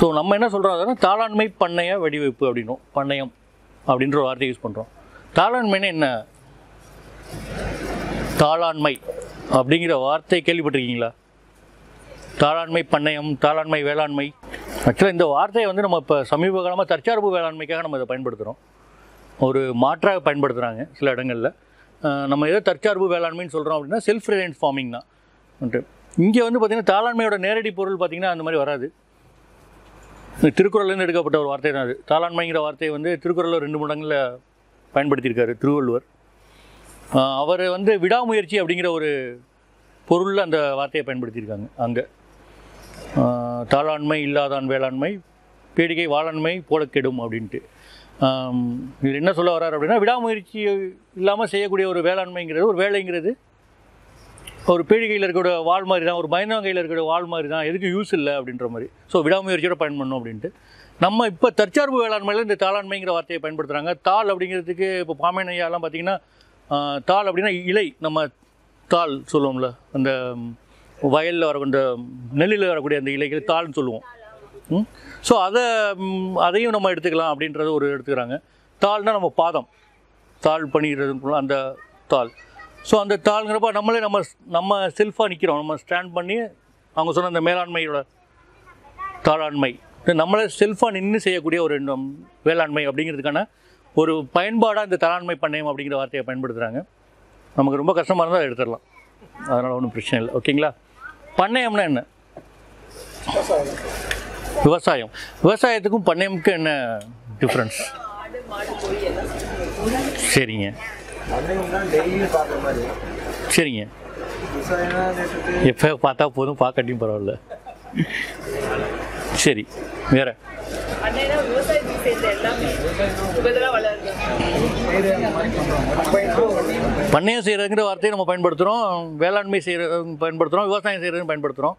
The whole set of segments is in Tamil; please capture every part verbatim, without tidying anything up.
ஸோ நம்ம என்ன சொல்கிறோம், தாளாண்மை பண்ணைய வடிவமைப்பு அப்படின்னும் பண்ணையம் அப்படின்ற ஒரு வார்த்தை யூஸ் பண்ணுறோம். தாளாண்மைன்னா என்ன? தாளாண்மை அப்படிங்கிற வார்த்தை கேள்விப்பட்டிருக்கீங்களா? தாளாண்மை பண்ணையம், தாளாண்மை வேளாண்மை. ஆக்சுவலாக இந்த வார்த்தையை வந்து நம்ம இப்போ சமீப காலமாக தற்சார்பு வேளாண்மைக்காக நம்ம இதை பயன்படுத்துகிறோம், ஒரு மாற்றாக பயன்படுத்துகிறாங்க சில இடங்களில். நம்ம எதோ தற்சார்பு வேளாண்மைன்னு சொல்கிறோம் அப்படின்னா செல்ஃப் ரிலையன்ஸ் ஃபார்மிங் தான். இங்கே வந்து பார்த்திங்கன்னா தாளாண்மையோட நேரடி பொருள் பார்த்திங்கன்னா அந்த மாதிரி வராது. திருக்குறள்லேருந்து எடுக்கப்பட்ட ஒரு வார்த்தை தான் அது. தாளாண்மைங்கிற வார்த்தையை வந்து திருக்குறளில் ரெண்டு மடங்களில் பயன்படுத்தியிருக்காரு திருவள்ளுவர். அவர் வந்து விடாமுயற்சி அப்படிங்கிற ஒரு பொருளில் அந்த வார்த்தையை பயன்படுத்தியிருக்காங்க. அங்கே தாளாண்மை இல்லாதான் வேளாண்மை, பேடிகை வாளாண்மை போலக்கெடும் அப்படின்ட்டு. இதில் என்ன சொல்ல வர்றாரு அப்படின்னா, விடாமுயற்சி இல்லாமல் செய்யக்கூடிய ஒரு வேளாண்மைங்கிறது, ஒரு வேலைங்கிறது ஒரு பேடிகையில் இருக்கிற வால் மாதிரி தான், ஒரு பயனாங்கையில் இருக்கிற வால் மாதிரி தான், எதுக்கு யூஸ் இல்லை அப்படின்ற மாதிரி. ஸோ விடாமுயற்சியோட பயன் பண்ணணும் அப்படின்ட்டு நம்ம இப்போ தற்சார்பு வேளாண்மையில் இந்த தாளாண்மைங்கிற வார்த்தையை பயன்படுத்துகிறாங்க. தாள் அப்படிங்கிறதுக்கு இப்போ பாமேனையாலாம் பார்த்திங்கன்னா, தாள் அப்படின்னா இலை, நம்ம தாள் சொல்லுவோம்ல, அந்த வயலில் வர அந்த நெல்லில் வரக்கூடிய அந்த இலைகள் தாள்னு சொல்லுவோம். ஸோ அதை அதையும் நம்ம எடுத்துக்கலாம் அப்படின்றத ஒரு எடுத்துக்கிறாங்க. தாள்னால் நம்ம பாதம் தாள் பண்ணிக்கிறது அந்த தாள். ஸோ அந்த தாளுங்கிறப்ப நம்மளே நம்ம நம்ம செல்ஃபாக நிற்கிறோம், நம்ம ஸ்டாண்ட் பண்ணி அவங்க சொன்ன அந்த மேலாண்மையோட தாளாண்மை, நம்மளே செல்ஃபாக நின்று செய்யக்கூடிய ஒரு வேளாண்மை அப்படிங்கிறதுக்கான ஒரு பயன்பாடாக இந்த தாளாண்மை பண்ணையம் அப்படிங்கிற வார்த்தையை பயன்படுத்துகிறாங்க. நமக்கு ரொம்ப கஷ்டமாக இருந்தால் அதை எடுத்துடலாம், அதனால் ஒன்றும் பிரச்சனை இல்லை. ஓகேங்களா? பண்ணையம்னா என்ன? விவசாயம். விவசாயத்துக்கும் பண்ணையமுக்கும் என்ன டிஃப்ரென்ஸ்? சரிங்க சரிங்க எப்போ பார்த்தா போதும், பார்க்கட்டியும் பரவாயில்ல. சரி, வேறு பண்ணையம் செய்கிறதுங்கிற வார்த்தையை நம்ம பயன்படுத்துகிறோம், வேளாண்மை செய்கிற பயன்படுத்துகிறோம், விவசாயம் செய்கிறதுன்னு பயன்படுத்துகிறோம்.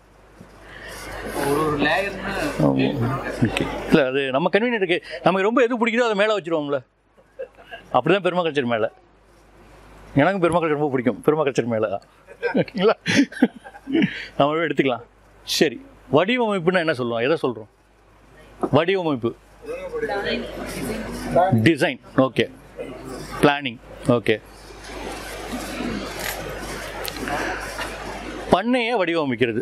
ஓகே, இல்லை அது நம்ம கன்வீனியன்ட் இருக்குது, நமக்கு ரொம்ப எது பிடிக்குதோ அதை மேலே வச்சுருவோம்ல, அப்படி தான் பெர்மாகல்ச்சர் மேலே. எனக்கும் பெர்மாகல்ச்சர் ரொம்ப பிடிக்கும், பெர்மாகல்ச்சர் மேலே தான். ஓகேங்களா? நம்ம எடுத்துக்கலாம். சரி, வடிவமைப்புன்னா என்ன சொல்லுவோம், எதை சொல்கிறோம்? வடிவமைப்பு, டிசைன். Okay, planning. ஓகே, பண்ணையை வடிவமைக்கிறது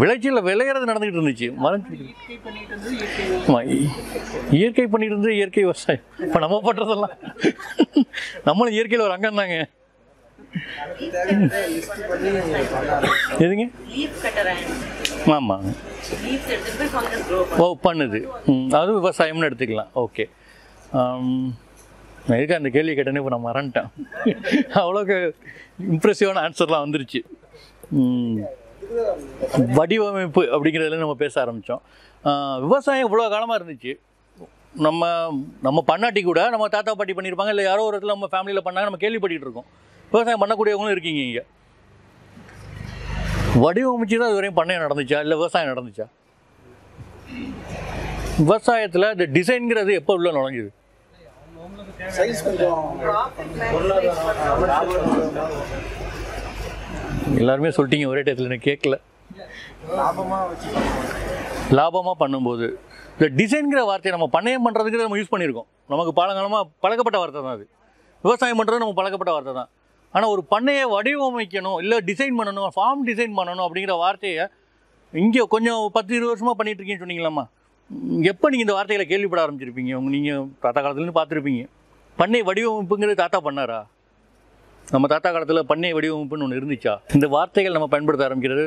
விளைச்சல் விளையிறது நடந்துகிட்டு இருந்துச்சு, இயற்கை பண்ணிட்டு இருந்து இயற்கை விவசாயம். இப்போ நம்ம பண்றதெல்லாம் நம்மளும் இயற்கையில் ஒரு அங்கம் தாங்க. எதுங்க? ஆமாங்க, ஓ பண்ணுது, அதுவும் விவசாயம்னு எடுத்துக்கலாம். ஓகே, எதுக்கு அந்த கேள்வி கேட்டேன்னு இப்போ நான் மறந்துட்டேன், அவ்வளோக்கு இம்ப்ரெசிவான ஆன்சர்லாம் வந்துருச்சு. வடிவமைப்பு அப்படிங்கிறதுல நம்ம பேச ஆரம்பித்தோம். விவசாயம் இவ்வளோ காலமாக இருந்துச்சு. நம்ம நம்ம பண்ணாட்டி கூட நம்ம தாத்தா பாட்டி பண்ணியிருப்பாங்க, இல்லை யாரோ ஒரு இடத்துல நம்ம ஃபேமிலியில் பண்ணாங்க, நம்ம கேள்விப்பட்டு இருக்கோம். விவசாயம் பண்ணக்கூடியவங்களும் இருக்கீங்க. இங்கே வடிவமைச்சு தான் இதுவரையும் பண்ணையம் நடந்துச்சா, இல்லை விவசாயம் நடந்துச்சா? விவசாயத்தில் இந்த டிசைன்கிறது எப்போ உள்ள நுழைஞ்சுது? எல்லாருமே சொல்லிட்டீங்க ஒரே டயத்தில், எனக்கு கேட்கல. லாபமாக பண்ணும்போது இந்த டிசைன்கிற வார்த்தையை நம்ம பண்ணையம் பண்ணுறதுக்கு நம்ம யூஸ் பண்ணியிருக்கோம். நமக்கு பழங்காலமாக பழக்கப்பட்ட வார்த்தை தான் அது. விவசாயம் பண்ணுறது நம்ம பழக்கப்பட்ட வார்த்தை தான். ஆனால் ஒரு பண்ணையை வடிவமைக்கணும், இல்லை டிசைன் பண்ணணும், ஃபார்ம் டிசைன் பண்ணணும் அப்படிங்கிற வார்த்தையை இங்கே கொஞ்சம் பத்து இருபது வருஷமாக பண்ணிகிட்டு இருக்கேன்னு சொன்னீங்களாம்மா, எப்போ நீங்கள் இந்த வார்த்தைகளை கேள்விப்பட ஆரம்பிச்சிருப்பீங்க? உங்கள் நீங்கள் தாத்தா காலத்துலேருந்து பார்த்துருப்பீங்க. பண்ணை வடிவமைப்புங்கிறது தாத்தா பண்ணாரா? நம்ம தாத்தா காலத்தில் பண்ணை வடிவமைப்புன்னு ஒன்று இருந்துச்சா? இந்த வார்த்தைகள் நம்ம பயன்படுத்த ஆரம்பிக்கிறது.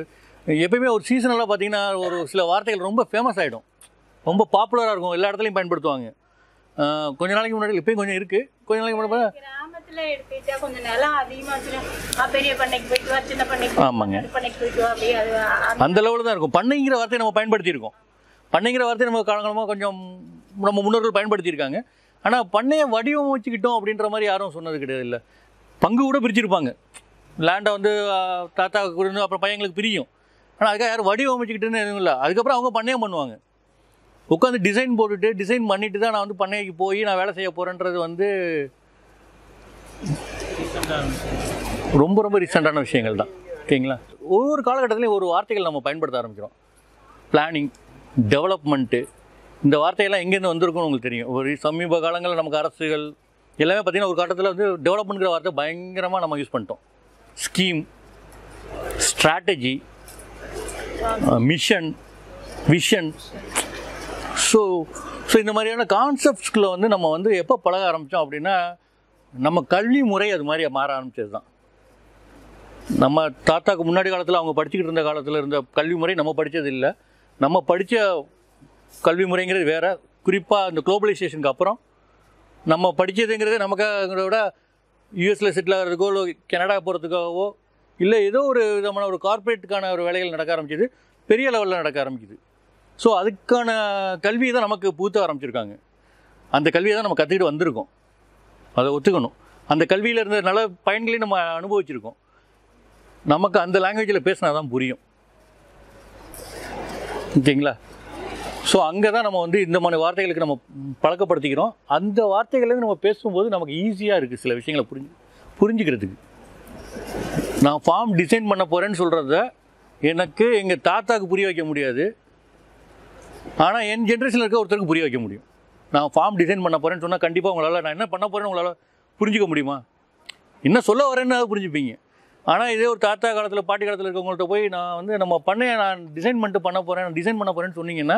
எப்பயுமே ஒரு சீசனெல்லாம் பார்த்திங்கன்னா ஒரு சில வார்த்தைகள் ரொம்ப ஃபேமஸ் ஆகிடும், ரொம்ப பாப்புலராக இருக்கும், எல்லா இடத்துலையும் பயன்படுத்துவாங்க. கொஞ்ச நாளைக்கு முன்னாடி இப்போயும் கொஞ்சம் இருக்குது, கொஞ்ச நாளைக்கு முன்னாடி கிராமத்தில் எடுத்துக்கிட்டா கொஞ்சம் நிலம் அதிகமாக பெரிய பண்ணைக்கு போயிட்டு வா, சின்ன பண்ணைக்கு, ஆமாங்க பண்ணைக்கு போயிட்டு வா, அப்படியே அது அந்த லெவலில் தான் இருக்கும். பண்ணைங்கிற வார்த்தையை நம்ம பயன்படுத்தியிருக்கோம், பண்ணைங்கிற வார்த்தையை நம்ம காலங்காலமாக கொஞ்சம் நம்ம முன்னோர்கள் பயன்படுத்தியிருக்காங்க. ஆனால் பண்ணையை வடிவமைச்சுக்கிட்டோம் அப்படின்ற மாதிரி யாரும் சொன்னது கிடையாது. இல்லை, பங்கு கூட பிரிச்சுருப்பாங்க, லேண்டை வந்து தாத்தாவுக்கு கொடுத்து அப்புறம் பையங்களுக்கு பிரியும். ஆனால் அதுக்காக யாரும் வடிவமைச்சுக்கிட்டுன்னு எதுவும் இல்லை. அதுக்கப்புறம் அவங்க பண்ணையம் பண்ணுவாங்க, உட்காந்து டிசைன் போட்டுட்டு டிசைன் பண்ணிட்டு தான் நான் வந்து பண்ணைக்கு போய் நான் வேலை செய்ய போகிறேன்றது வந்து ரொம்ப ரொம்ப ரீசண்டான விஷயங்கள் தான். ஓகேங்களா, ஒவ்வொரு காலகட்டத்திலையும் ஒரு வார்த்தைகள் நம்ம பயன்படுத்த ஆரம்பிக்கிறோம். பிளானிங், டெவலப்மெண்ட்டு, இந்த வார்த்தையெல்லாம் எங்கேருந்து வந்திருக்குன்னு உங்களுக்கு தெரியும். ஒரு சமீப காலங்களில் நமக்கு அரசுகள் எல்லாமே பார்த்திங்கன்னா ஒரு காலத்தில் வந்து டெவலப்மெண்ட்ங்கிற வார்த்தை பயங்கரமாக நம்ம யூஸ் பண்ணிட்டோம். Scheme, strategy, mission, vision, so so இந்த மாதிரியான கான்செப்ட்ஸ்குள்ளே வந்து நம்ம வந்து எப்போ பழக ஆரம்பித்தோம் அப்படின்னா நம்ம கல்வி முறை அது மாதிரி மாற ஆரம்பித்தது தான். நம்ம தாத்தாவுக்கு முன்னாடி காலத்தில் அவங்க படிச்சுக்கிட்டு இருந்த காலத்தில் இருந்த கல்வி முறை நம்ம படித்தது இல்லை. நம்ம படித்த கல்வி முறைங்கிறது வேறு. குறிப்பாக இந்த குளோபலைசேஷனுக்கு அப்புறம் நம்ம படித்ததுங்கிறது நமக்காக விட யூஎஸில் செட்டில் ஆகிறதுக்கோ இல்லை கனடா போகிறதுக்காகவோ இல்லை ஏதோ ஒரு விதமான ஒரு கார்பரேட்டுக்கான ஒரு வேலைகள் நடக்க ஆரம்பிச்சிது, பெரிய லெவலில் நடக்க ஆரம்பிக்குது. ஸோ அதுக்கான கல்வியை தான் நமக்கு பூத்த ஆரம்பிச்சிருக்காங்க. அந்த கல்வியை தான் நம்ம கற்றுக்கிட்டு வந்திருக்கோம், அதை ஒத்துக்கணும். அந்த கல்வியில் இருந்த நல்ல பயன்களையும் நம்ம அனுபவிச்சுருக்கோம். நமக்கு அந்த லாங்குவேஜில் பேசினா தான் புரியும். ஓகேங்களா, ஸோ அங்கே தான் நம்ம வந்து இந்த மாதிரி வார்த்தைகளுக்கு நம்ம பழக்கப்படுத்திக்கிறோம். அந்த வார்த்தைகள்லேருந்து நம்ம பேசும்போது நமக்கு ஈஸியாக இருக்குது சில விஷயங்களை புரிஞ்சு புரிஞ்சுக்கிறதுக்கு. நான் ஃபார்ம் டிசைன் பண்ண போகிறேன்னு சொல்கிறத எனக்கு எங்கள் தாத்தாவுக்கு புரிய வைக்க முடியாது, ஆனால் என் ஜென்ரேஷனில் இருக்க ஒருத்தருக்கு புரிய வைக்க முடியும். நான் ஃபார்ம் டிசைன் பண்ண போகிறேன்னு சொன்னால் கண்டிப்பாக உங்களால் நான் என்ன பண்ண போகிறேன்னு உங்களால் புரிஞ்சிக்க முடியுமா? என்ன சொல்ல வரேன்னு அது புரிஞ்சுப்பீங்க. ஆனால் இதே ஒரு தாத்தா காலத்தில் பாட்டி காலத்தில் இருக்கவங்கள்ட்ட போய் நான் வந்து நம்ம பண்ணையை நான் டிசைன் பண்ணிட்டு பண்ண போகிறேன், நான் டிசைன் பண்ண போகிறேன்னு சொன்னீங்கன்னா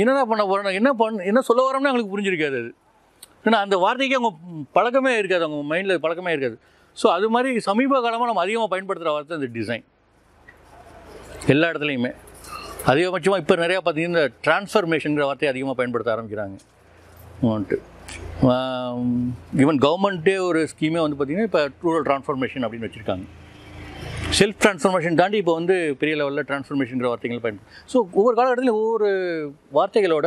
என்னதான் பண்ண போகிறேன், என்ன பண்ண என்ன சொல்ல வரேன்னு அவங்களுக்கு புரிஞ்சிருக்காது. அது ஏன்னா அந்த வார்த்தைக்கு அவங்க பழக்கமே இருக்காது, அவங்க மைண்டில் பழக்கமே இருக்காது. ஸோ அது மாதிரி சமீப காலமாக நம்ம அதிகமாக பயன்படுத்துகிற வார்த்தை இந்த டிசைன். எல்லா இடத்துலையுமே அதிகபட்சமாக இப்போ நிறையா பார்த்திங்கன்னா இந்த டிரான்ஸ்ஃபர்மேஷனுங்கிற வார்த்தையை அதிகமாக பயன்படுத்த ஆரம்பிக்கிறாங்க. வந்துட்டு ஈவன் கவர்மெண்ட்டே ஒரு ஸ்கீமே வந்து பார்த்திங்கன்னா இப்போ ரூரல் டிரான்ஸ்ஃபர்மேஷன் அப்படின்னு வச்சுருக்காங்க. செல்ஃப் டிரான்ஸ்ஃபர்மேஷன் தாண்டி இப்போ வந்து பெரிய லெவலில் டிரான்ஸ்ஃபர்மேஷன்கிற வார்த்தைகள் பயன்படுத்த. ஸோ ஒவ்வொரு காலகட்டத்திலையும் ஒவ்வொரு வார்த்தைகளோட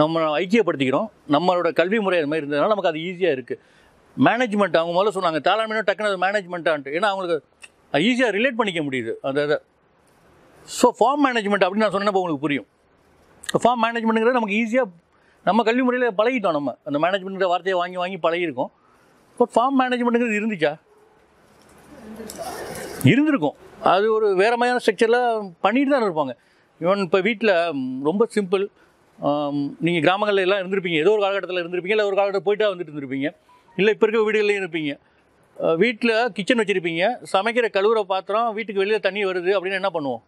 நம்ம ஐக்கியப்படுத்திக்கிறோம். நம்மளோட கல்வி முறை அது மாதிரி இருந்ததுனால நமக்கு அது ஈஸியாக இருக்குது. மேனேஜ்மெண்ட் அவங்க முதல்ல சொன்னாங்க தாளாண்மையினோ டக்குன்னு அது மேனேஜ்மெண்ட்டான்ட்டு, ஏன்னா அவங்களுக்கு ஈஸியாக ரிலேட் பண்ணிக்க முடியுது அந்த இதை. ஸோ ஃபார்ம் மேனேஜ்மெண்ட் அப்படின்னு நான் சொன்னப்போ உங்களுக்கு புரியும். ஃபார்ம் மேனேஜ்மெண்ட்டுங்கிறது நமக்கு ஈஸியாக நம்ம கல்வி முறையில் பழகிட்டோம். நம்ம அந்த மேனேஜ்மெண்ட்ங்கிற வார்த்தையை வாங்கி வாங்கி பழகிருக்கோம். பட் ஃபார்ம் மேனேஜ்மெண்ட்டுங்கிறது இருந்துச்சா? இருந்திருக்கும். அது ஒரு வேறு மாதிரியான ஸ்ட்ரக்சரில் பண்ணிட்டு தான் இருப்பாங்க. ஈவன் இப்போ வீட்டில் ரொம்ப சிம்பிள், நீங்கள் கிராமங்களில் எல்லாம் இருந்திருப்பீங்க, ஏதோ ஒரு காலகட்டத்தில் இருந்திருப்பீங்க, இல்லை ஒரு காலகட்டத்தில் போயிட்டா வந்துட்டு இருந்திருப்பீங்க, இல்லை இப்போ இருக்கிற வீடுகள்லேயும் இருப்பீங்க. வீட்டில் கிச்சன் வச்சுருப்பீங்க, சமைக்கிற கழுவுற பாத்திரம் வீட்டுக்கு வெளியில் தண்ணி வருது அப்படின்னு என்ன பண்ணுவோம்?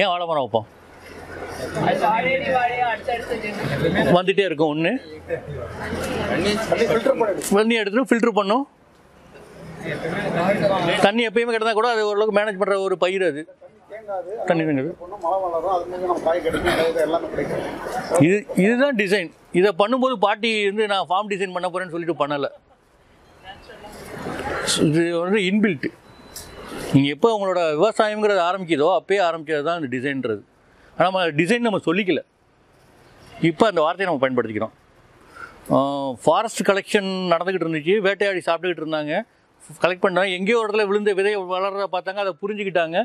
ஏன் வாழை மரம் வைப்போம்? வந்துட்டே இருக்கும், ஒன்று தண்ணி எடுத்துட்டு ஃபில்டர் பண்ணும். தண்ணி எப்பயுமே கிடந்தா கூட அது ஓரளவுக்கு மேனேஜ் பண்ணுற ஒரு பயிர். அது தண்ணி இது இதுதான் டிசைன். இதை பண்ணும்போது பாட்டி வந்து நான் ஃபார்ம் டிசைன் பண்ண போகிறேன்னு சொல்லிட்டு பண்ணலை. இது வந்து இன்பில்ட். நீங்கள் எப்போ உங்களோட விவசாயங்கிறது ஆரம்பிக்கிறதோ அப்போயே ஆரம்பிக்கிறது தான் இந்த டிசைன்றது. ஆனால் நம்ம டிசைன் நம்ம சொல்லிக்கல, இப்போ அந்த வார்த்தையை நம்ம பயன்படுத்திக்கிறோம். ஃபாரஸ்ட் கலெக்ஷன் நடந்துக்கிட்டு இருந்துச்சு, வேட்டையாடி சாப்பிட்டுக்கிட்டு இருந்தாங்க, கலெக்ட் பண்ணாங்க, எங்கேயோ ஒரு இடத்துல விழுந்த விதையை வளர்றத பார்த்தாங்க, அதை புரிஞ்சுக்கிட்டாங்க.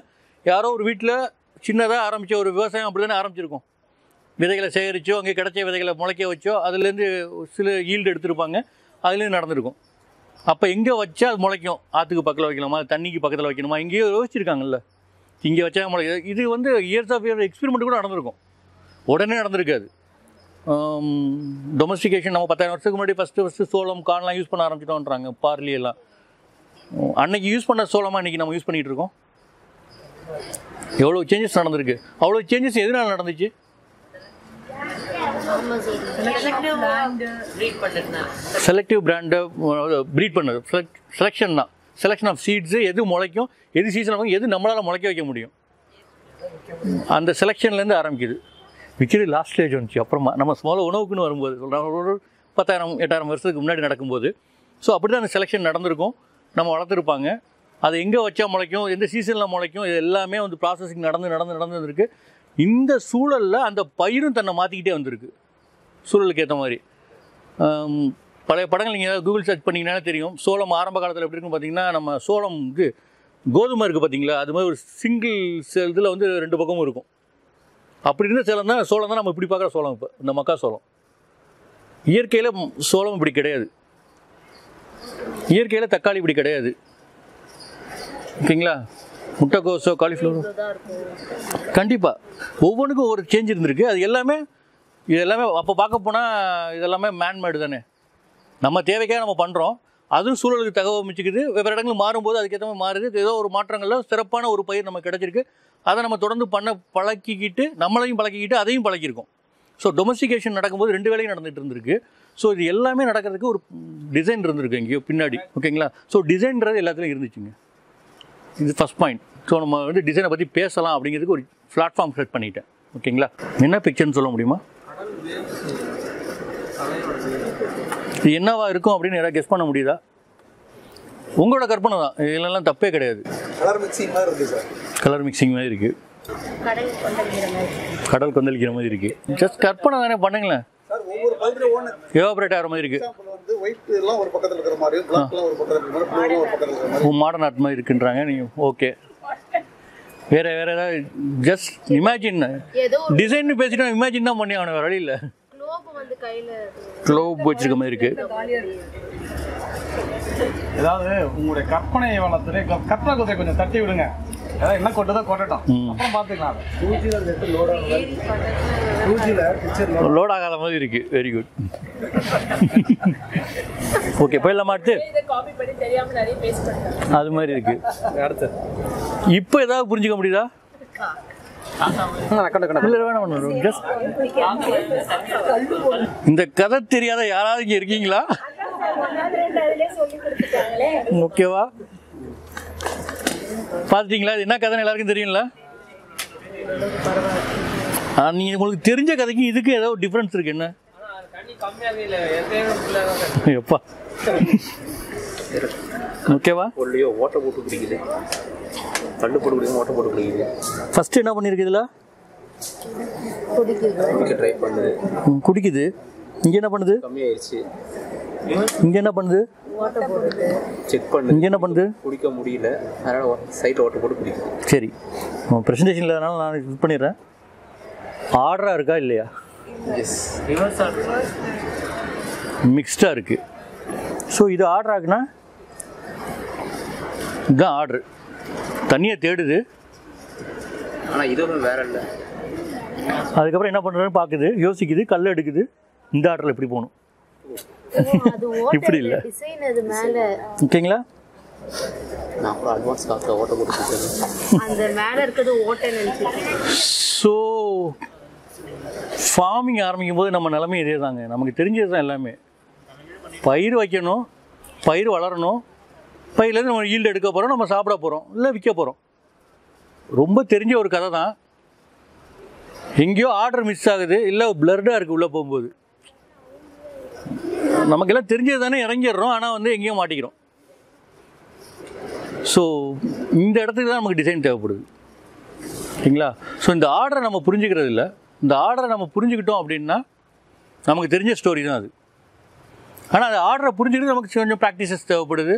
யாரோ ஒரு வீட்டில் சின்னதாக ஆரம்பித்த ஒரு விவசாயம் அப்படி தானே ஆரம்பிச்சிருக்கோம். விதைகளை சேகரிச்சோ, அங்கே கிடைச்ச விதைகளை முளைக்க வச்சோ, அதுலேருந்து சில ஈல்டு எடுத்துருப்பாங்க, அதுலேருந்து நடந்திருக்கும். அப்போ எங்கே வச்சா அது முளைக்கும், ஆற்றுக்கு பக்கத்தில் வைக்கலாமா, தண்ணிக்கு பக்கத்தில் வைக்கணுமா, இங்கேயோ யோசிச்சிருக்காங்கல்ல, இங்கே வச்சா முளைக்க. இது வந்து இயர்ஸ் ஆஃப் இயர் எக்ஸ்பெரிமெண்ட் கூட நடந்திருக்கும், உடனே நடந்திருக்காது. டொமஸ்டிகேஷன் நம்ம பத்தாயிரம் வருஷத்துக்கு முன்னாடி ஃபஸ்ட்டு ஃபஸ்ட்டு சோளம் கார்ன்லாம் யூஸ் பண்ண ஆரம்பிச்சிட்டோன்றாங்க, பார்லியெல்லாம். அன்னைக்கு யூஸ் பண்ண சோளமா இன்னைக்கு நம்ம யூஸ் பண்ணிட்டு இருக்கோம். எவ்வளவு சேஞ்சஸ் நடந்துருக்கு. அவ்வளவு சேஞ்சஸ் எதனால நடந்துச்சு? செலக்டிவ் பிராண்டை ப்ரீட் பண்ணது, செலெக்ஷன் தான். செலெக்ஷன் ஆஃப் சீட்ஸு, எது முளைக்கும், எது சீசன், எது நம்மளால் முளைக்க வைக்க முடியும், அந்த செலெக்ஷன்லேருந்து ஆரம்பிக்குது. விற்கிறது லாஸ்ட் ஸ்டேஜ் வந்துச்சு. அப்புறமா நம்ம ஸ்மால உணவுக்குன்னு வரும்போது ஒரு பத்தாயிரம் எட்டாயிரம் வருஷத்துக்கு முன்னாடி நடக்கும்போது, ஸோ அப்படி தான் அந்த செலெக்ஷன் நடந்திருக்கும். நம்ம வளர்த்துருப்பாங்க. அது எங்கே வச்சா முளைக்கும், எந்த சீசனில் முளைக்கும், இது எல்லாமே வந்து ப்ராசஸிங் நடந்து நடந்து நடந்து வந்துருக்கு. இந்த சூழலில் அந்த பயிரும் தன்னை மாற்றிக்கிட்டே வந்திருக்கு சூழலுக்கு ஏற்ற மாதிரி. பழைய படங்கள் நீங்கள் ஏதாவது கூகுள் சர்ச் பண்ணிங்கனாலே தெரியும். சோளம் ஆரம்ப காலத்தில் எப்படி இருக்குன்னு பார்த்தீங்கன்னா, நம்ம சோளம் இது கோதுமை இருக்குது பார்த்தீங்களா, அது மாதிரி ஒரு சிங்கிள் இதில் வந்து ரெண்டு பக்கமும் இருக்கும். அப்படி இருந்த சேலம் தான் சோளம் தான் நம்ம இப்படி பார்க்குற சோளம். இப்போ இந்த மக்கா சோளம் இயற்கையில் சோளம் இப்படி கிடையாது, இயற்கையில் தக்காளி இப்படி கிடையாது, ஓகேங்களா. முட்டைக்கோஸோ காலிஃப்ளவரோ கண்டிப்பாக ஒவ்வொன்றுக்கும் ஒரு சேஞ்ச் இருந்திருக்கு. அது எல்லாமே இது எல்லாமே அப்போ பார்க்க போனால் இதெல்லாமே மேன்மேடு தானே, நம்ம தேவைக்காக நம்ம பண்ணுறோம். அதுவும் சூழலுக்கு தகவமைச்சுக்குது. வெவ்வேறு இடங்கள் மாறும்போது அதுக்கேற்ற மாதிரி மாறுது. ஏதோ ஒரு மாற்றங்களில் சிறப்பான ஒரு பயிர் நமக்கு கிடச்சிருக்கு. அதை நம்ம தொடர்ந்து பண்ண பழக்கிக்கிட்டு நம்மளையும் பழக்கிக்கிட்டு அதையும் பழக்கியிருக்கோம். ஸோ டொமஸ்டிகேஷன் நடக்கும்போது ரெண்டு வேலையும் நடந்துகிட்டு இருந்திருக்கு. ஸோ இது எல்லாமே நடக்கிறதுக்கு ஒரு டிசைன் இருந்திருக்கு எங்கேயோ பின்னாடி, ஓகேங்களா. ஸோ டிசைன்றது எல்லாத்துலையும் இருந்துச்சுங்க. இது ஃபஸ்ட் பாயிண்ட். ஸோ நம்ம வந்து டிசைனை பற்றி பேசலாம் அப்படிங்கிறதுக்கு ஒரு பிளாட்ஃபார்ம் செட் பண்ணிட்டேன், ஓகேங்களா. என்ன பிக்சர்னு சொல்ல முடியுமா? இது என்னவா இருக்கும் அப்படின்னு யாராவது கெஸ் பண்ண முடியுதா? உங்களோட கற்பனை தான், இதெல்லாம் தப்பே கிடையாது. கலர் மிக்சிங் மாதிரி இருக்குது, கடல் கொந்தளிக்கிற மாதிரி இருக்குது. ஜஸ்ட் கற்பனை தானே, பண்ணுங்களேன். எவாபரேட் ஆகிற மாதிரி இருக்குது, மாடர்ன் ஆர்ட் மாதிரி இருக்குன்றாங்க நீங்கள், ஓகே. வேறு வேறு ஏதாவது ஜஸ்ட் இமேஜின், டிசைன் பேசிட்டோம், இமேஜின் தான் பண்ணி அவனுக்கு வழி இல்லை. க்ளோப் வச்சிருக்க மாதிரி இருக்குது. ஏதாவது உங்களுடைய கற்பனையை வளர்த்துட்டு கற்பனை குதிரை கொஞ்சம் தட்டி விடுங்க. ஏதாவது என்ன கொட்டதோ கொட்டட்டும், அப்புறம் பார்த்துக்கலாம். லோட் ஆகாத மாதிரி இருக்கு. Very good, okay. போயிடலாமா அடுத்து? அது மாதிரி இருக்கு. அடுத்து இப்போ ஏதாவது புரிஞ்சுக்க முடியுதா? இந்த கதை தெரியாத யாராவது இங்கே இருக்கீங்களா? ஓகேவா, பார்த்துட்டீங்களா? இது என்ன கதைன்னு எல்லாருக்கும் தெரியும்ல. நீங்கள் உங்களுக்கு தெரிஞ்ச கதைக்கு இதுக்கு ஏதோ டிஃப்ரென்ஸ் இருக்கு. என்ன எப்பா, ஓகேவா? ஓட்ட போட்டு பிடிக்குது, கண்டு போட்டு பிடிக்கும், ஓட்ட போட்டு பிடிக்குது. ஃபஸ்ட்டு என்ன பண்ணியிருக்குதுல குடிக்குது. இங்கே என்ன பண்ணுது? கம்மியாயிருச்சு. இங்கே என்ன பண்ணுது? செக் பண்ணு. இங்கே என்ன பண்ணுது? குடிக்க முடியல, அதனால் சைட் ஓட்ட போட்டு குடிக்கும். சரி, ப்ரெசன்டேஷனில் அதனால் நான் இது பண்ணிடுறேன். ஆர்டராக இருக்கா இல்லையா? எஸ், மிக்ஸ்டாக இருக்குது. ஸோ இது ஆர்டர் ஆகுனா இதுதான் ஆர்டரு. தண்ணியை தேடுது, ஆனால் இதுவும் வேற இல்லை. அதுக்கப்புறம் என்ன பண்ணுறதுன்னு பார்க்குது, யோசிக்குது, கல் எடுக்குது. இந்த ஆர்டரில் எப்படி போகணும், இப்படி இல்லை, ஓகேங்களா. ஸோ ஃபார்மிங் ஆரம்பிக்கும் போது நம்ம நிலைமை இதே தாங்க. நமக்கு தெரிஞ்சது தான் எல்லாமே. பயிர் வைக்கணும், பயிர் வளரணும், பயிர்லேருந்து நம்ம ஈல்டு எடுக்க போகிறோம், நம்ம சாப்பிட போகிறோம், இல்லை விற்க போகிறோம். ரொம்ப தெரிஞ்ச ஒரு கதை தான். எங்கேயோ ஆர்டர் மிஸ் ஆகுது, இல்லை பிளர்டாக இருக்குது உள்ளே போகும்போது. நமக்கெல்லாம் தெரிஞ்சது தானே, இறங்கிடுறோம். ஆனால் வந்து எங்கேயோ மாட்டிக்கிறோம். ஸோ இந்த இடத்துக்கு தான் நமக்கு டிசைன் தேவைப்படுது, சரிங்களா. ஸோ இந்த ஆர்டரை நம்ம புரிஞ்சுக்கிறது இல்லை. இந்த ஆர்டரை நம்ம புரிஞ்சுக்கிட்டோம் அப்படின்னா நமக்கு தெரிஞ்ச ஸ்டோரி தான் அது. ஆனால் அது ஆர்டரை புரிஞ்சுக்கிறது நமக்கு கொஞ்சம் ப்ராக்டிசஸ் தேவைப்படுது,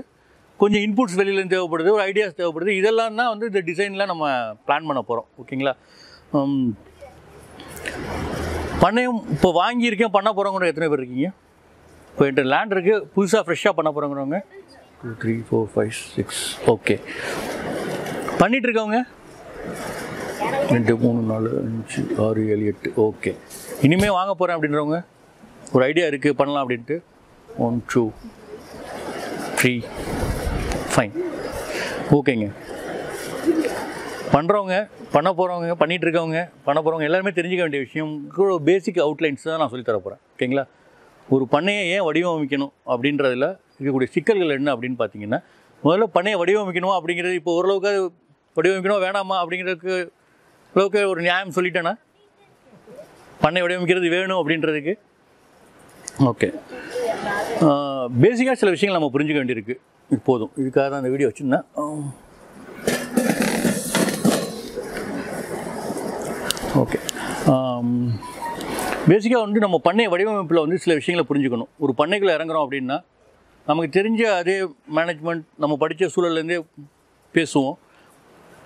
கொஞ்சம் இன்புட்ஸ் வெளியிலேருந்து தேவைப்படுது, ஒரு ஐடியாஸ் தேவைப்படுது. இதெல்லாம் தான் வந்து இந்த டிசைன்லாம் நம்ம பிளான் பண்ண போகிறோம், ஓகேங்களா. பண்ணையும் இப்போ வாங்கியிருக்கேன், பண்ண போகிறவங்க எத்தனை பேர் இருக்கீங்க? இப்போ என்கிட்ட லேண்ட் இருக்குது, புதுசாக ஃப்ரெஷ்ஷாக பண்ண போகிறவங்க two three four five six okay. பண்ணிகிட்ருக்கவங்க ரெண்டு மூணு நாலு அஞ்சு ஆறு ஏழு எட்டு ஓகே. இனிமேல் வாங்க போகிறேன் அப்படின்றவங்க, ஒரு ஐடியா இருக்குது பண்ணலாம் அப்படின்ட்டு, one two three fine. Okay. பண்றவங்க பண்ண போறவங்க பண்ணிட்டு இருக்கவங்க பண்ண போறவங்க எல்லாரும் தெரிஞ்சிக்க வேண்டிய விஷயம் பேசிக் அவுட்லைன்ஸ் தான் நான் சொல்லி தர போறேன். ஓகேங்களா? ஒரு பண்ணையை ஏன் வடிவமைக்கணும் அப்படின்றதுல இருக்கக்கூடிய சிக்கல்கள் என்ன அப்படினு பாத்தீங்கன்னா, முதல்ல பண்ணையை வடிவமைக்கணும் அப்படிங்கிறது இப்போ ஓரளவுக்கு வடிவமைக்கணும் வேணாமா அப்படிங்கிறதுக்கு ஓரளவுக்கு ஒரு நியாயம் சொல்லிட்டேனா, பண்ணை வடிவமைக்கிறது வேணும் அப்படிங்கிறதுக்கு ஓகே. பேசிக்கா சில விஷயங்கள் நம்ம புரிஞ்சிக்க வேண்டியிருக்கு. இப்போதும் இதுக்காக தான் இந்த வீடியோ வச்சிருந்தேன். ஓகே, பேசிக்காக வந்து நம்ம பண்ணை வடிவமைப்பில் வந்து சில விஷயங்களை புரிஞ்சுக்கணும். ஒரு பண்ணைக்குள்ளே இறங்குறோம் அப்படின்னா நமக்கு தெரிஞ்ச அதே மேனேஜ்மெண்ட் நம்ம படித்த சூழல்லேருந்தே பேசுவோம்.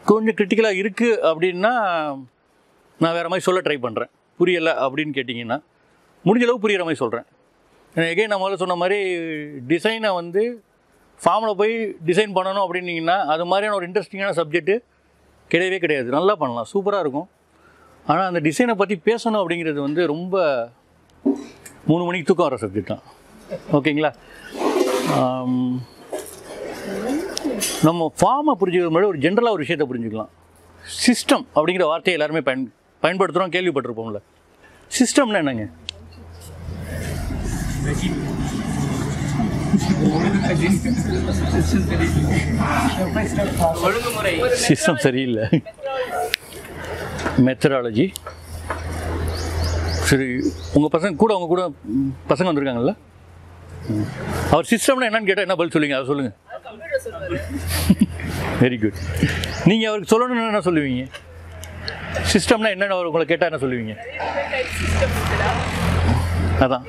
கொஞ்சம் கிரிட்டிக்கலாக இருக்குது அப்படின்னா நான் வேறு மாதிரி சொல்ல ட்ரை பண்ணுறேன். புரியலை அப்படின்னு கேட்டிங்கன்னா முடிஞ்சளவு புரிகிற மாதிரி சொல்கிறேன். எகைன் நான் முதல்ல சொன்ன மாதிரி டிசைனை வந்து ஃபார்மில் போய் டிசைன் பண்ணணும் அப்படின்னிங்கன்னா அது மாதிரியான ஒரு இன்ட்ரெஸ்டிங்கான சப்ஜெக்ட்டு கிடையவே கிடையாது. நல்லா பண்ணலாம், சூப்பராக இருக்கும். ஆனால் அந்த டிசைனை பற்றி பேசணும் அப்படிங்கிறது வந்து ரொம்ப மூணு மணிக்கு தூக்கம் வர சப்ஜெக்ட் தான். ஓகேங்களா? நம்ம ஃபார்மை புரிஞ்சுக்கிறது முன்னாடி ஒரு ஜென்ரலாக ஒரு விஷயத்தை புரிஞ்சுக்கலாம். சிஸ்டம் அப்படிங்கிற வார்த்தையை எல்லாருமே பயன் பயன்படுத்துகிறோம், கேள்விப்பட்டிருப்போம்ல. சிஸ்டம்னா என்னங்க? சிஸ்டம் சரியில்லை. மெத்தடாலஜி சரி. உங்கள் பசங்க கூட அவங்க கூட பசங்க வந்திருக்காங்கல்ல, அவர் சிஸ்டம்னா என்னன்னு கேட்டால் என்ன பதில் சொல்லுவீங்க? அதை சொல்லுங்கள். Very good. நீங்கள் அவருக்கு சொல்லணும்னு என்ன சொல்லுவீங்க? சிஸ்டம்னா என்னென்னு அவர் உங்களை கேட்டால் என்ன சொல்லுவீங்க? அதான்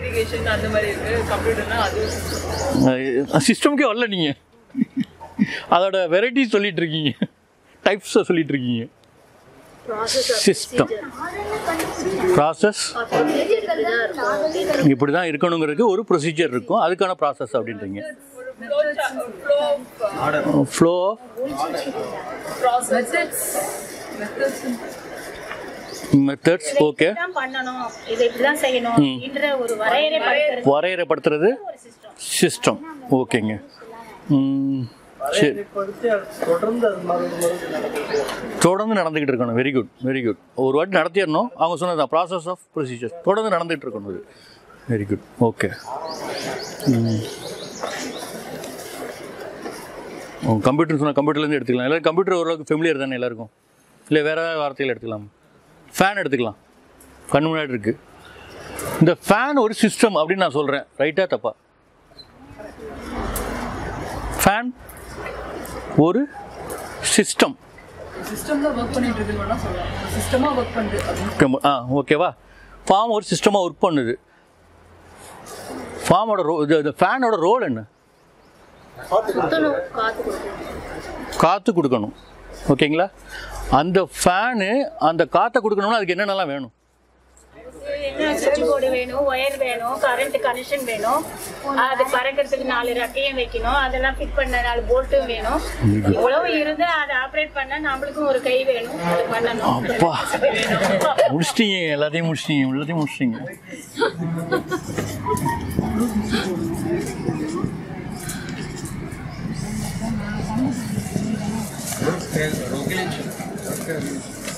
சிஸ்டம்கே வரல, நீங்கள் அதோட வெரைட்டிஸ் சொல்லிட்டு இருக்கீங்க, டைப்ஸை சொல்லிட்டு இருக்கீங்க. சிஸ்டம் ப்ராசஸ் இப்படி தான் இருக்கணுங்கிறதுக்கு ஒரு ப்ரொசீஜர் இருக்கும், அதுக்கான ப்ராசஸ் அப்படின்றீங்க. ஃப்ளோ மெத்தட்ஸ் ஓகே, வரையறைப்படுத்துறது சிஸ்டம். ஓகேங்க, தொடர்ந்து நடந்துகிட்டு இருக்கணும். Very good very good. ஒரு வாட்டி நடத்திடணும். அவங்க சொன்னது ப்ராசஸ் ஆஃப் ப்ரொசீஜர் தொடர்ந்து நடந்துகிட்டு இருக்கணும். இது வெரி குட். ஓகே, கம்ப்யூட்டர்னு சொன்னால் கம்ப்யூட்டர்லேருந்து எடுத்துக்கலாம். எல்லோரும் கம்ப்யூட்டர் ஓரளவுக்கு ஃபெமிலியர் தானே எல்லாருக்கும், இல்லை வேறு ஏதாவது வார்த்தைகள் எடுத்துக்கலாம். ஃபேன் எடுத்துக்கலாம், கண் முன்னாடி இருக்குது. இந்த ஃபேன் ஒரு சிஸ்டம் அப்படின்னு நான் சொல்கிறேன், ரைட்டாக தப்பா? ஃபேன் ஒரு சிஸ்டம். ஆ ஓகேவா? ஃபார்ம் ஒரு சிஸ்டமாக ஒர்க் பண்ணுது. ஃபார்மோட ரோ இந்த ஃபேனோட ரோல் என்ன? காற்று கொடுக்கணும். ஓகேங்களா? அந்த ஃபேனு அந்த காற்றை கொடுக்கணும்னா அதுக்கு என்னென்னலாம் வேணும்?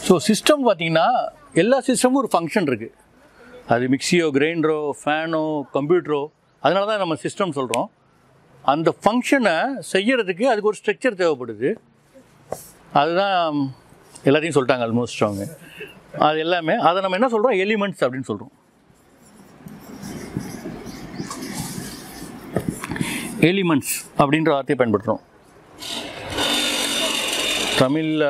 ஸோ சிஸ்டம் பார்த்தீங்கன்னா எல்லா சிஸ்டமும் ஒரு ஃபங்க்ஷன் இருக்குது. அது மிக்சியோ கிரைண்டரோ ஃபேனோ கம்ப்யூட்டரோ, அதனால தான் நம்ம சிஸ்டம் சொல்கிறோம். அந்த ஃபங்க்ஷனை செய்கிறதுக்கு அதுக்கு ஒரு ஸ்ட்ரக்சர் தேவைப்படுது. அதுதான் எல்லாத்தையும் சொல்லிட்டாங்க ஆல்மோஸ்ட் அவங்க. அது எல்லாமே அதை நம்ம என்ன சொல்கிறோம்? எலிமெண்ட்ஸ் அப்படின்னு சொல்கிறோம். எலிமெண்ட்ஸ் அப்படின்ற வார்த்தையை பயன்படுத்துகிறோம். தமிழில்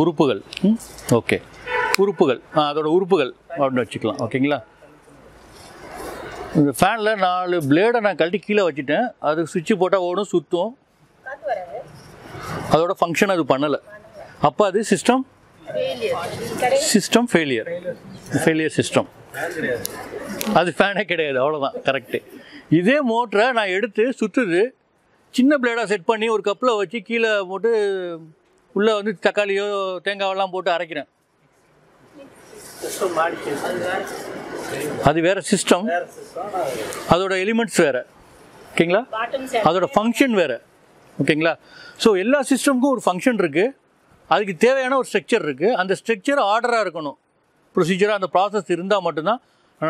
உறுப்புகள். ஓகே, உறுப்புகள், அதோட உறுப்புகள் அப்படின்னு வச்சுக்கலாம். ஓகேங்களா? இந்த ஃபேனில் நாலு பிளேடை நான் கழட்டி கீழே வச்சுட்டேன். அது சுவிட்சு போட்டால் ஓடும், சுற்றும். அதோட ஃபங்க்ஷன் அது பண்ணலை. அப்போ அது system system failure failure system. அது ஃபேனே கிடையாது, அவ்வளோதான். கரெக்டு. இதே மோட்டரை நான் எடுத்து சுற்றுது, சின்ன பிளேடாக செட் பண்ணி ஒரு கப்பில் வச்சு கீழே போட்டு உள்ளே வந்து தக்காளியோ தேங்காவெல்லாம் போட்டு அரைக்கிறேன். அது வேற சிஸ்டம், அதோட எலிமெண்ட்ஸ் வேறு, ஓகேங்களா, அதோட ஃபங்க்ஷன் வேறு, ஓகேங்களா. ஸோ எல்லா சிஸ்டமுக்கும் ஒரு ஃபங்க்ஷன் இருக்குது, அதுக்கு தேவையான ஒரு ஸ்ட்ரக்சர் இருக்குது, அந்த ஸ்ட்ரக்சர் ஆர்டராக இருக்கணும், ப்ரொசீஜராக அந்த ப்ராசஸ் இருந்தால் மட்டும்தான்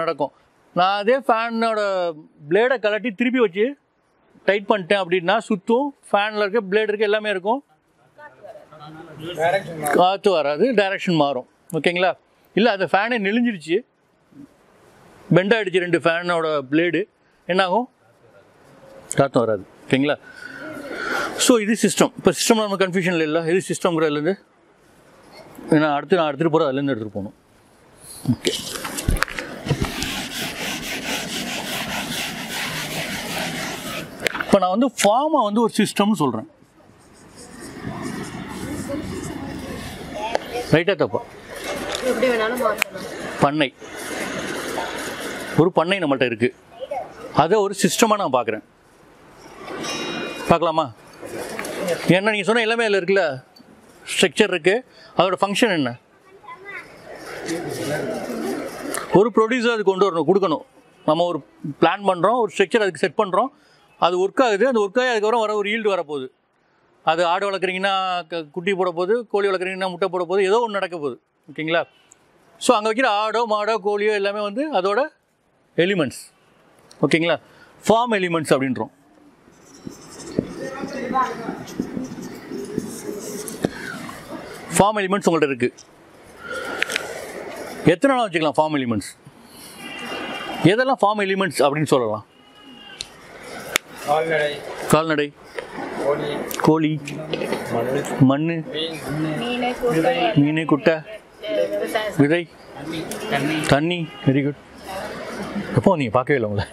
நடக்கும். நான் அதே ஃபேனோட பிளேடை கலட்டி திருப்பி வச்சு டைட் பண்ணிட்டேன் அப்படின்னா சுற்றும் ஃபேனில் இருக்க பிளேடு இருக்குது எல்லாமே இருக்கும், காற்று வராது, டைரக்ஷன் மாறும், ஓகேங்களா. இல்லை அந்த ஃபேனே நெளிஞ்சிடுச்சு, பெண்டாகிடுச்சு ரெண்டு ஃபேனோட பிளேடு, என்னாகும், காற்று வராது, ஓகேங்களா. ஸோ இது சிஸ்டம். இப்போ சிஸ்டம் நம்ம கன்ஃபியூஷனில் இல்லை, இது சிஸ்டம்ங்கிறதுலேருந்து ஏன்னா அடுத்து நான் எடுத்துகிட்டு போகிறேன், அதுலேருந்து எடுத்துகிட்டு போகணும். ஓகே, இப்போ நான் வந்து ஃபார்மை வந்து ஒரு சிஸ்டம்னு சொல்கிறேன், ரைட்டாக தப்பா? பண்ணை, ஒரு பண்ணை நம்மள்கிட்ட இருக்குது, அதை ஒரு சிஸ்டமாக நான் பார்க்குறேன், பார்க்கலாமா? என்ன நீங்கள் சொன்ன எல்லாமே அதில் இருக்குல்ல, ஸ்ட்ரக்சர் இருக்குது, அதோடய ஃபங்க்ஷன் என்ன, ஒரு ப்ரொடியூசர் அது கொண்டு வரணும், கொடுக்கணும். நம்ம ஒரு பிளான் பண்ணுறோம், ஒரு ஸ்ட்ரக்சர் அதுக்கு செட் பண்ணுறோம், அது ஒர்க் ஆகுது, அந்த ஒர்க் ஆகி அதுக்கப்புறம் வர ஒரு ஈல்டு வரப்போகுது, அது ஆடு வளர்க்குறீங்கன்னா குட்டி போட போகுது, கோழி வளர்க்குறீங்கன்னா முட்டை போட போகுது, ஏதோ ஒன்று நடக்க போகுது, ஓகேங்களா. ஸோ அங்கே வைக்கிற ஆடோ மாடோ கோழியோ எல்லாமே வந்து அதோட எலிமெண்ட்ஸ், ஓகேங்களா, ஃபார்ம் எலிமெண்ட்ஸ் அப்படின்றோம். ஃபார்ம் எலிமெண்ட்ஸ் உங்கள்கிட்ட இருக்குது, எத்தனை நாள் வச்சுக்கலாம் ஃபார்ம் எலிமெண்ட்ஸ், எதெல்லாம் ஃபார்ம் எலிமெண்ட்ஸ் அப்படின்னு சொல்லலாம்? கால்நடை, கால்நடை, கோழி, மண், மீனை, குட்டை, விதை, தண்ணி. Very good. எப்போ நீங்கள் பார்க்கவே இல்லை உங்களை,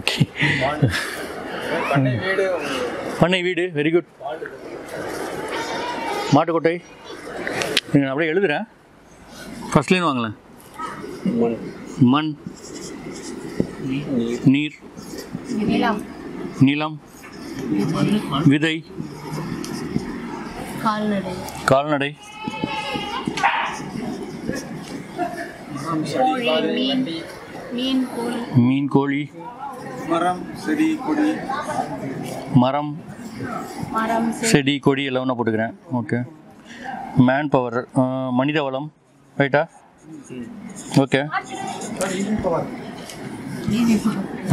ஓகே. பண்ணை, வீடு, வெரி குட். மாட்டுக்கொட்டை, நான் அப்படியே எழுதுகிறேன், ஃபஸ்ட்லேன்னு வாங்கலேன். மண், நீர், நிலம், விதை, கால்நடை, மீன், கோழி, மரம், செடி, கொடி எல்லாம் நான் போட்டுக்கிறேன், ஓகே. மேன் பவர், மனித வளம், ரைட்டா, ஓகே.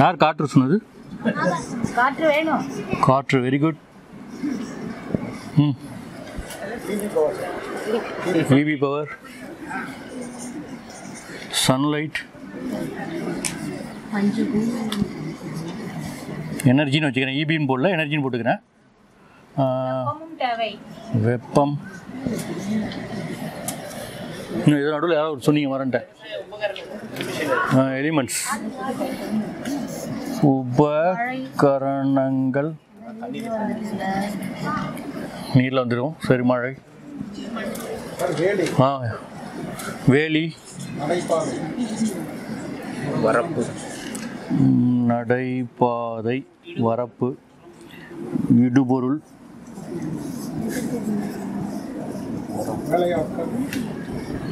யார் காற்று சொன்னது? காற்று வேணும், காற்று, வெரி குட். ம், பிவி பவர், சன்லைட், எனர்ஜின்னு வச்சுக்கிறேன், இபின்னு போடல, எனர்ஜின்னு போட்டுக்கிறேன். வெப்பம், இன்னும் இதன் நடுவில் யாராவது சொன்னீங்க வரேன்ட்டேன். எலிமெண்ட்ஸ், உபகரணங்கள், நீரில் வந்துடும், சரி, மழை, ஆ, வேலி, வரப்பு, நடைபாதை, வரப்பு, இடுபொருள்,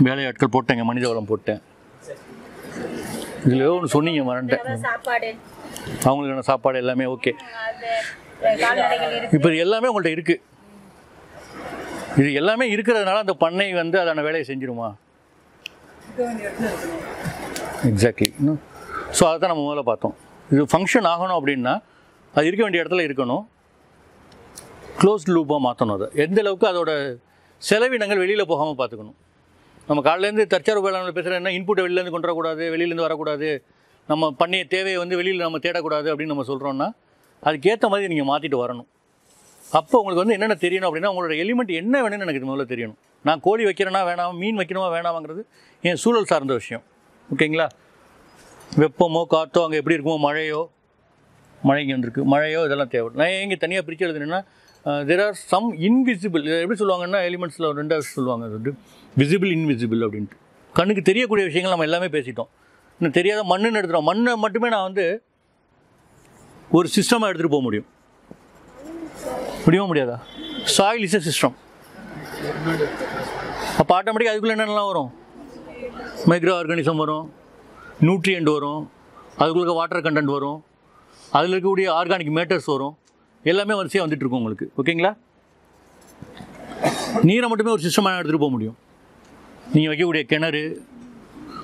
வேலையாட்கள் போட்டேங்க, மனித வளம் போட்டேன், இதில் ஒன்று சொன்னீங்க வரேன்ட்டேன், அவங்களுக்கான சாப்பாடு எல்லாமே, ஓகே. இப்போ எல்லாமே உங்கள்கிட்ட இருக்குது, இது எல்லாமே இருக்கிறதுனால அந்த பண்ணை வந்து அதான வேலையை செஞ்சிருமா? எக்ஸாக்ட்லி. ஸோ அதை தான் நம்ம முதல்ல பார்த்தோம். இது ஃபங்க்ஷன் ஆகணும் அப்படின்னா அது இருக்க வேண்டிய இடத்துல இருக்கணும், க்ளோஸ்ட் லூப்பாக மாற்றணும், அதை எந்த அளவுக்கு அதோட செலவினங்கள் வெளியில் போகாமல் பார்த்துக்கணும். நம்ம காலையிலேருந்து தற்சார்பு வேளாண்மை பேசுகிறேன்னா இன்புட்டை வெளியிலேருந்து கொண்டு வரக்கூடாது, வெளியிலேருந்து வரக்கூடாது, நம்ம பண்ணிய தேவையை வந்து வெளியில் நம்ம தேடக்கூடாது அப்படின்னு நம்ம சொல்கிறோன்னா அதுக்கேற்ற மாதிரி நீங்கள் மாற்றிட்டு வரணும். அப்போ உங்களுக்கு வந்து என்னென்ன தெரியணும் அப்படின்னா உங்களோட எலிமெண்ட் என்ன வேணும்னு எனக்கு முதல்ல தெரியணும். நான் கோழி வைக்கிறேன்னா வேணாம், மீன் வைக்கணுமா வேணாமாங்கிறது என் சூழல் சார்ந்த விஷயம், ஓகேங்களா. வெப்பமோ காற்றோ, அங்கே எப்படி இருக்குமோ, மழையோ, மழைங்க வந்திருக்கு, மழையோ, இதெல்லாம் தேவை. நான் எங்கே தனியாக பிரித்து எழுதுனேன்னா தெர் ஆர் சம் இன்விசிபிள், எப்படி சொல்லுவாங்கன்னா எலிமெண்ட்ஸில் ரெண்டாக சொல்லுவாங்க, அது வந்து விசிபிள், இன்விசிபிள் அப்படின்ட்டு. கண்ணுக்கு தெரியக்கூடிய விஷயங்கள் நம்ம எல்லாமே பேசிட்டோம், இன்னும் தெரியாத மண்ணுன்னு எடுத்துகிறோம். மண்ணை மட்டுமே நான் வந்து ஒரு சிஸ்டமாக எடுத்துகிட்டு போக முடியும், முடியுமா முடியாதா? Soil is a system. அப்போ ஆட்டோமேட்டிக்காக அதுக்குள்ளே என்னென்னலாம் வரும்? மைக்ரோ ஆர்கானிசம் வரும், nutrient varum, adukku water content varum, adhula irukkudiya organic matters varum, ellame varisaiya vandittu irukum ungalku. Okayla? நீரை மட்டுமே ஒரு சிஸ்டமா எடுத்துட்டு போக முடியும். நீங்க வைக்கக்கூடிய கிணறு,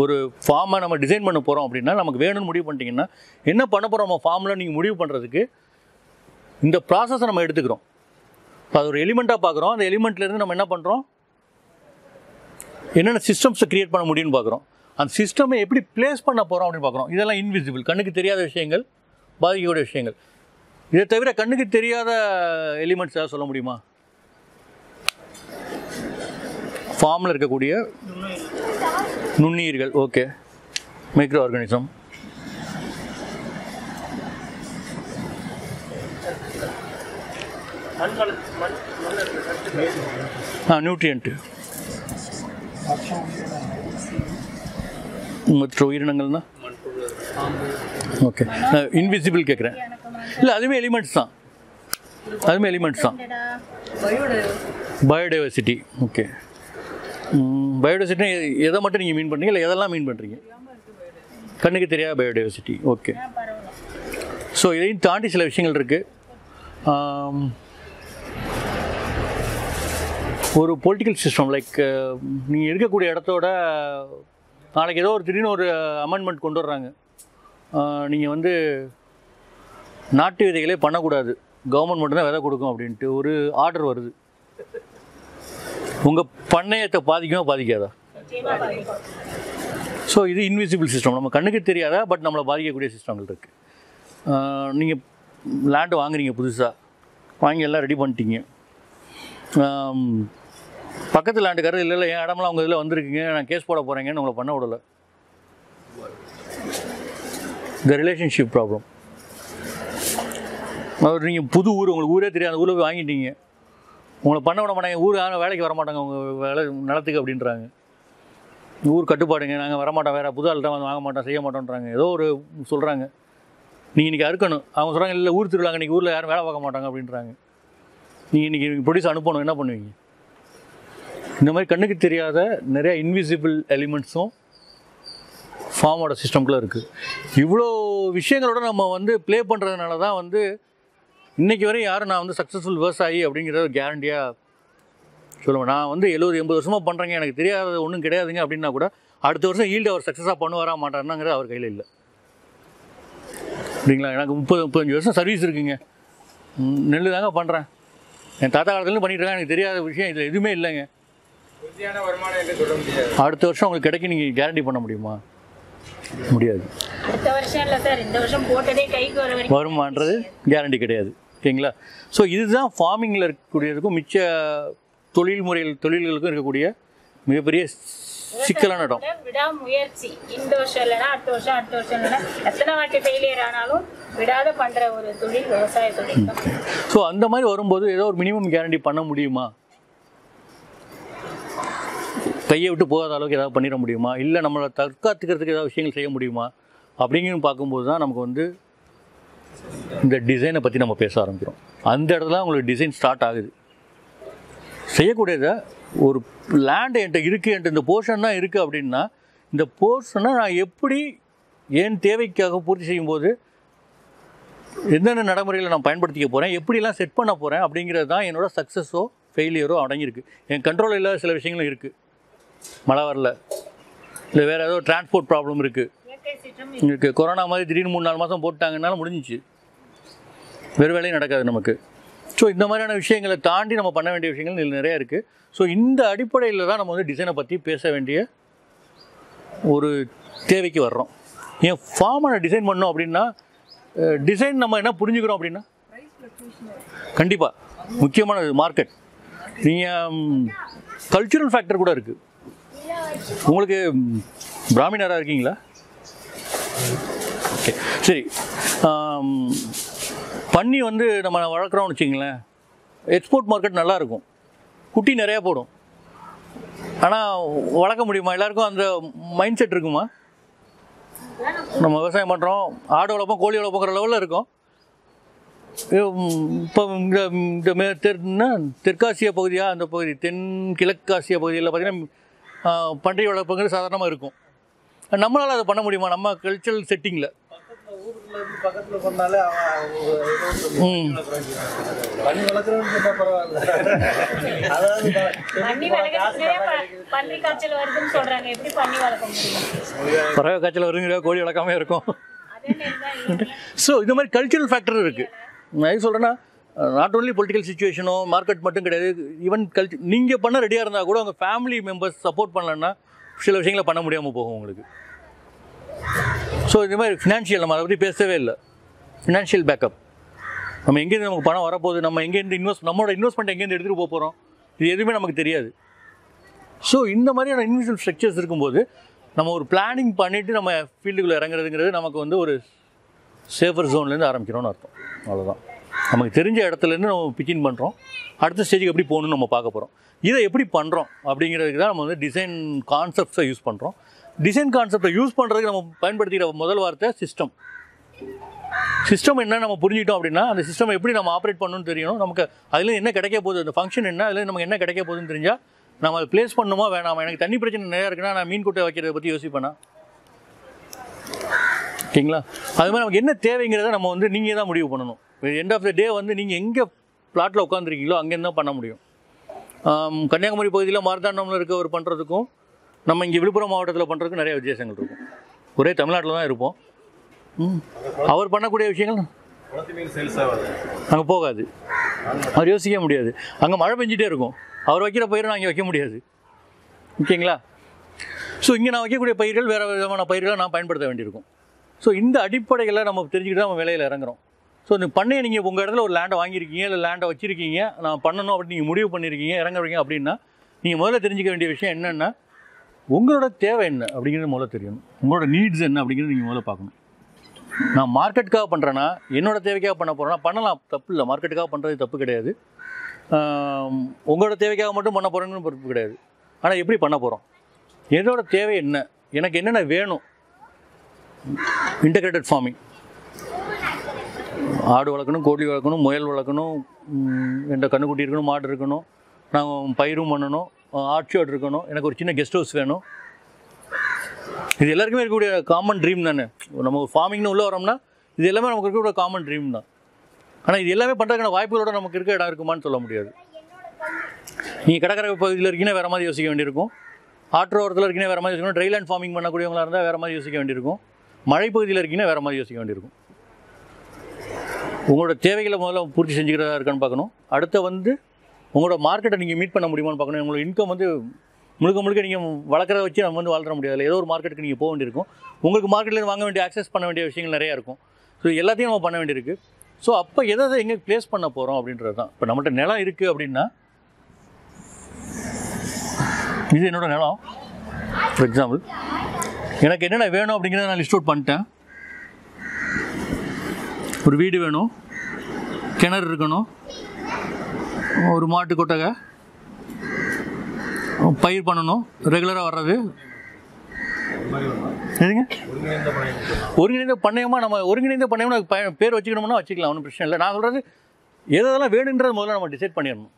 ஒரு ஃபார்மை நம்ம டிசைன் பண்ண போகிறோம் அப்படின்னா நமக்கு வேணும்னு முடிவு பண்ணிட்டீங்கன்னா என்ன பண்ண போகிறோம் நம்ம ஃபார்மில் நீங்கள் முடிவு பண்ணுறதுக்கு இந்த ப்ராசஸை நம்ம எடுத்துக்கிறோம். இப்போ அது ஒரு எலிமெண்ட்டாக பார்க்குறோம். அந்த எலிமெண்ட்லேருந்து நம்ம என்ன பண்ணுறோம், என்னென்ன சிஸ்டம்ஸை க்ரியேட் பண்ண முடியும்னு பார்க்குறோம். அந்த சிஸ்டமை எப்படி பிளேஸ் பண்ண போகிறோம் அப்படின்னு பார்க்குறோம். இதெல்லாம் இன்விசிபிள், கண்ணுக்கு தெரியாத விஷயங்கள், பாதிக்கக்கூடிய விஷயங்கள். இதை தவிர கண்ணுக்கு தெரியாத எலிமெண்ட்ஸ் ஏதாவது சொல்ல முடியுமா? ஃபார்மில் இருக்கக்கூடிய நுண்ணுயிர்கள், ஓகே, மைக்ரோ ஆர்கானிசம், ஆ நியூட்ரியன்ட்டு மற்ற உயிரினங்கள்னா ஓகே. இன்விசிபிள் கேட்குறேன், இல்லை அதுவுமே எலிமெண்ட்ஸ் தான், அதுவுமே எலிமெண்ட்ஸ் தான். Biodiversity, okay. பயோடைவர்சிட்டி எதை மட்டும் நீங்கள் மீன் பண்ணுறீங்க, இல்லை எதெல்லாம் மீன் பண்ணுறீங்க? கண்ணுக்கு தெரியாத பயோடைவர்சிட்டி, ஓகே. ஸோ இதையும் தாண்டி சில விஷயங்கள் இருக்குது. ஒரு பொலிட்டிக்கல் சிஸ்டம், லைக் நீங்கள் இருக்கக்கூடிய இடத்தோட நாளைக்கு ஏதோ ஒரு திடீர்னு ஒரு அமெண்ட்மெண்ட் கொண்டு வர்றாங்க. நீங்கள் வந்து நாட்டு விதைகளே பண்ணக்கூடாது, கவர்மெண்ட் மட்டும்தான் விதை கொடுக்கும் அப்படின்ட்டு ஒரு ஆர்டர் வருது. உங்கள் பண்ணையத்தை பாதிக்குமா பாதிக்காதா? ஸோ இது இன்விசிபிள் சிஸ்டம், நம்ம கண்ணுக்கு தெரியாதா, பட் நம்மளை பாதிக்கக்கூடிய சிஸ்டங்கள் இருக்குது. நீங்கள் லேண்டு வாங்குறீங்க, புதுசாக வாங்கி எல்லாம் ரெடி பண்ணிட்டீங்க. பக்கத்து லேண்டுக்காரர் இல்லை இல்லை என் இடம்லாம் அவங்க இதில் வந்திருக்குங்க, நான் கேஸ் போட போகிறேங்கன்னு உங்களை பண்ண விடலை. இந்த ரிலேஷன்ஷிப் ப்ராப்ளம். அவர் நீங்கள் புது ஊர், உங்களுக்கு ஊரே தெரியாது, அந்த ஊரில் போய் வாங்கிட்டீங்க. உங்களை பண்ண விட மாட்டாங்க, ஊர் யாரும் வேலைக்கு வரமாட்டாங்க உங்கள் வேலை நிலத்துக்கு அப்படின்றாங்க. ஊர் கட்டுப்பாடுங்க, நாங்கள் வரமாட்டோம், வேறு புது ஆள்கிட்ட வந்து வாங்க மாட்டோம், செய்ய மாட்டோன்றாங்க, ஏதோ ஒரு சொல்கிறாங்க. நீங்கள் இன்றைக்கி அறுக்கணும், அவங்க சொல்கிறாங்க இல்லை ஊர் திருவிழாங்க, இன்றைக்கி ஊரில் யாரும் வேலை பார்க்க மாட்டாங்க அப்படின்றாங்க. நீங்கள் இன்றைக்கி ப்ரொடியூஸ் அனுப்பணும், என்ன பண்ணுவீங்க? இந்த மாதிரி கண்ணுக்கு தெரியாத நிறையா இன்விசிபிள் எலிமெண்ட்ஸும் ஃபார்மோட சிஸ்டம்குள்ளே இருக்குது. இவ்வளோ விஷயங்களோட நம்ம வந்து ப்ளே பண்ணுறதுனால தான் வந்து இன்றைக்கி வரையும் யாரும் நான் வந்து சக்ஸஸ்ஃபுல் விவசாயி அப்படிங்கிறத ஒரு கேரண்டியாக சொல்லுவேன். நான் வந்து எழுபது எண்பது வருஷமாக பண்ணுறேங்க, எனக்கு தெரியாதது ஒன்றும் கிடையாதுங்க அப்படின்னா கூட அடுத்த வருஷம் ஈல்டு அவர் சக்ஸஸாக பண்ணுவாரா மாட்டாருனாங்கிறது அவர் கையில் இல்லை. அப்படிங்களா? எனக்கு முப்பது முப்பத்தஞ்சு வருஷம் சர்வீஸ் இருக்குங்க, நெல் தாங்க பண்ணுறேன், என் தாத்தா காலத்துலேருந்து பண்ணிட்டு இருக்கேன், எனக்கு தெரியாத விஷயம் இதில் எதுவுமே இல்லைங்க. அடுத்த வருஷம் உங்களுக்கு கிடைக்கும், நீங்கள் கேரண்டி பண்ண முடியுமா? முடியாது. வருமானது கேரண்டி கிடையாது. ஓகேங்களா? ஸோ இதுதான் ஃபார்மிங்கில் இருக்கக்கூடியதுக்கும் மிச்ச தொழில்முறை தொழில்களுக்கும் இருக்கக்கூடிய மிகப்பெரிய சிக்கலான இடம். விடாமுயற்சி, இந்த வருஷம் இல்லைன்னா அடுத்த வருஷம், அடுத்த வருஷம் இல்லைன்னா எத்தனை வாட்டி ஃபெயிலியர் ஆனாலும் விடாத பண்ணுற ஒரு தொழில் விவசாய தொழில். ஸோ அந்த மாதிரி வரும்போது ஏதோ ஒரு மினிமம் கேரண்டி பண்ண முடியுமா? கையை விட்டு போகாத அளவுக்கு ஏதாவது பண்ணிட முடியுமா? இல்லை நம்மளை தற்காத்துக்கிறதுக்கு ஏதாவது விஷயங்கள் செய்ய முடியுமா? அப்படிங்கிறது பார்க்கும்போது தான் நமக்கு வந்து இந்த டிசைனை பற்றி நம்ம பேச ஆரம்பிக்கிறோம். அந்த இடத்துல உங்களுக்கு டிசைன் ஸ்டார்ட் ஆகுது. செய்யக்கூடியதை ஒரு லேண்டு என்கிட்ட இருக்குது, என்கிட்ட இந்த போர்ஷன் தான் இருக்குது அப்படின்னா இந்த போர்ஷனை நான் எப்படி என் தேவைக்காக பூர்த்தி செய்யும்போது என்னென்ன நடைமுறைகளை நான் பயன்படுத்திக்க போகிறேன், எப்படிலாம் செட் பண்ண போகிறேன் அப்படிங்கிறது தான் என்னோடய சக்ஸஸோ ஃபெயிலியரோ அடங்கியிருக்கு. என் கண்ட்ரோல் இல்லாத சில விஷயங்களும் இருக்குது. மழை வரல, இல்லை வேறு ஏதோ டிரான்ஸ்போர்ட் ப்ராப்ளம் இருக்குது, இருக்குது கொரோனா மாதிரி திடீர்னு மூணு நாலு மாதம் போட்டாங்கன்னாலும் முடிஞ்சிச்சு, வேறு வேலையும் நடக்காது நமக்கு. ஸோ இந்த மாதிரியான விஷயங்களை தாண்டி நம்ம பண்ண வேண்டிய விஷயங்கள் இதில் நிறையா இருக்குது. ஸோ இந்த அடிப்படையில் தான் நம்ம வந்து டிசைனை பற்றி பேச வேண்டிய ஒரு தேவைக்கு வர்றோம். ஏன் ஃபார்மை டிசைன் பண்ணோம் அப்படின்னா டிசைன் நம்ம என்ன புரிஞ்சுக்கிறோம் அப்படின்னா கண்டிப்பாக முக்கியமான மார்க்கெட், நீங்கள் கல்ச்சுரல் ஃபேக்டர் கூட இருக்குது. உங்களுக்கு பிராமினராக இருக்கீங்களா? ஓகே, சரி, பன்னி வந்து நம்ம வளர்க்குறோம்னு வச்சுங்களேன், எக்ஸ்போர்ட் மார்க்கெட் நல்லாயிருக்கும், குட்டி நிறையா போடும். ஆனால் வளர்க்க முடியுமா? எல்லாருக்கும் அந்த மைண்ட் செட் இருக்குமா? நம்ம விவசாயம் பண்ணுறோம், ஆடு வளர்ப்போம், கோழி வளர்ப்போங்கிற லெவலில் இருக்கும். இப்போ இந்த இந்த மே தென்னா தெற்காசிய பகுதியாக அந்த பகுதி தென் கிழக்காசிய பகுதியில் பார்த்திங்கன்னா பன்றி வளர்ப்புங்கிற சாதாரணமாக இருக்கும். நம்மளால் அதை பண்ண முடியுமா நம்ம கல்ச்சரல் செட்டிங்கில்? பறவை காய்ச்சல் வருங்கிற கோழி வளர்க்காம இருக்கும். ஸோ இந்த மாதிரி கல்ச்சரல் ஃபேக்டர் இருக்குது. நான் எது சொல்கிறேன்னா, நாட் ஓன்லி பொலிட்டிக்கல் சுச்சுவேஷனோ மார்க்கெட் மட்டும் கிடையாது, ஈவன் கல்ச்சர். நீங்கள் பண்ண ரெடியாக இருந்தால் கூட உங்கள் ஃபேமிலி மெம்பர்ஸ் சப்போர்ட் பண்ணலன்னா சில விஷயங்களை பண்ண முடியாமல் போகும் உங்களுக்கு. ஸோ இந்த மாதிரி ஃபினான்ஷியல் நம்ம அதை பற்றி பேசவே இல்லை. ஃபினான்ஷியல் பேக்கப், நம்ம எங்கேருந்து நமக்கு பணம் வரப்போகுது, நம்ம எங்கேருந்து இன்வெஸ்ட், நம்மளோட இன்வெஸ்ட்மெண்ட் எங்கேருந்து எடுத்துகிட்டு போக போகிறோம், இது எதுவுமே நமக்கு தெரியாது. ஸோ இந்த மாதிரியான இன்வெஸ்ட்மெண்ட் ஸ்ட்ரக்சர்ஸ் இருக்கும்போது நம்ம ஒரு பிளானிங் பண்ணிவிட்டு நம்ம ஃபீல்டுக்குள்ளே இறங்குறதுங்கிறது நமக்கு வந்து ஒரு சேஃபர் ஜோன்லேருந்து ஆரம்பிக்கிறோன்னு அர்த்தம். அவ்வளோதான். நமக்கு தெரிஞ்ச இடத்துலேருந்து நம்ம பிக்கின் பண்ணுறோம், அடுத்த ஸ்டேஜுக்கு எப்படி போகணுன்னு நம்ம பார்க்க போகிறோம். இதை எப்படி பண்ணுறோம் அப்படிங்கிறதுக்கு தான் நம்ம வந்து டிசைன் கான்செப்ட்ஸை யூஸ் பண்ணுறோம். டிசைன் கான்செப்டை யூஸ் பண்ணுறதுக்கு நம்ம பயன்படுத்திக்கிற முதல் வார்த்தை சிஸ்டம். சிஸ்டம் என்ன நம்ம புரிஞ்சுக்கிட்டோம் அப்படின்னா, அந்த சிஸ்டம் எப்படி நம்ம ஆப்ரேட் பண்ணணும்னு தெரியணும். நமக்கு அதில் என்ன கிடைக்க போகுது, அந்த ஃபங்க்ஷன் என்ன, அதில் நமக்கு என்ன கிடைக்க போகுதுன்னு தெரிஞ்சால் நம்ம அதை ப்ளேஸ் பண்ணணுமா வேணாமா. எனக்கு தண்ணி பிரச்சனை நிறையா இருக்குன்னா நான் மீன் கூட்டை வைக்கிறத பற்றி யோசிப்பேண்ணா, ஓகேங்களா? அது மாதிரி நமக்கு என்ன தேவைங்கிறத நம்ம வந்து நீங்கள் தான் முடிவு பண்ணணும். எண்ட் ஆஃப் த டே வந்து நீங்கள் எங்கே பிளாட்டில் உட்காந்துருக்கீங்களோ அங்கேருந்து தான் பண்ண முடியும். கன்னியாகுமரி பகுதியில் மார்த்தாண்டமில் இருக்க ஒரு பண்ணுறதுக்கும் நம்ம இங்கே விழுப்புரம் மாவட்டத்தில் பண்ணுறதுக்கும் நிறைய வித்தியாசங்கள் இருக்கும். ஒரே தமிழ்நாட்டில் தான் இருப்போம். அவர் பண்ணக்கூடிய விஷயங்கள் அங்கே போகாது, அவர் யோசிக்க முடியாது. அங்கே மழை பெஞ்சிட்டே இருக்கும், அவர் வைக்கிற பயிரை நான் இங்கே வைக்க முடியாது, ஓகேங்களா? ஸோ இங்கே நான் வைக்கக்கூடிய பயிர்கள் வேறு விதமான பயிர்களை நான் பயன்படுத்த வேண்டியிருக்கும். ஸோ இந்த அடிப்படைகளை நம்ம தெரிஞ்சுக்கிட்டு நம்ம வேலையில் இறங்குறோம். ஸோ இந்த பண்ணையை நீங்கள் உங்கள் இடத்துல ஒரு லேண்டை வாங்கியிருக்கீங்க, இல்லை லேண்டை வச்சுருக்கீங்க, நான் பண்ணணும் அப்படின்னு நீங்கள் முடிவு பண்ணியிருக்கீங்க, இறங்குறீங்க அப்படின்னா நீங்கள் முதல்ல தெரிஞ்சிக்க வேண்டிய விஷயம் என்னென்னா, உங்களோட தேவை என்ன அப்படிங்கிறது முதல்ல தெரியணும். உங்களோட நீட்ஸ் என்ன அப்படிங்கிறது நீங்கள் முதல்ல பார்க்கணும். நான் மார்க்கெட்டுக்காக பண்ணுறேன்னா, என்னோடய தேவைக்காக பண்ண போகிறேன்னா பண்ணலாம், தப்பு இல்லை. மார்க்கெட்டுக்காக பண்ணுறது தப்பு கிடையாது. உங்களோட தேவைக்காக மட்டும் பண்ண போகிறேங்கன்னு தப்பு கிடையாது. ஆனால் எப்படி பண்ண போகிறோம், என்னோடய தேவை என்ன, எனக்கு என்னென்ன வேணும். இன்டகிரேட்டட் ஃபார்மிங், ஆடு வளர்க்கணும், கோழி வளர்க்கணும், முயல் வளர்க்கணும், என்கிட்ட கண்ணுக்குட்டி இருக்கணும், மாடு இருக்கணும், நான் பயிரும் பண்ணணும், ஆட்சியோடு இருக்கணும், எனக்கு ஒரு சின்ன கெஸ்ட் ஹவுஸ் வேணும். இது எல்லாருக்குமே இருக்கக்கூடிய காமன் ட்ரீம் தானே. நம்ம ஃபார்மிங்னு உள்ளே வரோம்னா இது எல்லாமே நமக்கு இருக்கக்கூடிய காமன் ட்ரீம் தான். ஆனால் இது எல்லாமே பண்ணுறதுக்கான வாய்ப்புகளோட நமக்கு இருக்க இடம் இருக்குமான்னு சொல்ல முடியாது. நீங்கள் கடற்கரை பகுதியில் இருக்கீங்கன்னா வேறு மாதிரி யோசிக்க வேண்டியிருக்கும், ஆற்றோரத்தில் இருக்கீங்கன்னா வேறு மாதிரி யோசிக்கணும், ட்ரைலேண்ட் ஃபார்மிங் பண்ணக்கூடியவங்களாக இருந்தால் வேறு மாதிரி யோசிக்க வேண்டியிருக்கும், மழைப்பகுதியில் இருக்கீங்கன்னா வேறு மாதிரி யோசிக்க வேண்டியிருக்கும். உங்களோட தேவைகளை முதல்ல பூர்த்தி செஞ்சுக்கிறதா இருக்கான்னு பார்க்கணும். அடுத்த வந்து உங்களோட மார்க்கெட்டை நீங்கள் மீட் பண்ண முடியுமான்னு பார்க்கணும். உங்களோட இன்கம் வந்து முழுக்க முழுக்க நீங்கள் வளர்க்குறத வச்சு நம்ம வந்து வளர்த்துற முடியாது. ஏதோ ஒரு மார்க்கெட்டுக்கு நீங்கள் போக வேண்டியிருக்கும், உங்களுக்கு மார்க்கெட்டில் வாங்க வேண்டிய ஆக்சஸ் பண்ண வேண்டிய விஷயங்கள் நிறையா இருக்கும். ஸோ எல்லாத்தையும் நம்ம பண்ண வேண்டியிருக்கு. ஸோ அப்போ எதை அதை எங்கே ப்ளேஸ் பண்ண போகிறோம் அப்படின்றது தான். இப்போ நம்மகிட்ட நிலம் இருக்குது அப்படின்னா, இது என்னோடய நிலம் ஃபார் எக்ஸாம்பிள், எனக்கு என்னென்ன வேணும் அப்படிங்கிறத நான் லிஸ்ட் அவுட் பண்ணிட்டேன். ஒரு வீடு வேணும், கிணறு இருக்கணும், ஒரு மாட்டு கொட்டகை, பயிர் பண்ணணும், ரெகுலராக வர்றது எதுங்க ஒருங்கிணைந்த பண்ணையமாக. நம்ம ஒருங்கிணைந்த பண்ணையமாக பய பேர் வச்சுக்கணும்னா வச்சுக்கலாம், ஒன்றும் பிரச்சனை இல்லை. நான் சொல்கிறது எதெல்லாம் வேணுன்றது முதல்ல நம்ம டிசைட் பண்ணிடணும்.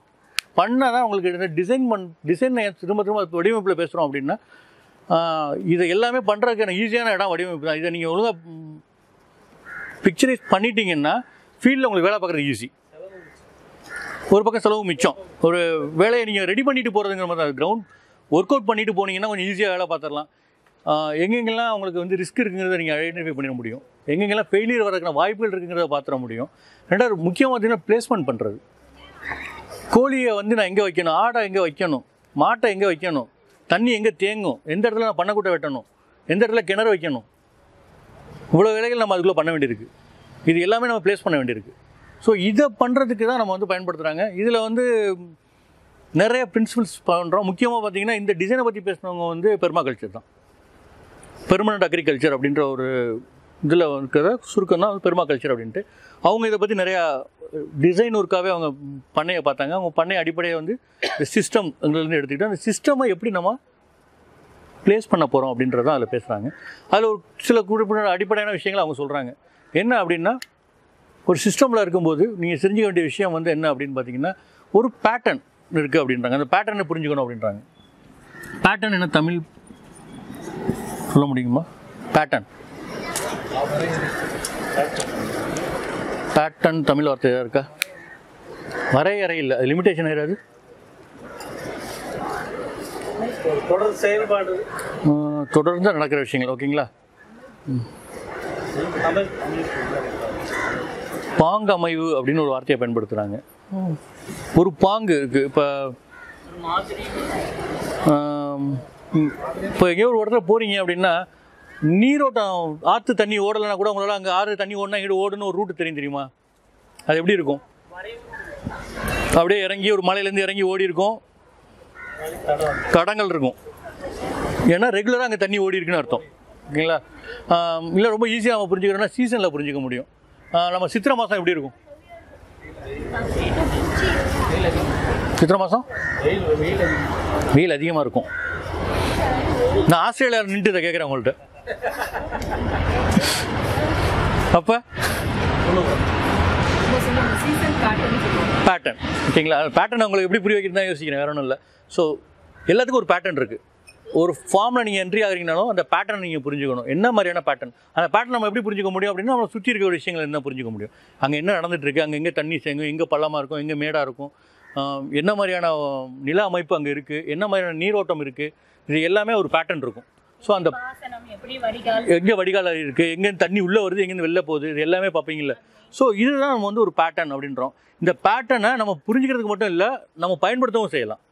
பண்ணால் தான் உங்களுக்கு டிசைன் பண் டிசைன் திரும்ப திரும்ப வடிவமைப்பில் பேசுகிறோம் அப்படின்னா, இதை எல்லாமே பண்ணுறதுக்கான ஈஸியான இடம் வடிவமைப்பு தான். இதை நீங்கள் ஒழுங்காக பிக்சரைஸ் பண்ணிட்டீங்கன்னா ஃபீல்டில் உங்களுக்கு வேலை பார்க்குறது ஈஸி. ஒரு பக்கம் செலவு மிச்சம். ஒரு வேலையை நீங்கள் ரெடி பண்ணிட்டு போகிறதுங்கிற மாதிரி தான். கிரவுண்ட் ஒர்க் அவுட் பண்ணிட்டு போனீங்கன்னா கொஞ்சம் ஈஸியாக வேலை பார்த்துடலாம். எங்கெங்கெல்லாம் உங்களுக்கு வந்து ரிஸ்க் இருக்குங்கிறத நீங்கள் ஐடென்டிஃபை பண்ணிட முடியும், எங்கெங்கெல்லாம் ஃபெயிலியர் வரதுக்கான வாய்ப்புகள் இருக்குங்கிறத பார்த்துட முடியும். ரெண்டாவது முக்கியமாக பார்த்தீங்கன்னா பிளேஸ்மெண்ட் பண்ணுறது. கோழியை வந்து நான் எங்கே வைக்கணும், ஆடை எங்கே வைக்கணும், மாட்டை எங்கே வைக்கணும், தண்ணி எங்கே தேங்கும், எந்த இடத்துல நான் பண்ணக்கூட்ட வெட்டணும், எந்த இடத்துல கிணறு வைக்கணும், இவ்வளோ வேலைகள் நம்ம அதுக்குள்ளே பண்ண வேண்டியிருக்கு. இது எல்லாமே நம்ம ப்ளேஸ் பண்ண வேண்டியிருக்கு. ஸோ இதை பண்ணுறதுக்கு தான் நம்ம வந்து பயன்படுத்துகிறாங்க. இதில் வந்து நிறைய பிரின்சிபிள்ஸ் பண்ணுறோம். முக்கியமாக பார்த்திங்கன்னா, இந்த டிசைனை பற்றி பேசினவங்க வந்து பெர்மாகல்ச்சர் தான், பெர்மனன்ட் அக்ரிகல்ச்சர் அப்படின்ற ஒரு இதில் இருக்கிற சுருக்கம்னா பெருமா கல்ச்சர் அப்படின்ட்டு அவங்க இதை பற்றி நிறையா டிசைன் ஒர்க்காகவே அவங்க பண்ணையை பார்த்தாங்க. அவங்க பண்ணை அடிப்படையை வந்து இந்த சிஸ்டம் எங்கள்லேருந்து எடுத்துக்கிட்டு அந்த சிஸ்டமை எப்படி நம்ம ப்ளேஸ் பண்ண போகிறோம் அப்படின்றதான் அதில் பேசுகிறாங்க. அதில் ஒரு சில குறிப்பிட்ட அடிப்படையான விஷயங்கள் அவங்க சொல்கிறாங்க. என்ன அப்படின்னா, ஒரு சிஸ்டமில் இருக்கும்போது நீங்கள் செஞ்சுக்க வேண்டிய விஷயம் வந்து என்ன அப்படின்னு பார்த்தீங்கன்னா, ஒரு பேட்டர்ன் இருக்குது அப்படின்றாங்க. அந்த பேட்டர்னை புரிஞ்சுக்கணும் அப்படின்றாங்க. பேட்டர்ன் என்ன தமிழ் சொல்ல முடியுமா? பேட்டர்ன் பேட்டர்ன் தமிழ் வார்த்தை எதாவது இருக்கா? வரையறை இல்லை, அது லிமிட்டேஷன் ஆயிடாது. தொடர் செயல்பாடு தொடர்ந்து நடக்கிற விஷயங்கள். ஓகேங்களா? பாங்கு அமைவு அப்படின்னு ஒரு வார்த்தையை பயன்படுத்துகிறாங்க. ஒரு பாங்கு இருக்குது. இப்போ இப்போ எங்கேயோ ஒரு இடத்துல போகிறீங்க அப்படின்னா, நீரோட்டம் ஆற்று தண்ணி ஓடலைன்னா கூட உங்களால் அங்கே ஆறு தண்ணி ஓடனா இங்கே ஓடுன்னு ஒரு ரூட்டு தெரியும், தெரியுமா? அது எப்படி இருக்கும்? அப்படியே இறங்கி ஒரு மலையிலேருந்து இறங்கி ஓடி இருக்கும், தடங்கள் இருக்கும். ஏன்னா ரெகுலராக அங்கே தண்ணி ஓடி இருக்குன்னு அர்த்தம். ஓகேங்களா? இல்லை ரொம்ப ஈஸியாக நம்ம புரிஞ்சுக்கிறோன்னா சீசனில் புரிஞ்சிக்க முடியும். நம்ம சித்திரை மாதம் எப்படி இருக்கும்? சித்திரை மாதம் வெயில் அதிகமாக இருக்கும். நான் ஆஸ்திரேலியா நின்று இதை கேட்குறேன் உங்கள்கிட்ட. அப்போ பேட்டர்ன். ஓகேங்களா? பேட்டர்ன் உங்களுக்கு எப்படி புரிய வைக்கிறது தான் யோசிக்கிறேன், வேற ஒன்றும் இல்லை. ஸோ எல்லாத்துக்கும் ஒரு பேட்டர்ன் இருக்குது. ஒரு ஃபார்மில் நீங்கள் என்ட்ரி ஆகிறீங்கனாலும் அந்த பேட்டர்ன் நீங்கள் புரிஞ்சுக்கணும். என்ன மாதிரியான பேட்டர்ன், அந்த பேட்டர்ன் நம்ம எப்படி புரிஞ்சுக்க முடியும் அப்படின்னா, நம்ம சுற்றி இருக்கிற விஷயங்கள் என்ன புரிஞ்சுக்க முடியும். அங்கே என்ன நடந்துகிட்ருக்கு, அங்கே எங்கே தண்ணி சேங்கும், எங்கே பள்ளமாக இருக்கும், எங்கே மேடாக இருக்கும், என்ன மாதிரியான நில அமைப்பு அங்கே இருக்குது, என்ன மாதிரியான நீரோட்டம் இருக்குது, இது எல்லாமே ஒரு பேட்டர்ன் இருக்கும். ஸோ அந்த எங்கே வடிகால் இருக்குது, எங்கேருந்து தண்ணி உள்ளே வருது, எங்கேருந்து வெளில போகுது, இது எல்லாமே பார்ப்பீங்கள்ல. ஸோ இதுதான் நம்ம வந்து ஒரு பேட்டர்ன் அப்படின்றோம். இந்த பேட்டர்னை நம்ம புரிஞ்சுக்கிறதுக்கு மட்டும் இல்லை, நம்ம பயன்படுத்தவும் செய்யலாம்.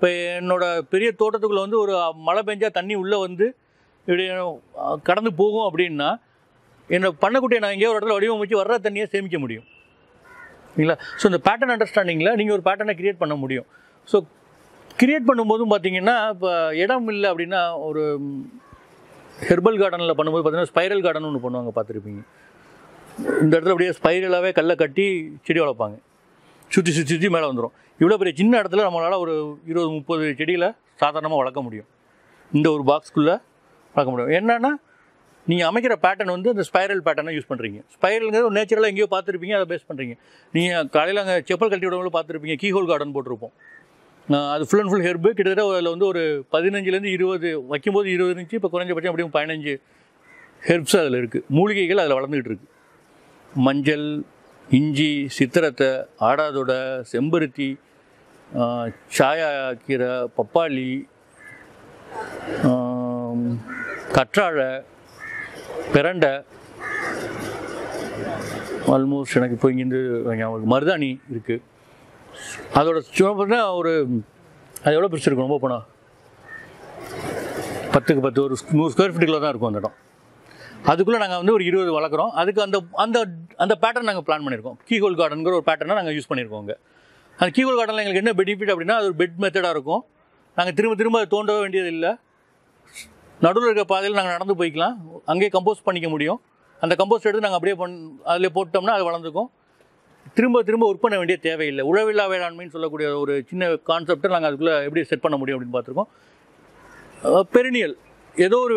இப்போ என்னோடய பெரிய தோட்டத்துக்குள்ளே வந்து ஒரு மழை பெஞ்சால் தண்ணி உள்ளே வந்து இப்படி கடந்து போகும் அப்படின்னா, என்னோட பண்ணக்குட்டியை நான் எங்கேயோ ஒரு இடத்துல வடிவமைச்சு வர்ற தண்ணியை சேமிக்க முடியும். இல்லைங்களா? ஸோ இந்த பேட்டர்ன் அண்டர்ஸ்டாண்டிங்கில் நீங்கள் ஒரு பேட்டர்னை க்ரியேட் பண்ண முடியும். ஸோ க்ரியேட் பண்ணும்போதும் பார்த்திங்கன்னா, இப்போ இடம் இல்லை அப்படின்னா, ஒரு ஹெர்பல் கார்டனில் பண்ணும்போது பார்த்திங்கன்னா ஸ்பைரல் கார்டன் ஒன்று பண்ணுவாங்க, பார்த்துருப்பீங்க. இந்த இடத்துல அப்படியே ஸ்பைரலாகவே கல்லை கட்டி செடி வளர்ப்பாங்க. சுற்றி சுற்றி சுற்றி மேலே வந்துடும். இவ்வளோ பெரிய சின்ன இடத்துல நம்மளால் ஒரு இருபது முப்பது செடியில் சாதாரணமாக வளர்க்க முடியும். இந்த ஒரு பாக்ஸ்குள்ளே வளர்க்க முடியும். என்னென்னா, நீங்கள் அமைக்கிற பேட்டர்ன் வந்து அந்த ஸ்பைரல் பேட்டர்னாக யூஸ் பண்ணுறீங்க. ஸ்பைரலுங்கிறது நேச்சுரலாக எங்கேயோ பார்த்துருப்பீங்க, அதை பேஸ் பண்ணுறீங்க. நீங்கள் காலையில் அங்கே செப்பல் கட்டி விடவங்களும் பார்த்துருப்பீங்க, கீஹோல் கார்டன் போட்டிருப்போம். அது ஃபுல் அண்ட் ஃபுல் ஹெர்பு. கிட்டத்தட்ட அதில் வந்து ஒரு பதினஞ்சுலேருந்து இருபது வைக்கும்போது இருபது இருந்துச்சு, இப்போ குறைஞ்சபட்சம் அப்படியும் பதினஞ்சு ஹெர்ப்ஸ் அதில் இருக்குது. மூலிகைகள் அதில் வளர்ந்துக்கிட்டு இருக்குது. மஞ்சள், இஞ்சி, சித்திரத்தை, ஆடாதோட, செம்பருத்தி, சாயா கீரை, பப்பாளி, கற்றாழை, பிரண்டை, ஆல்மோஸ்ட் எனக்கு இப்போ இங்கேருந்து அவங்களுக்கு மருதாணி இருக்குது. அதோட சும்மா ஒரு அது எவ்வளோ பெருசு இருக்கும், ரொம்ப போனால் பத்துக்கு பத்து ஒரு நூறு ஸ்கொயர் ஃபீட்டுக்குள்ளே தான் இருக்கும் அந்த இடம். அதுக்குள்ளே நாங்கள் வந்து ஒரு இருபது வளர்க்குறோம். அதுக்கு அந்த அந்த அந்த பேட்டர்ன் நாங்கள் பிளான் பண்ணியிருக்கோம். கீஹோல் கார்டனுங்கிற ஒரு பேட்டர்னை நாங்கள் யூஸ் பண்ணியிருக்கோம். அங்கே அந்த கீஹோல் கார்டனில் எங்களுக்கு என்ன பெனிஃபிட் அப்படின்னா, அது ஒரு பெட் மெத்தடாக இருக்கும். நாங்கள் திரும்ப திரும்ப அது தோண்டவே வேண்டியது இல்லை. நடுவில் இருக்கிற பாதையில் நாங்கள் நடந்து போய்க்கலாம். அங்கேயே கம்போஸ்ட் பண்ணிக்க முடியும். அந்த கம்போஸ்ட் எடுத்து நாங்கள் அப்படியே பண் அதில் போட்டோம்னா அது வளர்ந்துக்கும். திரும்ப திரும்ப ஒர்க் பண்ண வேண்டிய தேவையில்லை. உழவில்லா வேளாண்மைன்னு சொல்லக்கூடிய ஒரு சின்ன கான்செப்டை நாங்கள் அதுக்குள்ளே எப்படி செட் பண்ண முடியும் அப்படின்னு பார்த்துருக்கோம். பெரினியல் ஏதோ ஒரு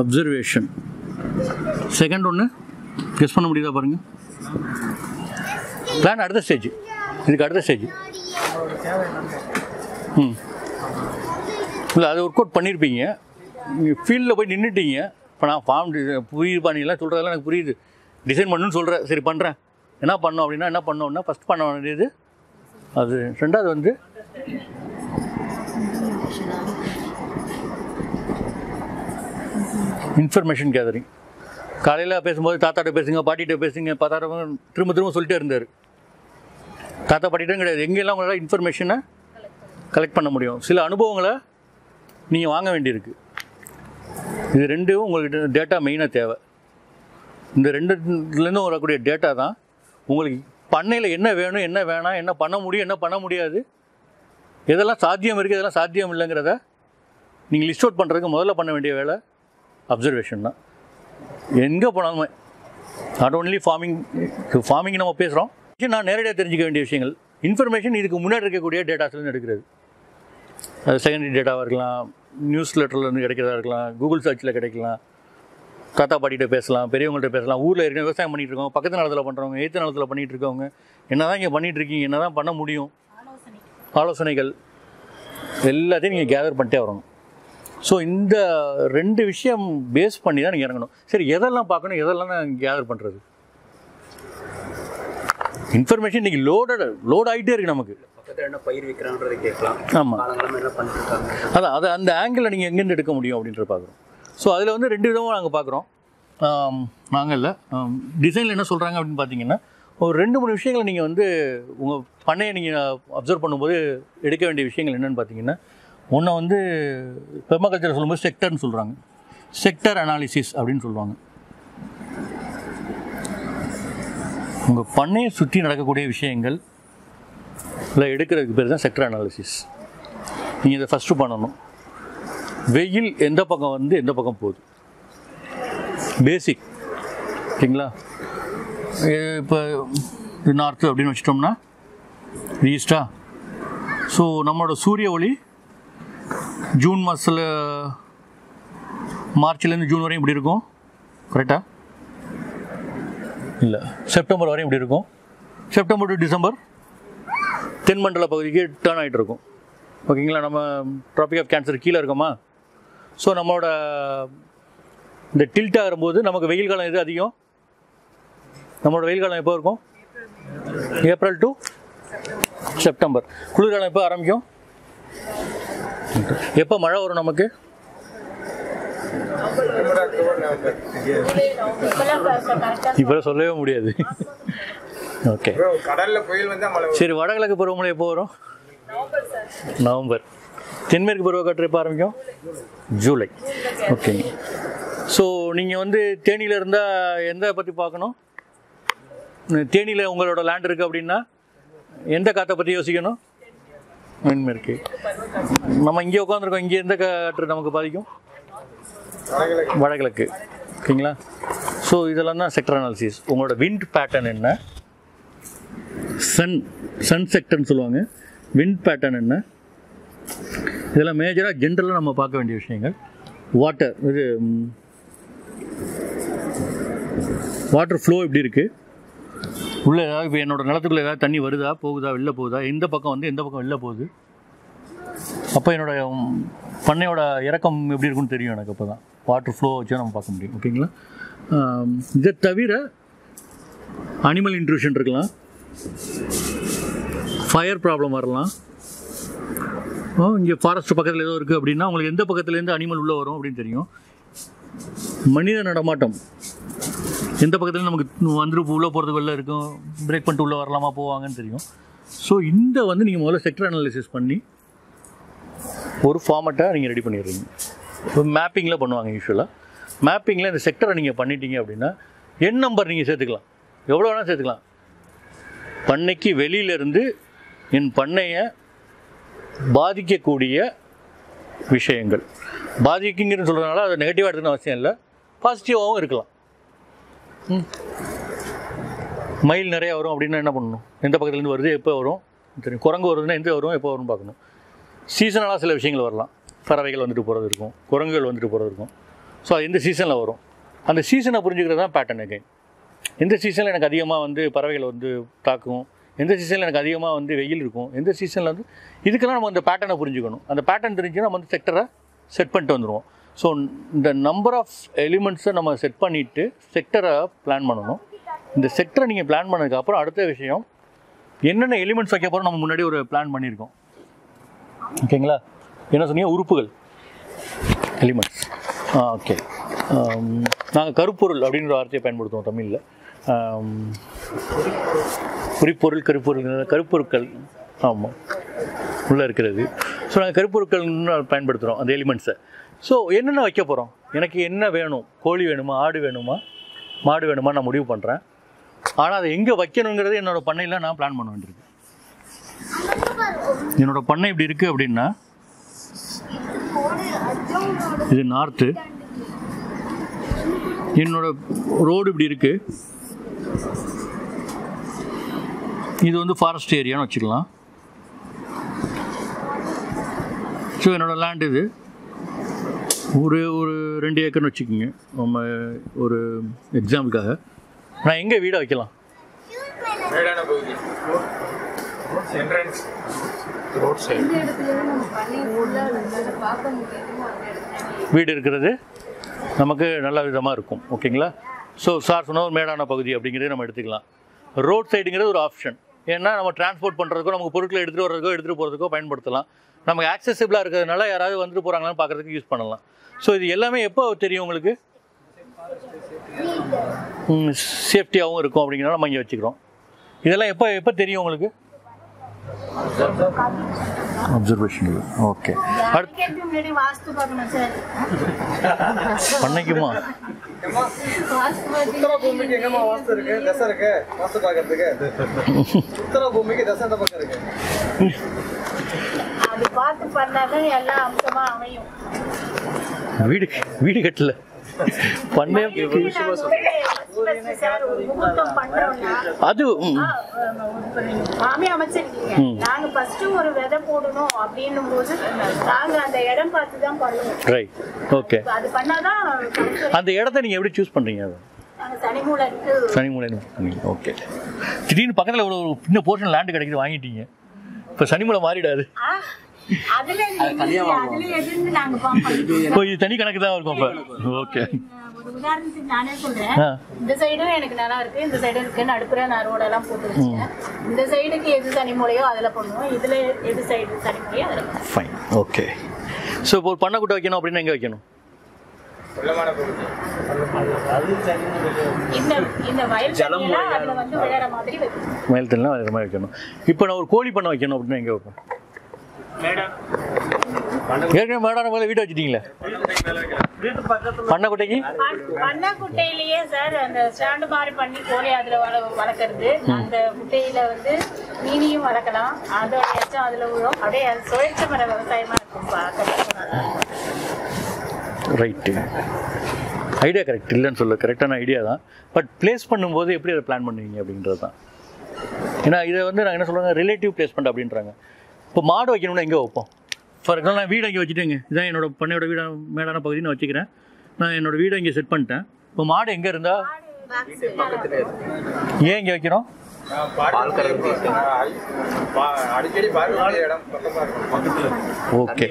அப்சர்வேஷன். செகண்ட் ஒன்று கெஸ் பண்ண முடியுதா பாருங்கள். பிளான் அடுத்த ஸ்டேஜ், இதுக்கு அடுத்த ஸ்டேஜ். ம் இல்லை, அதை ஒர்க் அவுட் பண்ணியிருப்பீங்க. நீங்கள் ஃபீல்டில் போய் நின்றுட்டீங்க. இப்போ நான் ஃபார்ம் புரியுது பண்ணிக்கலாம் சொல்கிறதெல்லாம் எனக்கு புரியுது, டிசைன் பண்ணுன்னு சொல்கிறேன், சரி பண்ணுறேன். என்ன பண்ணோம் அப்படின்னா, என்ன பண்ணோம்னா ஃபஸ்ட் பண்ண வேண்டியது அது. ரெண்டாவது வந்து information gathering. Karela Pesmo, Tata Pesing, Party Pesing, and Patara, Trimudrum Sultan there. Tata Patitan, Engelang information collect Panamudio. Silla Anubonga, Niwanga and Dirk. The Rendu data main at the Rendu Leno Rakuda data, Panel, Enna Vena, Enna Vana, and a Panamudi and a Panamudia. Yella Sadia America, Sadia Milangrada, English short Pantra, Mola Panamedi observation. Not only farming, farming in our place wrong. Information is data. Secondary data, newsletter, Google search, Tata Party to Pesla, Perium to Pesla, Wool, Universal Money to go, Pakistan, Eighth and other Pani to go, another money drinking, another Panamudio, Halosenegal, Latin you gather Pantaron. So, in the ரெண்டு விஷயம் பேஸ் பண்ணி தான் நீங்க இறங்கணும். சரி எதெல்லாம் பார்க்கணும் எதெல்லாம் கேதர் பண்றது? இன்ஃபர்மேஷன் நீங்க லோடட் லோட் ஐடியா இருக்கு நமக்கு. பக்கத்துல என்ன பயிர் விக்கறாங்கன்றது கேட்கலாம். ஆமா. ஆளுங்க என்ன பண்ணிட்டு இருக்காங்க. அத அத அந்த ஆங்கிள் நீங்க எங்க இருந்து எடுக்க முடியும் அப்படின்ற பாக்குறோம். சோ அதுல வந்து ரெண்டு விதமா நாங்க பாக்குறோம். நாங்க இல்ல டிசைன்ல என்ன சொல்றாங்க அப்படினு பாத்தீங்கன்னா ஒரு ரெண்டு மூணு விஷயங்களை நீங்க வந்து உங்க பண்ணைய நீங்க அப்சர்வ் பண்ணும்போது எடுக்க வேண்டிய விஷயங்கள் என்னன்னு பாத்தீங்கன்னா ஒண்ணு வந்து பெர்மாகல்ச்சர் சொல்லும்போது செக்டர்னு சொல்றாங்க. செக்டர் அனாலிசிஸ் அப்படினு சொல்வாங்க. உங்க பண்ணையை சுத்தி நடக்கக்கூடிய விஷயங்கள் இல்ல எடுக்கிறதுக்கு பேரு தான் செக்டர் அனாலிசிஸ். நீங்க இத ஃபர்ஸ்ட் பண்ணனும். வெயில் எந்த பக்கம் வந்து எந்த பக்கம் போகுது? பேசிக். ஓகேங்களா? இப்ப நார்த் அப்படினு வச்சிட்டோம்னா ஈஸ்டா. சோ நம்மளோட சூரிய ஒளி June மாசத்துல மார்ச்ல இருந்து ஜூன் வரையும் இப்படி இருக்கும் கரெக்ட்டா இல்ல செப்டம்பர் வரையும் இப்படி இருக்கும் செப்டம்பர் டு டிசம்பர் தென்மண்டல பகுதிக்கு டர்ன் ஆயிட்டு இருக்கும் ஓகேங்களா நம்ம ட்ராபிக் ஆஃப் கேன்சர் கீழ இருக்கோமா சோ நம்மளோட இந்த டில்ட் ஆகும்போது நமக்கு வெயில் காலம் எது அதிகம் நம்மளோட வெயில் காலம் எப்போ இருக்கும் ஏப்ரல் டு செப்டம்பர் குளிர் காலம் எப்போ ஆரம்பிக்கும் எப்ப மழை வரும் நமக்கு இப்ப சொல்லவே முடியாது ஓகே கடல்ல புயல் வந்தா மழை சரி வடகிழக்கு பருவமழை எப்போ வரும் நவம்பர் சார் நவம்பர் தென்மேற்கு பருவக்காற்று எப்ப ஆரம்பிக்கும் ஜூலை ஓகே சோ நீங்க வந்து தேனில இருந்தா எந்த பத்தி பார்க்கணும் தேனில உங்களோட லேண்ட் இருக்கு அப்படினா எந்த காத்தை பத்தி யோசிக்கணும் தென்மேற்கு நம்ம இங்கே உட்கார்ந்திருக்கோம் இங்கே எந்த காற்று நமக்கு பாதிக்கும் வடகிழக்கு ஓகேங்களா சோ இதெல்லாம் தான் செக்டர் அனாலிசிஸ் உங்களோட wind pattern என்ன sun sun sector னு சொல்வாங்க wind pattern என்ன இதெல்லாம் மேஜரா ஜெனரலா நம்ம பார்க்க வேண்டிய விஷயங்கள் வாட்டர் இது வாட்டர் flow எப்படி இருக்கு உள்ள ஏதாவது என்னோட நிலத்துக்குள்ள ஏதாவது தண்ணி வருதா போகுதா இல்ல போகுதா இந்த பக்கம் வந்து இந்த பக்கம் இல்ல போகுது அப்ப என்னோட பண்ணையோட இறக்கம் எப்படி இருக்குன்னு தெரியும் எனக்கு அப்பதான் வாட்டர் ஃப்ளோ வச்சு நம்ம பார்க்க முடியும் ஓகேங்களா இத தவிர அனிமல் இன்ட்ரூஷன் இருக்கலாம் ஃபயர் ப்ராப்ளம் வரலாம் இங்க ஃபாரஸ்ட் பக்கத்துல ஏதோ இருக்கு அப்படினா உங்களுக்கு எந்த பக்கத்துல இருந்து அனிமல் உள்ள வரும் அப்படினு தெரியும் மனித நடமாட்டம் எந்த பக்கத்துல நமக்கு வந்து உள்ள போறதுக்கு உள்ள இருக்கும் பிரேக் பண்ணிட்டு உள்ள வரலாமா போவாங்கன்னு தெரியும் சோ இந்த வந்து நீங்க முதல்ல செக்டர் அனாலிசிஸ் பண்ணி ஒரு ஃபார்மட்டா நீங்க ரெடி பண்ணிடுவீங்க இப்போ மேப்பிங்ல பண்ணுவாங்க யூசுவலா மேப்பிங்ல இந்த செக்டரை நீங்க பண்ணிட்டீங்க அப்படினா என் நம்பர் நீங்க சேர்த்துக்கலாம் எவ்வளவு வேணா சேர்த்துக்கலாம் பண்ணைக்கு வெளியில இருந்து என் பண்ணைய பாதிக்க கூடிய விஷயங்கள் பாதிக்குங்கன்னு சொல்றதுனால அது நெகட்டிவா எடுத்துக்கணும் அவசியம் இல்ல பாசிட்டிவாவும் இருக்கலாம் மயில் நிறைய வரும் அப்படினா என்ன பண்ணனும் எந்த பக்கத்துல இருந்து வருது எப்போ வரும் தெரியும் குரங்கு வருதுனா எந்த வரும் எப்போ வரும்னு பார்க்கணும் சீசனலா சில விஷயங்கள் வரலாம் பறவைகள் வந்துட்டு போறது இருக்கும் குரங்குகள் வந்துட்டு போறது இருக்கும் சோ அது இந்த சீசன்ல வரும் அந்த சீசனை புரிஞ்சிக்கிறது தான் பேட்டர்ன் அகைன் எந்த சீசன்ல எனக்கு அதிகமா வந்து பறவைகள் வந்து தாக்கும் எந்த சீசன்ல எனக்கு அதிகமா வந்து வெயில் இருக்கும் எந்த சீசன்ல வந்து இதுக்கெல்லாம் நம்ம அந்த பேட்டர்னை புரிஞ்சிக்கணும் அந்த பேட்டர்ன் தெரிஞ்சா நம்ம அந்த செக்டரை செட் பண்ணிட்டு வந்துருவோம் So, the number of elements நம்ம செட் பண்ணிட்டு செக்டரை பிளான் பண்ணனும். இந்த செக்டரை நீங்க பிளான் பண்ணதுக்கு அப்புறம் அடுத்த விஷயம் என்னென்ன எலிமெண்ட்ஸ் வைக்க போறோம் நம்ம முன்னாடி ஒரு பிளான் பண்ணிருக்கோம். ஓகேங்களா? என்ன சொன்னீங்க உறுப்புகள் எலிமெண்ட்ஸ். ஓகே. நாங்கள் கருப்பொருள் அப்படின்ற வார்த்தையை பயன்படுத்துவோம் தமிழில். குறிப்பொருள் கருப்பொருள் கருப்பொருட்கள் ஆமாம் உள்ளே இருக்கிறது. ஸோ நாங்கள் கருப்பொருட்கள்னு பயன்படுத்துகிறோம் அந்த எலிமெண்ட்ஸை. ஸோ என்னென்ன வைக்க போகிறோம், எனக்கு என்ன வேணும், கோழி வேணுமா, ஆடு வேணுமா, மாடு வேணுமா, நான் முடிவு பண்ணுறேன். ஆனால் அதை எங்கே வைக்கணுங்கிறது என்னோடய பண்ணையில் நான் பிளான் பண்ண வேண்டியிருக்கு. என்னோடய பண்ணை இப்படி இருக்குது அப்படின்னா, இது நார்த்து, என்னோட ரோடு இப்படி இருக்குது, இது வந்து ஃபாரஸ்ட் ஏரியான்னு வச்சுக்கலாம். ஸோ என்னோடய லேண்ட் இது ஒரு ஒரு ரெண்டு ஏக்கர்னு வச்சுக்கோங்க நம்ம ஒரு எக்ஸாம்பிளுக்காக. நான் எங்கே வீடை வைக்கலாம், வீடு இருக்கிறது நமக்கு நல்ல விதமாக இருக்கும். ஓகேங்களா. ஸோ சார் சொன்ன ஒரு மேடான பகுதி அப்படிங்கிறது நம்ம எடுத்துக்கலாம். ரோட் சைடுங்கிறது ஒரு ஆப்ஷன். ஏன்னா நம்ம டிரான்ஸ்போர்ட் பண்ணுறதுக்கோ, நமக்கு பொருட்களை எடுத்துகிட்டு வர்றதுக்கோ எடுத்துகிட்டு போகிறதுக்கோ பயன்படுத்தலாம். நமக்கு ஆக்சசிபிளாக இருக்கிறதுனால யாராவது வந்துட்டு போகிறாங்களான்னு பார்க்குறதுக்கு யூஸ் பண்ணலாம். ஸோ இது எல்லாமே எப்போ தெரியும் உங்களுக்கு, சேஃப்டியாகவும் இருக்கும் அப்படிங்கிறத நம்ம இங்கே வச்சுக்கிறோம். இதெல்லாம் எப்போ எப்போ தெரியும் உங்களுக்கு, அப்சர்வேஷன். ஓகே, பண்ணிக்குமா வீடு வீடு கட்டல பண்ண அது அமைச்சிருக்கீங்க. நாங்க ஃபர்ஸ்ட் ஒரு விதை போடணும் அப்படின்னும் போது நாங்க அந்த இடம் பார்த்து தான் பண்ணுவோம். Right, okay. அது பண்ணாதான் அந்த இடத்தை நீங்க எப்படி சூஸ் பண்றீங்க, அது சனிமூலை இருக்கு, சனிமூலை இருக்கு. ஓகே. திடீர்னு பக்கத்துல ஒரு சின்ன போர்ஷன் லேண்ட் கிடைக்குது, வாங்கிட்டீங்க. இப்ப சனிமூலை மாறிடாது, அதுல அதுல இருந்து நாங்க பாப்போம். போய் தனி கணக்கு தான் இருக்கும். ஓகே. உதாரணத்துக்கு நானே சொல்றேன், இந்த சைடும் எனக்கு நல்லா இருக்கு, இந்த சைடும் இருக்குன்னு அடுப்புற நான் ரோடெல்லாம் போட்டு வச்சேன். இந்த சைடுக்கு எது சனிமூலையோ அதில் பண்ணுவோம், இதுல எது சைடு சனிமூலையோ அதில். Fine, okay. ஸோ இப்போ ஒரு பண்ணை கூட்ட வைக்கணும் அப்படின்னா எங்கே வைக்கணும்? வயல் தெல்லாம் வேற மாதிரி வைக்கணும். இப்போ நான் ஒரு கோழி பண்ணை வைக்கணும் அப்படின்னா எங்கே வைப்பேன்? ஏற்கனவே மேடான மேலே வீட்டை வச்சுட்டீங்களா? பண்ணக்குட்டைக்கு பண்ணக்குட்டையிலேயே சார் அந்த ஸ்டாண்டு மாதிரி பண்ணி கோழி அதில் வள வளர்க்குறது அந்த குட்டையில் வந்து மீனியும் வளர்க்கலாம். அதோட எச்சம் அதில் விழும். அப்படியே அது சுழற்சி மர விவசாயமாக இருக்கும். பார்க்க ரைட்டு, ஐடியா கரெக்ட் இல்லைன்னு சொல்ல, கரெக்டான ஐடியா தான். பட் பிளேஸ் பண்ணும்போது எப்படி அதை பிளான் பண்ணுவீங்க அப்படின்றது தான். ஏன்னா இதை வந்து நாங்கள் என்ன சொல்கிறாங்க, ரிலேட்டிவ் பிளேஸ்மெண்ட் அப்படின்றாங்க. இப்போ மாடு வைக்கணும்னா எங்கே வைப்போம்? ஃபார் எக்ஸாம்பிள் நான் வீடு அங்கே வச்சுட்டேங்க, இதுதான் என்னோட பண்ணையோட வீட மேலான பகுதி நான் வச்சுக்கிறேன். நான் என்னோடய வீடை இங்கே செட் பண்ணிட்டேன். இப்போ மாடு எங்கே இருந்தால் ஏன் இங்கே வைக்கிறோம்? ஓகே,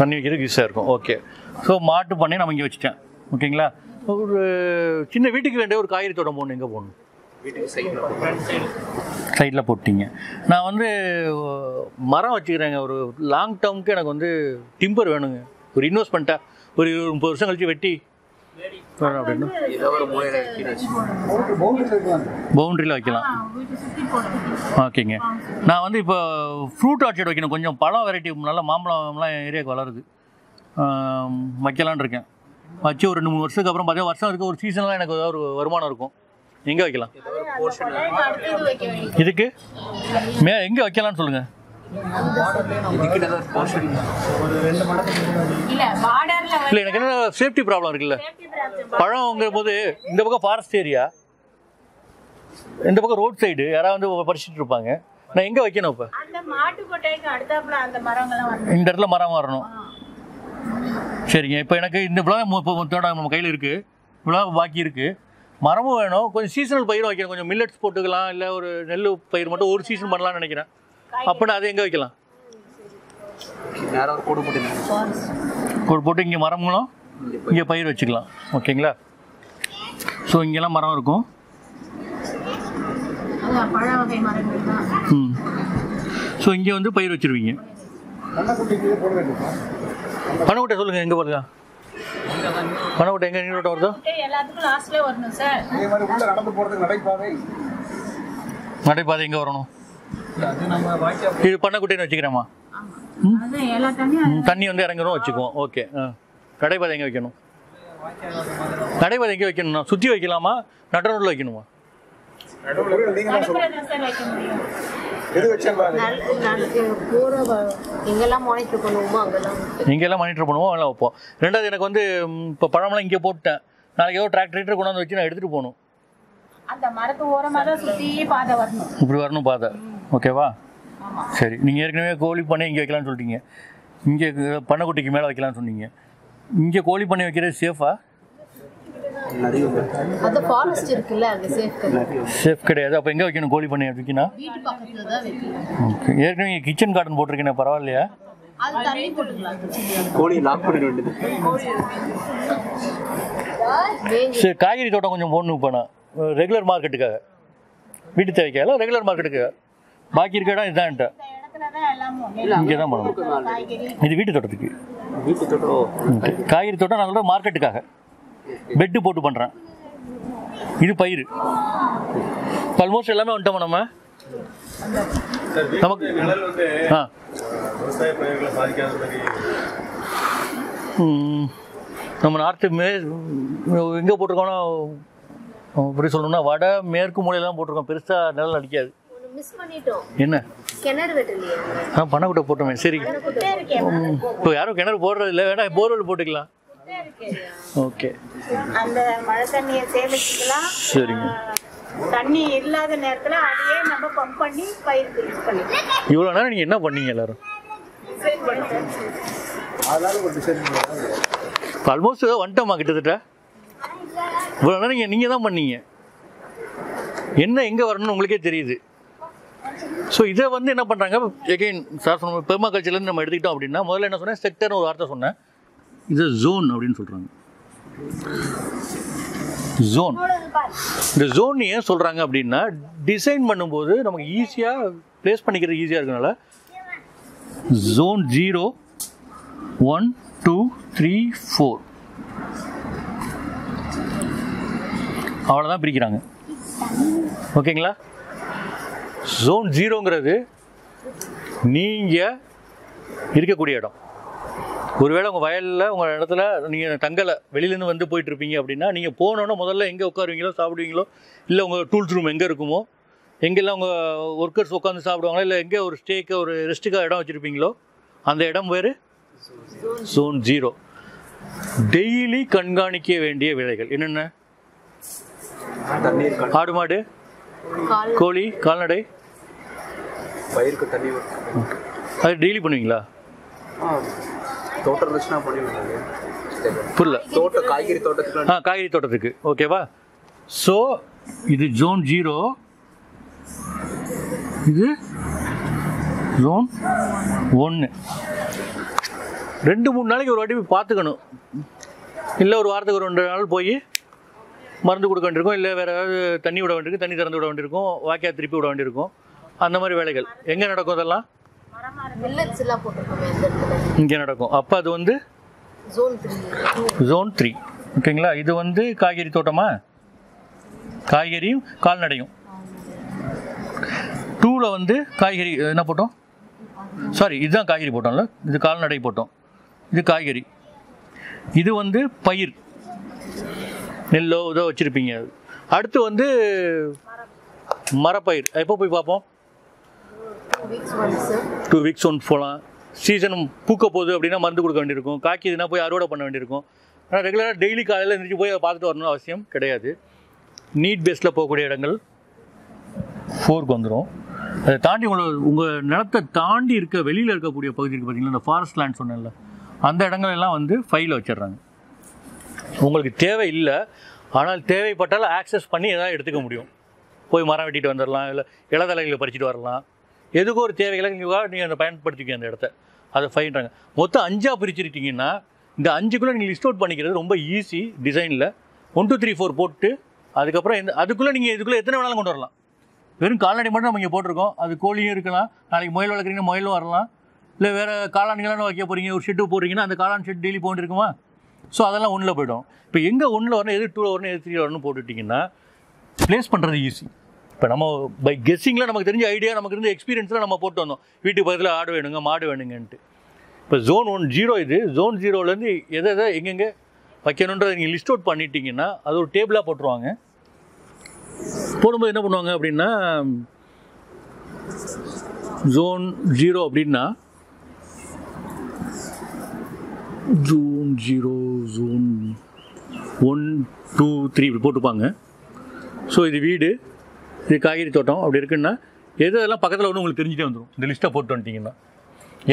தண்ணி வைக்கிறதுக்கு ஈஸியாக இருக்கும். ஓகே. ஸோ மாட்டு பண்ணி நம்ம இங்கே வச்சுட்டேன். ஓகேங்களா. ஒரு சின்ன வீட்டுக்கு வேண்டிய ஒரு காய்கறி தோட்டம் போகணும், எங்கே போகணும்? சைடில் போட்டிங்க. நான் வந்து மரம் வச்சுக்கிறேங்க. ஒரு லாங் டேர்முக்கு எனக்கு வந்து டிம்பர் வேணுங்க. ஒரு இன்வெஸ்ட்மெண்ட்டாக ஒரு இருபது முப்பது வருஷம் கழிச்சு வெட்டி வேணும் அப்படின்னா பவுண்ட்ரியில் வைக்கலாம். ஓகேங்க. நான் வந்து இப்போ ஃப்ரூட் ஆர்ச்சர்ட் வைக்கணும். கொஞ்சம் பழம் வெரைட்டி நல்லா மாம்பழம்லாம் ஏரியாவுக்கு வளருது, வைக்கலான் இருக்கேன். வச்சு ஒரு ரெண்டு மூணு வருஷத்துக்கு அப்புறம் பார்த்தா வருஷம் இருக்குது ஒரு சீசன்லாம் எனக்கு ஏதாவது ஒரு வருமானம் இருக்கும். எங்கே வைக்கலாம்? இதுக்கு மே எங்கே வைக்கலாம்னு சொல்லுங்கள். இல்லை, எனக்கு என்ன சேஃப்டி ப்ராப்ளம் இருக்குல்ல. பழம்ங்கிற போது இந்த பக்கம் ஃபாரஸ்ட் ஏரியா, இந்த பக்கம் ரோட் சைடு யாராவது வந்து பறிச்சுட்டு இருப்பாங்க. நான் எங்கே வைக்கணும்? இப்போ இந்த இடத்துல மரம் வரணும். சரிங்க. இப்போ எனக்கு இந்த பழம் இப்போ நம்ம கையில் இருக்குது, இவ்வளோ பாக்கி இருக்குது. மரமும் வேணும், கொஞ்சம் சீசனல் பயிரும் வைக்கணும். கொஞ்சம் மில்லட்ஸ் போட்டுக்கலாம், இல்லை ஒரு நெல் பயிர் மட்டும் ஒரு சீசன் பண்ணலாம்னு நினைக்கிறேன். அப்படின்னா அதை எங்கே வைக்கலாம்? கோடு போட்டு இங்கே மரங்களும் இங்கே பயிர் வச்சுக்கலாம். ஓகேங்களா. ஸோ இங்கெல்லாம் மரம் இருக்கும். ம். ஸோ இங்கே வந்து பயிர் வச்சுருவீங்க. பண்ணக்கூட்ட சொல்லுங்கள் எங்கே போடுங்க. Manavut enga enga road varudhu? Elladhukku last la varnum sir. Idhe mari ulla nadandu poradhukku nadaipaadai. Nadaipaadai enga varanum? Adhu nama vaakya. Idu panna kuttinu vechikrama. Aama. Adhu ella thanni thanni undu irangirum vechikom. Okay. Nadaipaadai enga vekanum? Nadaipaadai enga vekanum? Suthi vekkalama? Nadandu la vekanuma? Nadandu la neenga sir vekanum. Edu vechana pora ingala monitor பண்ணுவோமா அங்கலாம் நீங்கலாம் மானிட்டர் பண்ணுவோம் அங்க வைப்போம் இரண்டாவது எனக்கு வந்து இப்ப பழமள இங்க போட்டேன் நாளைக்கு ஏதோ டிராக்டர் ட்ரீட்டர் கொண்டு வந்து வெச்சு நான் எடுத்துட்டு போணும் அந்த மரத்து ஓரமா தான் சுத்தி பாதை வரணும் இப்படி வரணும் பாதை ஓகேவா ஆமா சரி நீங்க ஏற்கனவே கோழி பண்ணி இங்க வைக்கலாம்னு சொல்லிட்டீங்க இங்க பண்ணகுட்டிக்கு மேல வைக்கலாம்னு சொன்னீங்க இங்க கோழி பண்ணி வைக்கிறது சேஃபா அந்த ஃபாரஸ்ட் இருக்குல அங்க சேஃப் கிடையாது சேஃப் கிடையாது அப்ப எங்க வைக்கணும் கோழி பண்ணி வைக்கினா வீட்டு பக்கத்துல தான் வைக்கணும் ஓகே ஏற்கனவே கிச்சன் கார்டன் போட்டுருக்கீங்க பரவாயில்லையா அது தண்ணி போட்டுக்கலாம் கோழி லாக் பண்ணிட வேண்டியது கோழி காய்கறி தோட்டம் கொஞ்சம் போடணும் பண்ண ரெகுலர் மார்க்கெட்டுக்காக வீட்டு தேவைக்காக ரெகுலர் மார்க்கெட்டுக்காக பாக்கி இருக்க இடம் இதான்ட்ட இந்த இடத்துல தான் எல்லாமே இல்ல அங்க தான் போடணும் காய்கறி இது வீட்டு தோட்டத்துக்கு வீட்டு தோட்டம் காய்கறி தோட்டம் நாங்க சொல்ற மார்க்கெட்டுக்காக பெட் போட்டு பண்றேன் இது பயிர் ஆல்மோஸ்ட் எல்லாமே வந்துட்டோம் நம்ம நமக்கு நிழல் வந்து ஆ விவசாய பயிர்களை பாதிக்காத மாதிரி நம்ம நார்த் மே எங்க போட்டுறோம்னா இப்படி சொல்லணும்னா வட மேற்கு மூலையில தான் போட்டுறோம் பெருசா நிழல் அடிக்காது மிஸ் பண்ணிட்டோம் என்ன கிணறு வெட்டலையா ஆ பணகுட்ட போட்டோமே சரி இப்போ யாரும் கிணறு போடுறது இல்ல வேணா போர்வெல் போட்டுக்கலாம் ஓகே அந்த மழை தண்ணியை சேமிக்கலாம் சரிங்க தண்ணி இல்லாத நேரத்துல அதையே நம்ம பம்ப் பண்ணி பயிருக்கு யூஸ் பண்ணிக்கலாம் இவ்வளவு நேரம் நீங்க என்ன பண்ணீங்க எல்லாரும் சேவ் பண்ணிட்டேன் அதனால ஒரு டிசைன் பண்ணலாம் ஆல்மோஸ்ட் ஒன்டமா கிட்டத்தட்ட இவ்வளவு நேரம் நீங்க நீங்க தான் பண்ணீங்க என்ன எங்க வரணும்னு உங்களுக்கே தெரியுது சோ இத வந்து என்ன பண்றாங்க அகைன் சார் சொன்ன பெர்மா கல்ச்சர்ல இருந்து நம்ம எடுத்துக்கிட்டோம் அப்படினா முதல்ல என்ன சொன்னேன் செக்டர்னு ஒரு வார்த்தை சொன்னேன் இது ஜோன் அப்படினு சொல்றாங்க ஜோன் இந்த ஜோன் ஏன் சொல்றாங்க அப்படினா டிசைன் பண்ணும்போது நமக்கு ஈஸியா பிளேஸ் பண்ணிக்கிறது ஈஸியா இருக்கனால zone zero one two three four அவ்வளவு தான் பிரிக்கறாங்க ஓகேங்களா ஜோன் ஜீரோங்கிறது நீங்க இருக்கக்கூடிய இடம் ஒருவேளை உங்கள் வயலில் உங்கள் இடத்துல நீங்கள் தங்கலை வெளியிலேருந்து வந்து போயிட்டுருப்பீங்க அப்படின்னா நீங்கள் போனோன்னா முதல்ல எங்கே உட்காருவீங்களோ சாப்பிடுவீங்களோ இல்லை உங்கள் டூல்ஸ் ரூம் எங்கே இருக்குமோ எங்கெல்லாம் உங்கள் ஒர்க்கர்ஸ் உட்காந்து சாப்பிடுவாங்களோ இல்லை எங்கே ஒரு ஸ்டேக்கு ஒரு ரெஸ்ட்டுக்காக இடம் வச்சுருப்பீங்களோ அந்த இடம் வேறு ஜோன் ஜீரோ டெய்லி கண்காணிக்க வேண்டிய விலைகள் என்னென்ன ஆடு மாடு கோழி கால்நடை பயிருக்கு தண்ணி அது டெய்லி பண்ணுவீங்களா தோட்டம் ரச்சனை பண்ணிடுங்க புல்ல தோட்ட காய்கறி தோட்டத்துக்கு ஆ காய்கறி தோட்டத்துக்கு ஓகேவா சோ இது ஜோன் ஜீரோ இது ஜோன் ஒன்று ரெண்டு மூணு நாளைக்கு ஒரு வாட்டி பார்த்துக்கணும் இல்லை ஒரு வாரத்துக்கு ஒரு ரெண்டு நாள் போய் மருந்து கொடுக்க வேண்டியிருக்கும் இல்லை வேறு ஏதாவது தண்ணி விட வேண்டியிருக்கும் தண்ணி திறந்து விட வேண்டியிருக்கும் வாக்கியா திருப்பி விட வேண்டியிருக்கும் அந்த மாதிரி வேலைகள் எங்கே நடக்கும் அதெல்லாம் இங்கே நடக்கும் அப்போ அது வந்து ஜோன் த்ரீ ஓகேங்களா இது வந்து காய்கறி தோட்டமா காய்கறியும் கால்நடையும் டூவில் வந்து காய்கறி என்ன போட்டோம் சாரி இதுதான் காய்கறி போட்டோம்ல இது கால்நடை போட்டோம் இது காய்கறி இது வந்து பயிர் நெல்லோ இதோ வச்சுருப்பீங்க அடுத்து வந்து மரப்பயிர் எப்போ போய் பார்ப்போம் டூ வீக்ஸ் ஒன் போகலாம் சீசன் பூக்க போகுது அப்படின்னா மருந்து கொடுக்க வேண்டியிருக்கும் காய்க்கு இதுனா போய் அறுவடை பண்ண வேண்டியிருக்கும் ஆனால் ரெகுலராக டெய்லி காலையில் இருந்துச்சு போய் அதை பார்த்துட்டு வரணும்னு அவசியம் கிடையாது நீட் பேஸில் போகக்கூடிய இடங்கள் ஃபோருக்கு வந்துடும் அதை தாண்டி உங்களை உங்கள் நிலத்தை தாண்டி இருக்க வெளியில் இருக்கக்கூடிய பகுதிக்கு பார்த்தீங்கன்னா இந்த ஃபாரஸ்ட் லேண்ட் சொன்னேன்ல அந்த இடங்கள் எல்லாம் வந்து ஃபைலில் வச்சிடுறாங்க உங்களுக்கு தேவை இல்லை ஆனால் தேவைப்பட்டால் ஆக்சஸ் பண்ணி எதாவது எடுத்துக்க முடியும் போய் மரம் வெட்டிட்டு வந்துடலாம் இல்லை இளதலைகளை பறிச்சுட்டு வரலாம் எதுக்கு ஒரு தேவைகளை நீங்கள் அதை பயன்படுத்திக்க அந்த இடத்த அதை ஃபைன்றாங்க மொத்தம் அஞ்சாக பிரிச்சுருக்கீங்கன்னா இந்த அஞ்சுக்குள்ளே நீங்கள் லிஸ்ட் அவுட் பண்ணிக்கிறது ரொம்ப ஈஸி டிசைனில் ஒன் டூ த்ரீ ஃபோர் போட்டு அதுக்கப்புறம் எந்த அதுக்குள்ளே நீங்கள் இதுக்குள்ளே எத்தனை வேணாலும் கொண்டு வரலாம் வெறும் கால்நடை மட்டும் நம்ம இங்கே போட்டிருக்கோம் அது கோழியும் இருக்கலாம் நாளைக்கு முயல் வளர்க்குறீங்கன்னா முயலும் வரலாம் இல்லை வேறு காளான்களான வைக்க போகிறீங்க ஒரு ஷெட்டு போடுறீங்கன்னா அந்த காளான் ஷெட் டெய்லி போகிட்டு இருக்குமா ஸோ அதெல்லாம் ஒன்றில் போய்டும். இப்போ எங்கே ஒன்றில் வரணும், எது டூவில் வரணும், எது த்ரீ வரணும்னு போட்டுட்டிங்கன்னா ப்ளேஸ் பண்ணுறது ஈஸி. இப்போ நம்ம பை கெஸ்ஸிங்கில் நமக்கு தெரிஞ்ச ஐடியா, நமக்கு இருந்த எக்ஸ்பீரியன்ஸில் நம்ம போட்டு வந்தோம். வீட்டுக்கு பக்கத்தில் ஆடு வேணுங்க, மாடு வேணுங்கன்ட்டு. இப்போ ஜோன் ஒன் ஜீரோ இது, ஜோன் ஜீரோலேருந்து எதை எதை எங்கெங்கே வைக்கணுன்றதை நீங்கள் லிஸ்ட் அவுட் பண்ணிட்டீங்கன்னா அது ஒரு டேபிளாக போட்டுருவாங்க. போடும்போது என்ன பண்ணுவாங்க அப்படின்னா, ஜோன் ஜீரோ அப்படின்னா zone zero zone one two three இப்படி போட்டுப்பாங்க. ஸோ இது வீடு, இது காய்கறி தோட்டம் அப்படி இருக்குன்னா எதெல்லாம் பக்கத்தில் ஒன்று உங்களுக்கு தெரிஞ்சுட்டே வந்துடும். இந்த லிஸ்ட்டை போட்டு வந்துட்டிங்கன்னா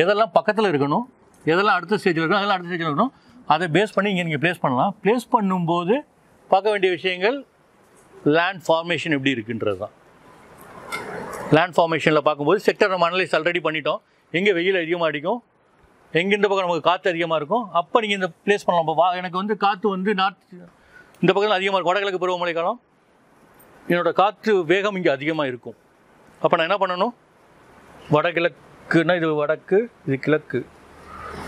எதெல்லாம் பக்கத்தில் இருக்கணும், எதெல்லாம் அடுத்த ஸ்டேஜில் இருக்கணும், அதெல்லாம் அடுத்த ஸ்டேஜில் இருக்கணும், அதை பேஸ் பண்ணி இங்கே நீங்கள் ப்ளேஸ் பண்ணலாம். ப்ளேஸ் பண்ணும்போது பார்க்க வேண்டிய விஷயங்கள் லேண்ட் ஃபார்மேஷன் எப்படி இருக்குன்றது தான். லேண்ட் ஃபார்மேஷனில் பார்க்கும்போது செக்டர் நம்ம அனலைஸ் ஆல்ரெடி பண்ணிட்டோம். எங்கே வெயில் அதிகமாக அடிக்கும், எங்கேன்ற பக்கம் நமக்கு காற்று அதிகமாக இருக்கும், அப்போ நீங்கள் இந்த ப்ளேஸ் பண்ணலாம். இப்போ வா எனக்கு வந்து காற்று வந்து நார்த் இந்த பக்கத்தில் அதிகமாக இருக்கும், வடகிழக்கு பருவமழை காலம், என்னோடய காற்று வேகம் இங்கே அதிகமாக இருக்கும். அப்போ நான் என்ன பண்ணணும், வடகிழக்குன்னா இது வடக்கு, இது கிழக்கு,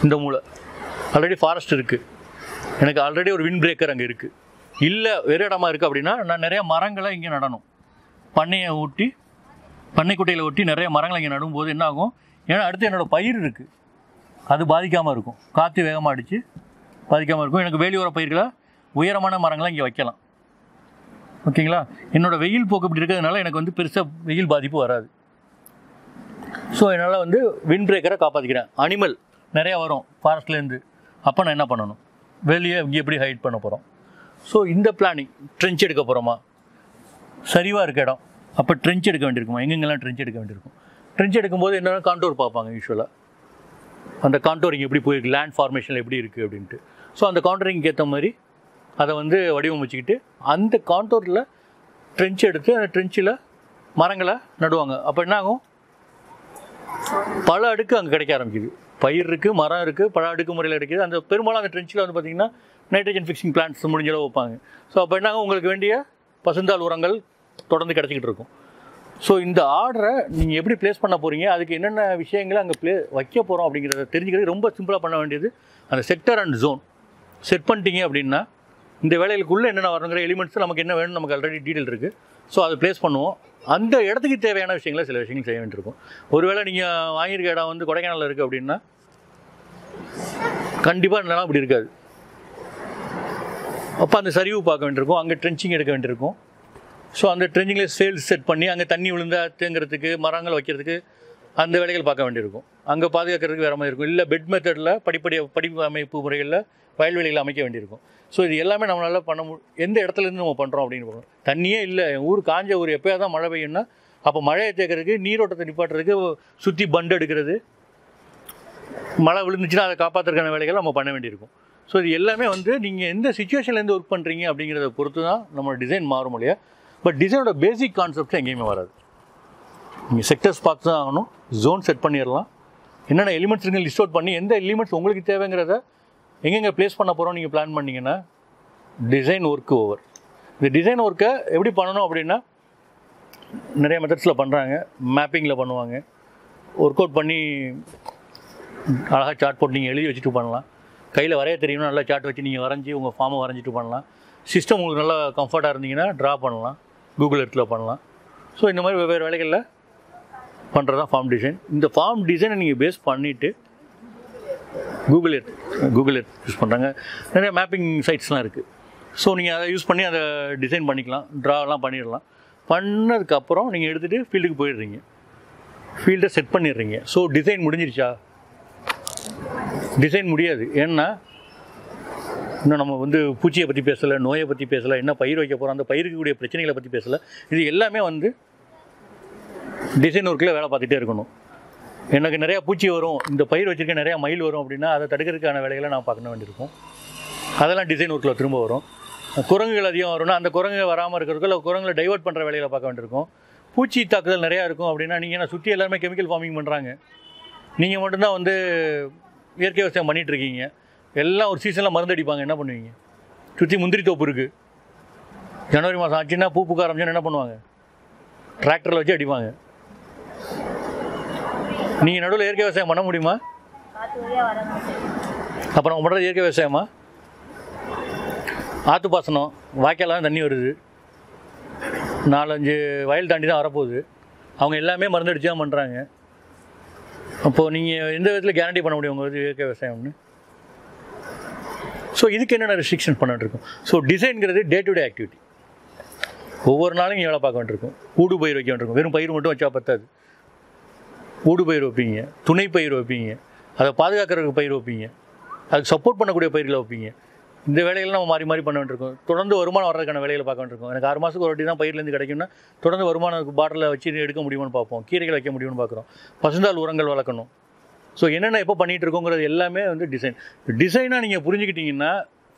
இந்த மூலை ஆல்ரெடி ஃபாரஸ்ட் இருக்குது, எனக்கு ஆல்ரெடி ஒரு விண்ட் பிரேக்கர் அங்கே இருக்குது. இல்லை வேறு இடமா இருக்குது அப்படின்னா நான் நிறையா மரங்களை இங்கே நடணும். பண்ணையை ஊட்டி பண்ணைக்குட்டையில் ஒட்டி நிறைய மரங்களை இங்கே நடும்போது என்ன ஆகும், ஏன்னா அடுத்து என்னோடய பயிர் இருக்குது, அது பாதிக்காமல் இருக்கும், காற்று வேகமாக அடித்து பாதிக்காமல் இருக்கும். எனக்கு வேலியோர பயிர்களாக உயரமான மரங்களை இங்கே வைக்கலாம். ஓகேங்களா, என்னோடய வெயில் போக்கு இப்படி இருக்கிறதுனால எனக்கு வந்து பெருசாக வெயில் பாதிப்பு வராது. ஸோ என்னால் வந்து விண்ட் பிரேக்கரை காப்பாற்றிக்கிறேன். அனிமல் நிறையா வரும் ஃபாரஸ்ட்லேருந்து, அப்போ நான் என்ன பண்ணணும், வெளியே இங்கே எப்படி ஹைட் பண்ண போகிறோம். ஸோ இந்த பிளானிங், ட்ரென்ச் எடுக்க போகிறோமா, சரிவாக இருக்க இடம், அப்போ ட்ரென்ச் எடுக்க வேண்டியிருக்குமா, எங்கெங்கெல்லாம் ட்ரென்ச் எடுக்க வேண்டியிருக்கும். ட்ரென்ச் எடுக்கும்போது என்னென்னா காண்டோர் பார்ப்பாங்க யூஸ்வலாக, அந்த காண்டோரிங் எப்படி போயிருக்கு, லேண்ட் ஃபார்மேஷனில் எப்படி இருக்குது அப்படின்ட்டு. ஸோ அந்த காண்டோரிங்க்கு ஏற்ற மாதிரி அதை வந்து வடிவமைச்சிக்கிட்டு அந்த காண்டோரில் ட்ரென்ச் எடுத்து அந்த ட்ரென்ச்சில் மரங்களை நடுவாங்க. அப்போ என்ன ஆகும், பல அடுக்கு அங்கே கிடைக்க ஆரம்பிக்குது. பயிர் இருக்குது, மரம் இருக்குது, பல அடுக்கு முறையில் கிடைக்கிது. அந்த பெரும்பாலும் அந்த ட்ரென்ச்சில் வந்து பார்த்திங்கன்னா நைட்ரஜன் ஃபிக்ஸிங் பிளான்ட்ஸ் முடிஞ்சளவு வைப்பாங்க. ஸோ அப்போ என்ன ஆகும், உங்களுக்கு வேண்டிய பசுந்தாள் உரங்கள் தொடர்ந்து கிடச்சிக்கிட்டு இருக்கும். ஸோ இந்த ஆர்டரை நீங்கள் எப்படி ப்ளேஸ் பண்ண போகிறீங்க, அதுக்கு என்னென்ன விஷயங்களை அங்கே ப்ளே வைக்க போகிறோம் அப்படிங்கிறத தெரிஞ்சுக்கிறது ரொம்ப சிம்பிளாக பண்ண வேண்டியது. அந்த செக்டர் அண்ட் ஜோன் செட் பண்ணிட்டீங்க அப்படின்னா இந்த வேலைகளுக்குள்ளே என்னென்ன வரணுங்கிற எலிமெண்ட்ஸு நமக்கு என்ன வேணும்னு நமக்கு ஆல்ரெடி டீட்டெயில் இருக்குது. ஸோ அதை ப்ளேஸ் பண்ணுவோம். அந்த இடத்துக்கு தேவையான விஷயங்களை சில விஷயங்கள் செய்ய வேண்டியிருக்கும். ஒருவேளை நீங்கள் வாங்கியிருக்க இடம் வந்து கொடைக்கானலில் இருக்குது அப்படின்னா கண்டிப்பாக என்னெல்லாம் அப்படி இருக்காது. அப்போ அந்த சரிவு பார்க்க வேண்டியிருக்கும், அங்கே ட்ரென்ச்சிங் எடுக்க வேண்டியிருக்கும். ஸோ அந்த ட்ரென்ச்சிங்கில் சேல்ஸ் செட் பண்ணி அங்கே தண்ணி விழுந்தா தேங்கிறதுக்கு, மரங்கள் வைக்கிறதுக்கு அந்த வேலைகள் பார்க்க வேண்டியிருக்கும். அங்கே பாதுகாக்கிறதுக்கு வேறு மாதிரி இருக்கும். இல்லை பெட் மெத்தடில் படிப்படி படிப்பு அமைப்பு முறைகளில் வயல்வெளிகளை அமைக்க வேண்டியிருக்கும். ஸோ இது எல்லாமே நம்மளால் பண்ண மு எந்த இடத்துலேருந்து நம்ம பண்ணுறோம் அப்படின்னு பார்க்கணும். தண்ணியே இல்லை, என் ஊர் காஞ்ச ஊர், எப்போயா தான் மழை பெய்யும்னா அப்போ மழையை தேக்கிறதுக்கு, நீரோட்டத்தை நிப்பாட்டுறதுக்கு, சுற்றி பண்டு எடுக்கிறது, மழை விழுந்துச்சுன்னா அதை காப்பாற்றுறதுக்கான வேலைகள் நம்ம பண்ண வேண்டியிருக்கும். ஸோ இது எல்லாமே வந்து நீங்கள் எந்த சுச்சுவேஷன்லேருந்து ஒர்க் பண்ணுறீங்க அப்படிங்கிறத பொறுத்து தான் நம்மளோட டிசைன் மாறும் இல்லையா. பட் டிசைனோட பேசிக் கான்செப்ட்ஸ் எங்கேயுமே வராது. நீங்கள் செக்டர்ஸ் பார்த்து தான் ஆகணும், ஜோன் செட் பண்ணிடலாம், என்னென்ன எலிமெண்ட்ஸ் இருக்குன்னு லிஸ்ட் அவுட் பண்ணி எந்த எலிமெண்ட்ஸ் உங்களுக்கு தேவைங்கிறத எங்கெங்கே ப்ளேஸ் பண்ண போகிறோம் நீங்கள் பிளான் பண்ணிங்கன்னா டிசைன் ஒர்க்கு ஓவர். இந்த டிசைன் ஒர்க்கை எப்படி பண்ணணும் அப்படின்னா நிறைய மெத்தட்ஸில் பண்ணுறாங்க. மேப்பிங்கில் பண்ணுவாங்க, ஒர்க் அவுட் பண்ணி அழகாக சார்ட் போட்டு நீங்கள் எழுதி வச்சுட்டு பண்ணலாம். கையில் வரைய தெரியும்னா நல்லா சார்ட் வச்சு நீங்கள் வரைஞ்சி உங்கள் ஃபார்மை வரைஞ்சிட்டு பண்ணலாம். சிஸ்டம் உங்களுக்கு நல்லா கம்ஃபர்ட்டாக இருந்தீங்கன்னா ட்ரா பண்ணலாம், கூகுள் எர்த்தில் பண்ணலாம். ஸோ இந்த மாதிரி வெவ்வேறு வேலைகளில் பண்ணுறது தான் ஃபார்ம் டிசைன். இந்த ஃபார்ம் டிசைனை நீங்கள் பேஸ் பண்ணிவிட்டு Google Earth Google Earth use பண்ணுறாங்க, நிறைய மேப்பிங் சைட்ஸ்லாம் இருக்குது. ஸோ நீங்கள் அதை யூஸ் பண்ணி அதை டிசைன் பண்ணிக்கலாம், ட்ராலாம் பண்ணிடலாம். பண்ணதுக்கப்புறம் நீங்கள் எடுத்துகிட்டு ஃபீல்டுக்கு போயிடுறீங்க, ஃபீல்டை செட் பண்ணிடுறீங்க. ஸோ டிசைன் முடிஞ்சிருச்சா? டிசைன் முடியாது. ஏன்னா இன்னும் நம்ம வந்து பூச்சியை பற்றி பேசலை, நோயை பற்றி பேசலை, என்ன பயிர் வைக்க போகிறோம், அந்த பயிருக்கு கூடிய பிரச்சனைகளை பற்றி பேசலை. இது எல்லாமே வந்து டிசைன் ஒர்க்கில் வேலை பார்த்துட்டே இருக்கணும். எனக்கு நிறையா பூச்சி வரும், இந்த பயிர் வச்சுருக்க நிறையா மயில் வரும் அப்படின்னா அதை தடுக்கிறதுக்கான வேலைகளை நான் பார்க்க வேண்டியிருக்கும். அதெல்லாம் டிசைன் ஒர்க்கில் திரும்ப வரும். குரங்குகள் அதிகம் வரும்னா அந்த குரங்குகள் வராமல் இருக்கிறதுக்கு இல்லை குரங்களை டைவர்ட் பண்ணுற வேலைகளை பார்க்க வேண்டியிருக்கும். பூச்சி தாக்குதல் நிறையா இருக்கும் அப்படின்னா நீங்கள் என்ன சுற்றி எல்லாருமே கெமிக்கல் ஃபார்மிங் பண்ணுறாங்க, நீங்கள் மட்டும்தான் வந்து இயற்கை விவசாயம் பண்ணிகிட்ருக்கீங்க. எல்லாம் ஒரு சீசனில் மருந்தடிப்பாங்க, என்ன பண்ணுவீங்க? சுற்றி முந்திரி தோப்பு இருக்குது, ஜனவரி மாதம் ஆச்சுன்னா பூ பூக்க ஆரம்பிச்சுன்னா என்ன பண்ணுவாங்க? டிராக்டரில் வச்சு அடிப்பாங்க. நீங்கள் நடுவில் இயற்கை விவசாயம் பண்ண முடியுமா? அப்புறம் பண்ணுறது இயற்கை விவசாயமா? ஆற்று பாசனம் வாய்க்காலாம் தண்ணி வருது, நாலஞ்சு வயல் தாண்டி தான் வரப்போகுது. அவங்க எல்லாமே மருந்தடிச்சு தான் பண்ணுறாங்க. அப்போது நீங்கள் எந்த விதத்தில் கேரண்டி பண்ண முடியும் உங்களுக்கு இயற்கை விவசாயம்னு? ஸோ இதுக்கு என்னென்ன ரெஸ்ட்ரிக்ஷன் பண்ணிட்டுருக்கோம். ஸோ டிசைன்கிறது டே டு டே ஆக்டிவிட்டி. ஒவ்வொரு நாளும் இங்கே வேலை பார்க்க வேண்டியிருக்கும். ஊடு பயிர் வைக்க வேண்டியிருக்கும். வெறும் பயிர் மட்டும் வச்சா பத்தாது. ஊடு பயிர் வைப்பீங்க, துணை பயிர் வைப்பீங்க, அதை பாதுகாக்கிறதுக்கு பயிர் வைப்பீங்க, அதுக்கு சப்போர்ட் பண்ணக்கூடிய பயிர்களை வைப்பீங்க. இந்த வேலைகள் நம்ம மாறி மாறி பண்ண வேண்டியிருக்கோம். தொடர்ந்து வருமானம் வர்றதுக்கான வேலைகளை பார்க்க வேண்டியிருக்கோம். எனக்கு ஆறு மாதத்துக்கு ஒரு வாட்டி தான் பயிர்லேருந்து கிடைக்கும்னா தொடர்ந்து வருமானம் பாட்டில் வச்சு எடுக்க முடியுமான்னு பார்ப்போம். கீரைகள் வைக்க முடியும்னு பார்க்குறோம். பசுந்தாள் உரங்கள் வளர்க்கணும். ஸோ என்னென்ன எப்போ பண்ணிகிட்டு இருக்கோங்கிறது எல்லாமே வந்து டிசைன். டிசைனாக நீங்கள் புரிஞ்சுக்கிட்டிங்கன்னா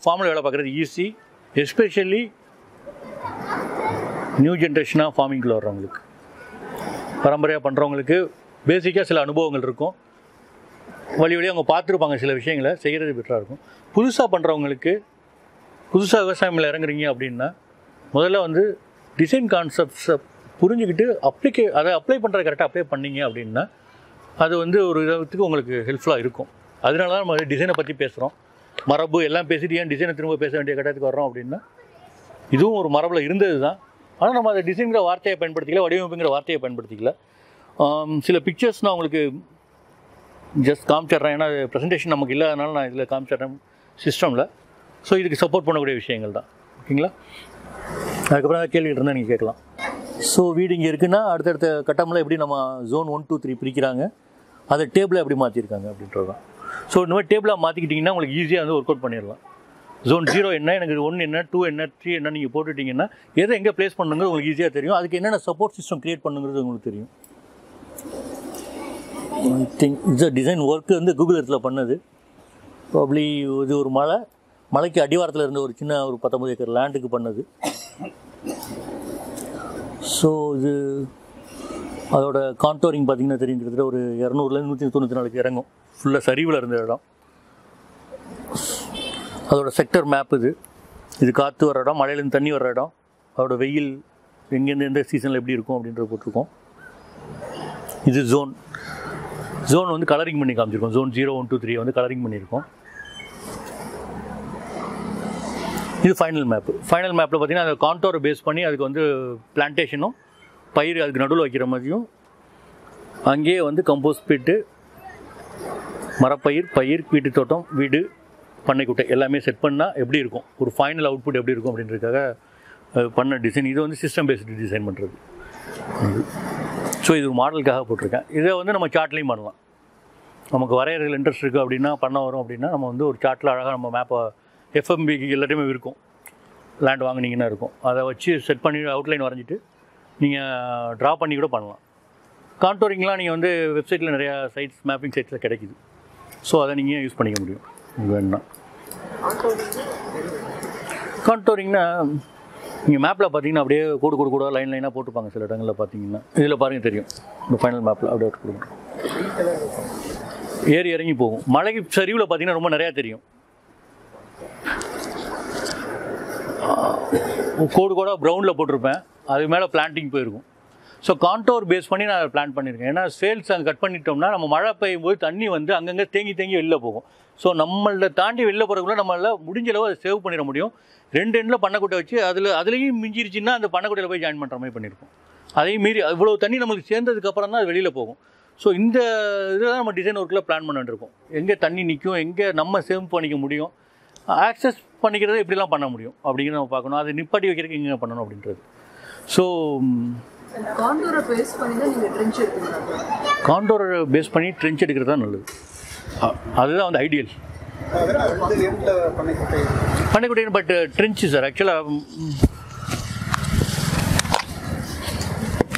ஃபார்மில் வேலை பார்க்குறது ஈஸி. எஸ்பெஷலி நியூ ஜென்ரேஷனாக ஃபார்மிங்கில் வர்றவங்களுக்கு, பரம்பரையாக பண்ணுறவங்களுக்கு பேசிக்காக சில அனுபவங்கள் இருக்கும். வழி வழியாக அவங்க பார்த்துருப்பாங்க சில விஷயங்களை, செய்கிறது பெட்டராக இருக்கும். புதுசாக பண்ணுறவங்களுக்கு, புதுசாக விவசாயமில் இறங்குறீங்க அப்படின்னா முதல்ல வந்து டிசைன் கான்செப்ட்ஸை புரிஞ்சுக்கிட்டு அப்ளிகே அதை அப்ளை பண்ணுறது கரெக்டாக அப்ளை பண்ணிங்க அப்படின்னா அது வந்து ஒரு விதத்துக்கு உங்களுக்கு ஹெல்ப்ஃபுல்லாக இருக்கும். அதனால தான் நம்ம டிசைனை பற்றி பேசுகிறோம். மரபு எல்லாம் பேசிட்டு ஏன் டிசைனை திரும்ப பேச வேண்டிய கட்டத்துக்கு வர்றோம் அப்படின்னா, இதுவும் ஒரு மரபில் இருந்தது தான். ஆனால் நம்ம அதை டிசைனுங்கிற வார்த்தையை பயன்படுத்திக்கல, வடிவமைப்புங்கிற வார்த்தையை பயன்படுத்திக்கல. சில பிக்சர்ஸ் நான் உங்களுக்கு ஜஸ்ட் காமிச்சிட்றேன். ஏன்னா அது ப்ரெசன்டேஷன் நமக்கு இல்லாதனால நான் இதில் காமிச்சிட்றேன் சிஸ்டமில். ஸோ இதுக்கு சப்போர்ட் பண்ணக்கூடிய விஷயங்கள் தான். ஓகேங்களா? அதுக்கப்புறம் ஏதாவது கேள்விகள் இருந்தால் நீங்கள் கேட்கலாம். ஸோ வீடு இங்கே இருக்குன்னா அடுத்தடுத்த கட்டமில் எப்படி நம்ம ஜோன் ஒன் டூ த்ரீ பிரிக்கிறாங்க, அதை டேபிளாக எப்படி மாற்றிருக்காங்க அப்படின்றது தான். ஸோ இந்த மாதிரி டேபிளாக மாற்றிக்கிட்டிங்கன்னா உங்களுக்கு ஈஸியாக வந்து ஒர்க் அவுட் பண்ணிடலாம். ஜோன் ஜீரோ என்ன, எனக்கு ஒன்று என்ன, டூ என்ன, த்ரீ என்ன நீங்கள் போட்டுட்டிங்கன்னா எதை எங்கே ப்ளேஸ் பண்ணுங்கிறது உங்களுக்கு ஈஸியாக தெரியும். அதுக்கு என்னென்ன சப்போர்ட் சிஸ்டம் க்ரியேட் பண்ணுங்கிறது உங்களுக்கு தெரியும். ஐ திங்க் இந்த டிசைன் ஒர்க்கு வந்து கூகுள் இடத்துல பண்ணது. ப்ராப்ளி இது ஒரு மலை மலைக்கு அடிவாரத்தில் இருந்த ஒரு சின்ன ஒரு பத்தொம்பது ஏக்கர் லேண்டுக்கு பண்ணது. ஸோ இது அதோட கான்டோரிங் பார்த்திங்கன்னா தெரியும், கிட்டத்தட்ட ஒரு இரநூறுலேருந்து நூற்றி தொண்ணூற்றி நாலுக்கு இறங்கும். ஃபுல்லாக சரிவில் இருந்த இடம். அதோட செக்டர் மேப் இது. இது காற்று வர இடம், மலையிலேருந்து தண்ணி வர்ற இடம், அதோட வெயில் எங்கேருந்து எந்த சீசனில் எப்படி இருக்கும் அப்படின்றது போட்டிருக்கோம். இது ஜோன் ஜோன் வந்து கலரிங் பண்ணி காமிச்சிருக்கோம். Zone zero one two three வந்து கலரிங் பண்ணியிருக்கோம். இது ஃபைனல் மேப்பு. ஃபைனல் மேப்பில் பார்த்திங்கன்னா அதை கான்டோரை பேஸ் பண்ணி அதுக்கு வந்து பிளான்டேஷனும் பயிர் அதுக்கு நடுவில் வைக்கிற மாதிரியும், அங்கேயே வந்து கம்போஸ்ட் பீட்டு, மரப்பயிர், பயிர், வீட்டு தோட்டம், வீடு, பண்ணைக்குட்டை எல்லாமே செட் பண்ணால் எப்படி இருக்கும், ஒரு ஃபைனல் அவுட்புட் எப்படி இருக்கும் அப்படின்றதுக்காக பண்ண டிசைன். இது வந்து சிஸ்டம் பேஸ்டு டிசைன் பண்ணுறது. ஸோ இது ஒரு மாடலுக்காக போட்டிருக்கேன். இதை வந்து நம்ம சார்ட்லேயும் பண்ணலாம். நமக்கு வரையறையில் இன்ட்ரெஸ்ட் இருக்குது அப்படின்னா, பண்ண வரும் அப்படின்னா நம்ம வந்து ஒரு சார்ட்டில் அழகாக நம்ம மேப்பை எஃப்எம்பிக்கு எல்லாத்தையுமே இருக்கும், லேண்ட் வாங்கினீங்கன்னா இருக்கும், அதை வச்சு செட் பண்ணி அவுட்லைன் வரைஞ்சிட்டு நீங்கள் ட்ரா பண்ணி கூட பண்ணலாம். கான்டோரிங்லாம் நீங்கள் வந்து வெப்சைட்டில் நிறையா சைட்ஸ், மேப்பிங் சைட்ஸில் கிடைக்குது. ஸோ அதை நீங்கள் யூஸ் பண்ணிக்க முடியும். இது வேணும்னா கான்டோரிங்னா நீங்கள் மேப்பில் பார்த்தீங்கன்னா அப்படியே கோடு கோடு கூட லைன் லைனாக போட்டுப்பாங்க சில இடங்களில். பார்த்தீங்கன்னா இதில் பாருங்கள் தெரியும், இந்த ஃபைனல் மேப்பில் அப்படியே கொடுக்கணும். ஏறி இறங்கி போகும். மலைக்கு சரிவில் பார்த்தீங்கன்னா ரொம்ப நிறையா தெரியும். கோடு கூட ப்ரௌனில் போட்டிருப்பேன், அது மேலே பிளான்டிங் போயிருக்கும். ஸோ கான்டோர் பேஸ் பண்ணி நான் அதை பிளான் பண்ணியிருக்கேன். ஏன்னா சேல்ஸ் அங்கே கட் பண்ணிட்டோம்னா நம்ம மழை பெய்யும் போது தண்ணி வந்து அங்கங்கே தேங்கி தேங்கி வெளில போகும். ஸோ நம்மள்ட தாண்டி வெளில போகிறதுக்குள்ளே நம்மளால் முடிஞ்சளவு அதை சேவ் பண்ணிட முடியும். ரெண்டு எண்டில் பண்ணக்கூட்டை வச்சு அதில் அதுலேயும் மிஞ்சிருச்சுன்னா அந்த பண்ணக்கூடையில் போய் ஜாயின் பண்ணுற மாதிரி பண்ணியிருக்கோம். அதையும் மீறி இவ்வளோ தண்ணி நம்மளுக்கு சேர்ந்ததுக்கப்புறம் தான் அது வெளியில் போகும். ஸோ இந்த இதெல்லாம் நம்ம டிசைன் ஒர்க்கில் பிளான் பண்ணிட்டுருக்கோம். எங்கே தண்ணி நிற்கும், எங்கே நம்ம சேவ் பண்ணிக்க முடியும், ஆக்சஸ் பண்ணிக்கிறத எப்படிலாம் பண்ண முடியும் அப்படிங்கிறத நம்ம பார்க்கணும். அது நிப்பாட்டி வைக்கிறதுக்கு எங்கே பண்ணணும் அப்படின்றது. ஸோ காண்டோரை பேஸ் பண்ணி ட்ரென்ச் எடுக்கிறது தான் நல்லது. அதுதான் வந்து ஐடியல் பண்ணிக்கிட்டேன். பட் ட்ரென்ச்சு சார் ஆக்சுவலாக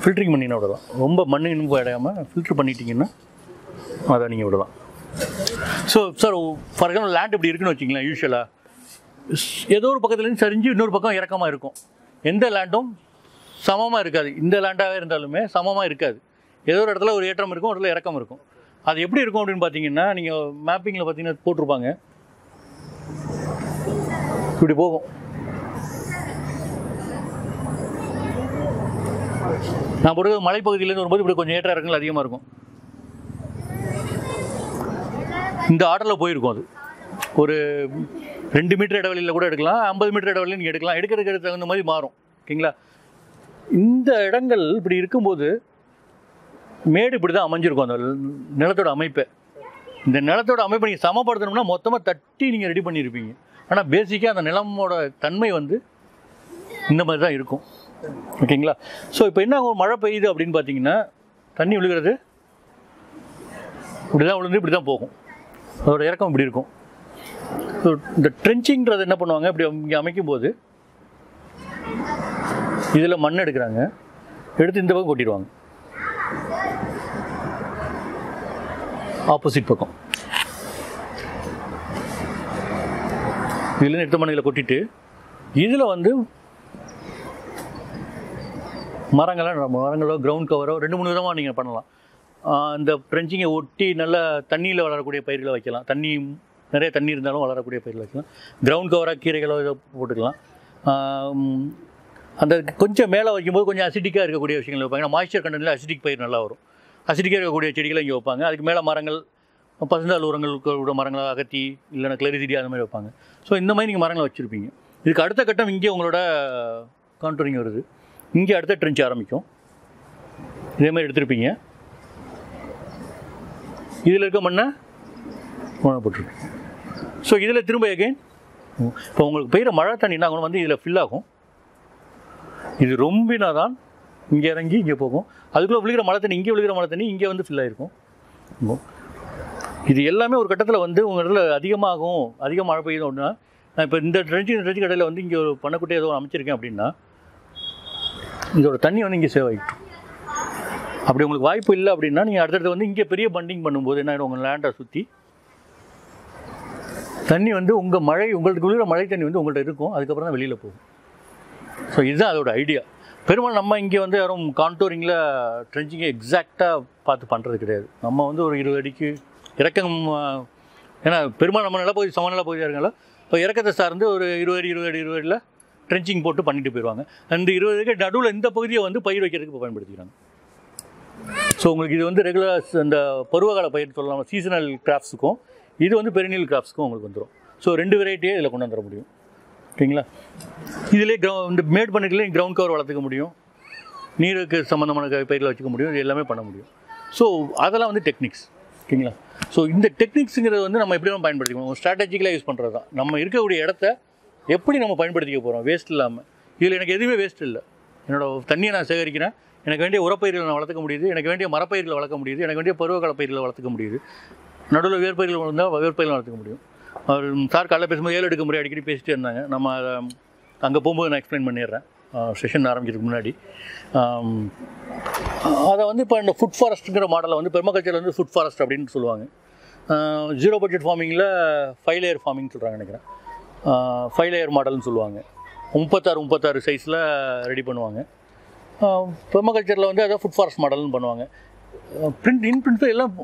ஃபில்ட்ரிங் பண்ணிங்கன்னா விடலாம். ரொம்ப மண்ணு இன்னும் போய் அடையாமல் ஃபில்ட்ரு பண்ணிட்டீங்கன்னா அதை நீங்கள் விடலாம். So sir for example land இப்படி இருக்குன்னு வச்சிங்களேன், யூஸ்வலாக ஏதோ ஒரு பக்கத்துலேருந்து சரிஞ்சு இன்னொரு பக்கம் இறக்கமாக இருக்கும். எந்த லேண்டும் சமமாக இருக்காது. இந்த லேண்டாகவே இருந்தாலுமே சமமாக இருக்காது. ஏதோ ஒரு இடத்துல ஒரு ஏற்றம் இருக்கும், ஒரு இடத்துல இறக்கம் இருக்கும். அது எப்படி இருக்கும் அப்படின்னு பார்த்தீங்கன்னா, நீங்கள் மேப்பிங்கில் பார்த்தீங்கன்னா போட்டிருப்பாங்க, இப்படி போகும். நான் பொறுத்த மலைப்பகுதியிலேருந்து வரும்போது இப்படி கொஞ்சம் ஏற்ற இறக்கங்கள் அதிகமாக இருக்கும். இந்த ஆர்டரில் போயிருக்கும். அது ஒரு ரெண்டு மீட்டர் இடைவெளியில் கூட எடுக்கலாம், ஐம்பது மீட்டர் இடைவெளியில் நீங்கள் எடுக்கலாம். எடுக்கிறதுக்கு தகுந்த மாதிரி மாறும். ஓகேங்களா? இந்த இடங்கள் இப்படி இருக்கும்போது மேடு இப்படி தான் அமைஞ்சிருக்கும். அந்த நிலத்தோட அமைப்பை, இந்த நிலத்தோட அமைப்பை நீங்கள் சமப்படுத்தணும்னா மொத்தமாக தட்டி நீங்கள் ரெடி பண்ணியிருப்பீங்க. ஆனால் பேசிக்காக அந்த நிலமோட தன்மை வந்து இந்த மாதிரி தான் இருக்கும். ஓகேங்களா? ஸோ இப்போ என்ன மழை பெய்யுது அப்படின்னு பார்த்தீங்கன்னா, தண்ணி விழுகிறது இப்படி தான் விழுந்து இப்படி தான் போகும். அதோட இறக்கம் இப்படி இருக்கும். ஸோ இந்த ட்ரென்ச்சிங்கிறது என்ன பண்ணுவாங்க, இப்படி இங்கே அமைக்கும்போது இதில் மண் எடுக்கிறாங்க, எடுத்து இந்த பக்கம் கொட்டிடுவாங்க, ஆப்போசிட் பக்கம். இதில் எடுத்த மண்ணில் கொட்டிட்டு இதில் வந்து மரங்களாக மரங்களோ கிரவுண்ட் கவரோ ரெண்டு மூணு விதமாக நீங்கள் பண்ணலாம். இந்த ட்ரென்ச்சிங்கை ஒட்டி நல்ல தண்ணியில் வளரக்கூடிய பயிர்களை வைக்கலாம். தண்ணி நிறைய தண்ணி இருந்தாலும் வளரக்கூடிய பயிர்கள் வைக்கலாம். கிரவுண்ட் கவராக கீரைகளோ இதை போட்டுக்கலாம். அந்த கொஞ்சம் மேலே வைக்கும்போது கொஞ்சம் அசிடிக்காக இருக்கக்கூடிய விஷயங்கள் வைப்பாங்க. மாய்ச்சர் கண்டென்ட்டில் அசிடிக் பயிர் நல்லா வரும். அசிடிக்காக இருக்கக்கூடிய செடிகளை இங்கே வைப்பாங்க. அதுக்கு மேலே மரங்கள், பசுந்தால் உரங்களுடைய மரங்களாக அகத்தி இல்லைன்னா கிளரிசிடி அந்த மாதிரி வைப்பாங்க. ஸோ இந்த மாதிரி நீங்கள் மரங்களை வச்சுருப்பீங்க. இதுக்கு அடுத்த கட்டம் இங்கே உங்களோட கான்டூரிங் வருது. இங்கே அடுத்த ட்ரென்ச் ஆரம்பிக்கும். இதேமாதிரி எடுத்துருப்பீங்க. இதில் இருக்க மண்ணை போட்டிருப்பீங்க. ஸோ இதில் திரும்ப எகைன் இப்போ உங்களுக்கு பெய்கிற மழை தண்ணி என்ன ஆகணும் வந்து இதில் ஃபில் ஆகும். இது ரொம்பினா தான் இங்கே இறங்கி இங்கே போகும். அதுக்குள்ளே விழுகிற மழை தண்ணி, இங்கே விழுகிற மழை தண்ணி இங்கே வந்து ஃபில் ஆகிருக்கும். இது எல்லாமே ஒரு கட்டத்தில் வந்து உங்கள் இடத்துல அதிகமாகும். அதிகமாக மழை பெய்யுது அப்படின்னா, நான் இப்போ இந்த ட்ரென்ச்சிங் ட்ரென்ச்சி கடையில் வந்து இங்கே ஒரு பண்ணக்கூடிய ஏதோ அமைச்சிருக்கேன் அப்படின்னா, இதோட தண்ணி வந்து இங்கே சேவ் ஆகிடும். அப்படி உங்களுக்கு வாய்ப்பு இல்லை அப்படின்னா, நீங்கள் அடுத்தடுத்து வந்து இங்கே பெரிய பண்டிங் பண்ணும்போது என்ன ஆகிடும், உங்கள் லேண்டை சுற்றி தண்ணி வந்து உங்கள் மழை, உங்களுக்கு உள்ள மழை தண்ணி வந்து உங்கள்கிட்ட இருக்கும். அதுக்கப்புறம் தான் வெளியில் போகும். ஸோ இதுதான் அதோட ஐடியா. பெரும்பாலும் நம்ம இங்கே வந்து யாரும் கான்டோரிங்கில் ட்ரென்ச்சிங்கை எக்ஸாக்டாக பார்த்து பண்ணுறது கிடையாது. நம்ம வந்து ஒரு இருபது அடிக்கு இறக்கம், ஏன்னா பெரும்பாலும் நம்ம நிலப்பகுதி சமநிலப்பகுதியாக இருக்கனால இப்போ இறக்கத்தை சார்ந்து ஒரு இருபது அடி இருபது அடி இருபது அடியில் ட்ரென்ச்சிங் போட்டு பண்ணிட்டு போயிடுவாங்க. அந்த இருபது அடிக்கு நடுவில் இந்த பகுதியை வந்து பயிர் வைக்கிறதுக்கு இப்போ பயன்படுத்திக்கிறாங்க. ஸோ உங்களுக்கு இது வந்து ரெகுலர் அந்த பருவகால பயிர் சொல்லலாம், சீசனல் கிராப்ஸுக்கும் இது வந்து பெரினியல் கிராப்ஸுக்கும் உங்களுக்கு வந்துடும். ஸோ ரெண்டு வெரைட்டியே இதில் கொண்டு வந்துட முடியும். ஓகேங்களா? இதிலே கிரௌ இந்த மேட் பண்ணிக்கலையும் கிரவுண்ட் கவர் வளர்த்துக்க முடியும், நீருக்கு சம்மந்தமான பயிரில் வச்சுக்க முடியும், இது எல்லாமே பண்ண முடியும். ஸோ அதெல்லாம் வந்து டெக்னிக்ஸ். ஓகேங்களா? ஸோ இந்த டெக்னிக்ஸுங்கிறது வந்து நம்ம எப்படி நம்ம பயன்படுத்திக்கணும், ஸ்ட்ராட்டஜிக்கலாக யூஸ் பண்ணுறது தான். நம்ம இருக்கக்கூடிய இடத்த எப்படி நம்ம பயன்படுத்திக்க போகிறோம் வேஸ்ட் இல்லாமல். இதில் எனக்கு எதுவுமே வேஸ்ட் இல்லை. என்னோடய தண்ணியை நான் சேகரிக்கிறேன், எனக்கு வேண்டிய உரப்பயிர்களை நான் வளர்த்துக்க முடியுது, எனக்கு வேண்டிய மரப்பயிர்களை வளர்க்க முடியுது, எனக்கு வேண்டிய பருவகால பயிர்களை வளர்த்துக்க முடியுது, நடுவில் வேர்பயிர்கள் வளர்ந்தால் வேர்பயிர்கள் வளர்த்துக்க முடியும். அவர் சார் காலையில் பேசும்போது ஏழு எடுக்க முடியாது அடிக்கடி பேசிகிட்டே இருந்தாங்க. நம்ம அங்கே போகும்போது நான் எக்ஸ்பிளைன் பண்ணிடுறேன் செஷன் ஆரம்பிக்கிறதுக்கு முன்னாடி. அதை வந்து இப்போ இந்த ஃபுட் ஃபாரஸ்ட்டுங்கிற மாடலை வந்து பெர்மாகல்ச்சரில் வந்து ஃபுட் ஃபாரஸ்ட் அப்படின்னு சொல்லுவாங்க. ஜீரோ பட்ஜெட் ஃபார்மிங்கில் ஃபைவ் லேயர் ஃபார்மிங் சொல்கிறாங்க நினைக்கிறேன். ஃபைவ் லேயர் மாடல்னு சொல்லுவாங்க. முப்பத்தாறு முப்பத்தாறு சைஸில் ரெடி பண்ணுவாங்க. பெர்மாகல்ச்சரில் வந்து அதான் ஃபுட் ஃபாரஸ்ட் மாடல்னு பண்ணுவாங்க. பிரிண்ட் இன் பிரிண்ட் எல்லாம்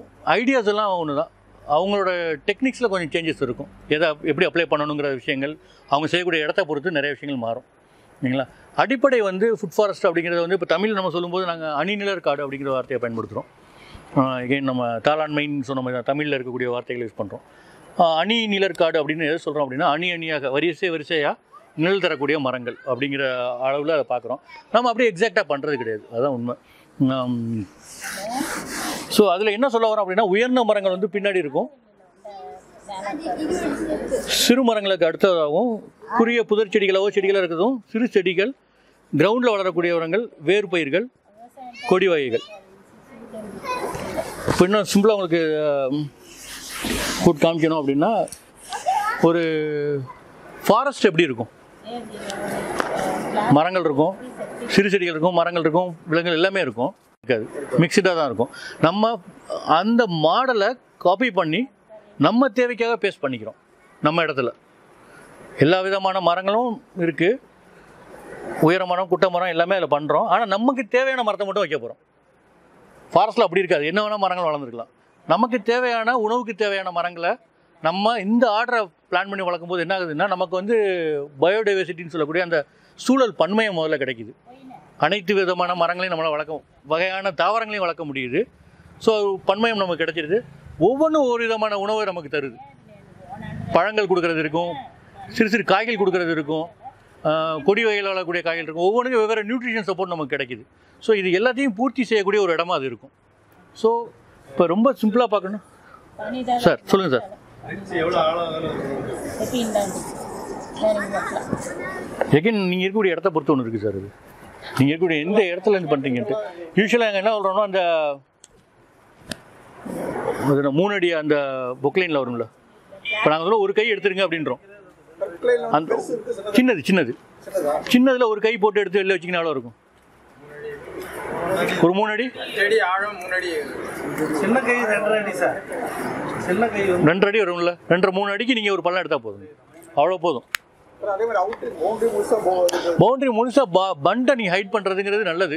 ஐடியாஸ் எல்லாம் ஒன்று தான். அவங்களோட டெக்னிக்ஸில் கொஞ்சம் சேஞ்சஸ் இருக்கும். எதை எப்படி அப்ளை பண்ணணுங்கிற விஷயங்கள் அவங்க செய்யக்கூடிய இடத்த பொறுத்து நிறைய விஷயங்கள் மாறும். இல்லைங்களா? அடிப்படை வந்து ஃபுட் ஃபாரஸ்ட் அப்படிங்கிறது வந்து இப்போ தமிழ் நம்ம சொல்லும்போது நாங்கள் அணிநிலர் காடு அப்படிங்கிற வார்த்தையை பயன்படுத்துகிறோம். எகைன் நம்ம தாளாண்மைன்னு சொன்ன மாதிரி தான் தமிழில் இருக்கக்கூடிய வார்த்தைகளை யூஸ் பண்ணுறோம். அணி நிலர் காடு அப்படின்னு எதை சொல்கிறோம் அப்படின்னா, அணி அணியாக வரிசை வரிசையாக நிழல் தரக்கூடிய மரங்கள் அப்படிங்கிற அளவில் அதை பார்க்குறோம். நம்ம அப்படியே எக்ஸாக்டாக பண்ணுறது கிடையாது. அதுதான் உண்மை. ஸோ அதில் என்ன சொல்ல வரோம் அப்படின்னா, உயர்ந்த மரங்கள் வந்து பின்னாடி இருக்கும், சிறு மரங்களுக்கு அடுத்ததாகவும் குறிய புதர் செடிகளாவோ செடிகளாக இருக்கிறதும் சிறு செடிகள், கிரவுண்டில் வளரக்கூடிய மரங்கள், வேறு பயிர்கள், கொடி வகைகள். இப்போ இன்னும் சிம்பிளாக உங்களுக்கு கூட்டு காமிக்கணும் அப்படின்னா, ஒரு ஃபாரஸ்ட் எப்படி இருக்கும், மரங்கள் இருக்கும், சிறு செடிகள் இருக்கும், மரங்கள் இருக்கும், விலங்குகள் எல்லாமே இருக்கும், இருக்காது, மிக்சடாக தான் இருக்கும். நம்ம அந்த மாடலை காப்பி பண்ணி நம்ம தேவைக்காக பேஸ்ட் பண்ணிக்கிறோம் நம்ம இடத்துல. எல்லா விதமான மரங்களும் இருக்குது. உயர மரம், குட்டை மரம் எல்லாமே அதில் பண்ணுறோம். ஆனால் நமக்கு தேவையான மரத்தை மட்டும் வைக்க போகிறோம். ஃபாரஸ்ட்டில் அப்படி இருக்காது, என்ன வேணால் மரங்கள் வளர்ந்துருக்கலாம். நமக்கு தேவையான உணவுக்கு தேவையான மரங்களை நம்ம இந்த ஆர்டரை பிளான் பண்ணி வளர்க்கும் போது என்ன ஆகுதுன்னா, நமக்கு வந்து பயோடைவர்சிட்டின்னு சொல்லக்கூடிய அந்த சூழல் பன்மையை முதல்ல கிடைக்கிது. அனைத்து விதமான மரங்களையும் நம்மளால் வளர்க்க, வகையான தாவரங்களையும் வளர்க்க முடியுது. ஸோ பன்மையம் நமக்கு கிடைச்சிடுது. ஒவ்வொன்றும் ஒரு விதமான உணவை நமக்கு தருது. பழங்கள் கொடுக்கறது இருக்கும், சிறு சிறு காய்கள் கொடுக்கறது இருக்கும், கொடி வகையில் வளரக்கூடிய காய்கள் இருக்கும். ஒவ்வொன்றுக்கும் வெவ்வேறு நியூட்ரிஷன் சப்போர்ட் நமக்கு கிடைக்கிது. ஸோ இது எல்லாத்தையும் பூர்த்தி செய்யக்கூடிய ஒரு இடமா அது இருக்கும். ஸோ இப்போ ரொம்ப சிம்பிளாக பார்க்கணும் சார். சொல்லுங்கள் சார். எகைன் நீங்கள் இருக்கக்கூடிய இடத்த பொறுத்து ஒன்று இருக்குது சார். இது நீங்கள் இருக்கக்கூடிய எந்த இடத்துல இது பண்ணுறீங்கன்ட்டு யூஸ்வலாக நாங்கள் என்ன சொல்கிறோன்னா, அந்த மூணு அடி அந்த பொக்லைனில் வரும்ல, இப்போ நாங்கள் சொல்ல ஒரு கை எடுத்துருங்க அப்படின்றோம். அந்த சின்னது சின்னது சின்னதில் ஒரு கை போட்டு எடுத்து வெளில வச்சிங்கன்னா எவ்வளோ இருக்கும்? ஒரு மூணு அடி ஆழம், மூணு அடி சின்ன கை, ரெண்டரை அடி சார். சின்ன கை ரெண்டரை அடி வரும்ல, ரெண்டரை மூணு அடிக்கு நீங்கள் ஒரு பள்ளம் எடுத்தால் போதும், அவ்வளோ போதும். பவுண்டரி முழுசாக பா பண்டை நீங்கள் ஹைட் பண்ணுறதுங்கிறது நல்லது.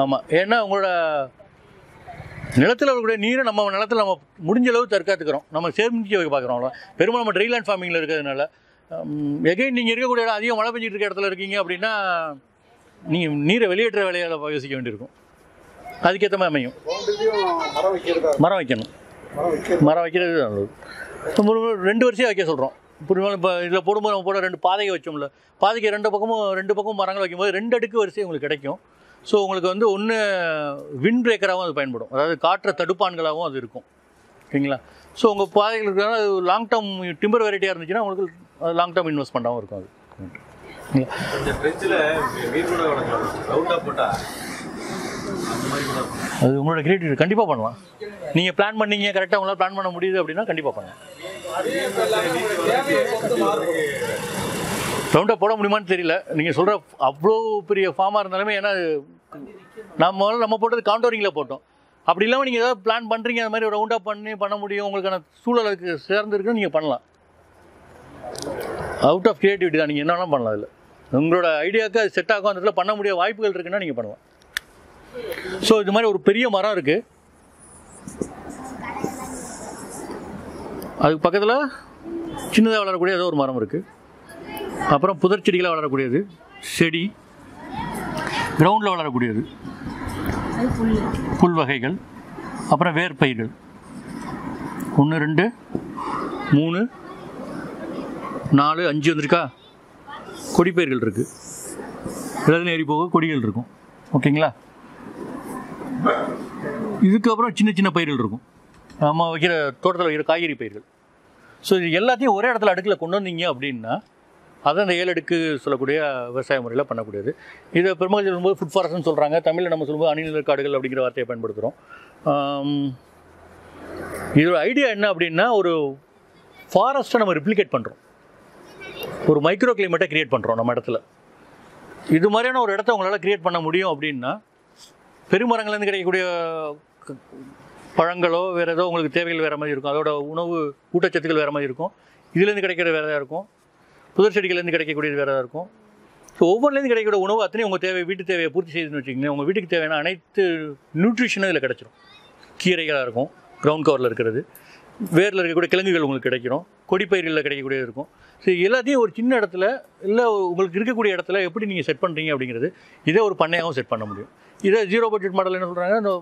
ஆமாம், ஏன்னா உங்களோட நிலத்தில் இருக்கக்கூடிய நீரை நம்ம நிலத்தில் நம்ம முடிஞ்ச அளவு தற்காத்துக்கிறோம், நம்ம சேமிக்க வைக்க பார்க்குறோம். அவ்வளோ பெரும்பாலும் நம்ம ட்ரைலேண்ட் ஃபார்மிங்கில் இருக்கிறதுனால. எகைன் நீங்கள் இருக்கக்கூடிய இடம் அதிகம் மழை பெஞ்சிட்டு இருக்க இடத்துல இருக்கீங்க அப்படின்னா நீங்கள் நீரை வெளியேற்ற வேலையால் யோசிக்க வேண்டியிருக்கும். அதுக்கேற்ற மாதிரி அமையும். மரம் வைக்கணும், மரம் வைக்கிறது நல்லது. ரெண்டு வருஷம் வைக்க சொல்கிறோம். புரியுமாலும் இப்போ இதில் போடும்போது நம்ம போட ரெண்டு பாதையை வச்சோம்ல, பாதைக்கு ரெண்டு பக்கமும் ரெண்டு பக்கமும் மரங்கள் வைக்கும்போது ரெண்டு அடுக்கு வரிசை உங்களுக்கு கிடைக்கும். ஸோ உங்களுக்கு வந்து ஒன்று விண்ட் பிரேக்கராகவும் அது பயன்படும், அதாவது காற்றை தடுப்பான்களாகவும் அது இருக்கும். ஓகேங்களா? ஸோ உங்கள் பாதைகள் இருக்கிறனால அது லாங் டேர்ம் டிம்பர் வெரைட்டியாக இருந்துச்சுன்னா உங்களுக்கு அது லாங் டேர்ம் இன்வெஸ்ட்மெண்ட்டாகவும் இருக்கும். அது அது உங்களோட கிரியேட்டிவிட்டி. கண்டிப்பாக பண்ணலாம். நீங்கள் பிளான் பண்ணீங்க கரெக்டாக, உங்களால் பிளான் பண்ண முடியுது அப்படின்னா கண்டிப்பாக பண்ணலாம். ரவுண்டாக போட முடியுமான்னு தெரியல. நீங்கள் சொல்கிற அவ்வளோ பெரிய ஃபார்மாக இருந்தாலுமே, ஏன்னா நம்ம நம்ம போட்டது காண்டோரிங்கில் போட்டோம். அப்படி இல்லாமல் நீங்கள் ஏதாவது பிளான் பண்ணுறீங்க, அது மாதிரி ரவுண்டாக பண்ணி பண்ண முடியும். உங்களுக்கான சூழல் அதுக்கு சேர்ந்துருக்குன்னு நீங்கள் பண்ணலாம். அவுட் ஆஃப் கிரியேட்டிவிட்டி தான், நீங்கள் என்ன வேணாலும் பண்ணலாம். இல்லை உங்களோட ஐடியாவுக்கு அது செட் ஆகும், அந்த இடத்துல பண்ண முடிய வாய்ப்புகள் இருக்குன்னா நீங்கள் பண்ணலாம். ஸோ இது மாதிரி ஒரு பெரிய மரம் இருக்குது. அதுக்கு பக்கத்தில் சின்னதாக வளரக்கூடிய ஏதோ ஒரு மரம் இருக்குது. அப்புறம் புதர் செடிகளாக வளரக்கூடியது, செடி கிரவுண்டில் வளரக்கூடியது, புல் வகைகள், அப்புறம் வேர்பயிர்கள். ஒன்று ரெண்டு மூணு நாலு அஞ்சு வந்துருக்கா. கொடிப்பயிர்கள் இருக்குது, இலது நேரி போக கொடிகள் இருக்கும். ஓகேங்களா? இதுக்கப்புறம் சின்ன சின்ன பயிர்கள் இருக்கும், நம்ம வைக்கிற தோட்டத்தில் வைக்கிற காய்கறி பயிர்கள். ஸோ இது எல்லாத்தையும் ஒரே இடத்துல அடுக்கில் கொண்டு வந்தீங்க அப்படின்னா அதை அந்த ஏழு அடுக்கு சொல்லக்கூடிய விவசாய முறையில் பண்ணக்கூடியது. இதை பெரும்பாலும் சொல்லும்போது ஃபுட் ஃபாரஸ்ட்னு சொல்கிறாங்க. தமிழில் நம்ம சொல்லும்போது அணிநிலை காடுகள் அப்படிங்கிற வார்த்தையை பயன்படுத்துகிறோம். இதோட ஐடியா என்ன அப்படின்னா, ஒரு ஃபாரஸ்ட்டை நம்ம ரிப்ளிகேட் பண்ணுறோம், ஒரு மைக்ரோ கிளைமேட்டை க்ரியேட் பண்ணுறோம் நம்ம இடத்துல. இது மாதிரியான ஒரு இடத்த உங்களால் க்ரியேட் பண்ண முடியும் அப்படின்னா, பெருமரங்கள்லேருந்து கிடைக்கக்கூடிய பழங்களோ வேறு ஏதோ உங்களுக்கு தேவைகள் வேறு மாதிரி இருக்கும், அதோட உணவு ஊட்டச்சத்துக்கள் வேறு மாதிரி இருக்கும், இதுலேருந்து கிடைக்கிற வேறதாக இருக்கும், புதர் செடிகள்லேருந்து கிடைக்கக்கூடியது வேறதாக இருக்கும். ஸோ ஒவ்வொன்றுலேருந்து கிடைக்கக்கூடிய உணவு அத்தனையும் உங்கள் தேவை, வீட்டு தேவையை பூர்த்தி செய்யுதுன்னு வச்சுக்கோங்க. உங்கள் வீட்டுக்கு தேவையான அனைத்து நியூட்ரிஷனும் இதில் கிடச்சிரும். கீரைகளாக இருக்கும், கிரவுண்ட் கவரில் இருக்கிறது, வேரில் இருக்கக்கூடிய கிழங்குகள் உங்களுக்கு கிடைக்கிறோம், கொடிப்பயிர்களில் கிடைக்கக்கூடியது இருக்கும். ஸோ எல்லாத்தையும் ஒரு சின்ன இடத்துல இல்லை உங்களுக்கு இருக்கக்கூடிய இடத்துல எப்படி நீங்கள் செட் பண்ணுறீங்க அப்படிங்கிறது, இதே ஒரு பண்ணையாகவும் செட் பண்ண முடியும். இதே ஜீரோ பட்ஜெட் மாடல் என்ன சொல்கிறாங்க, அந்த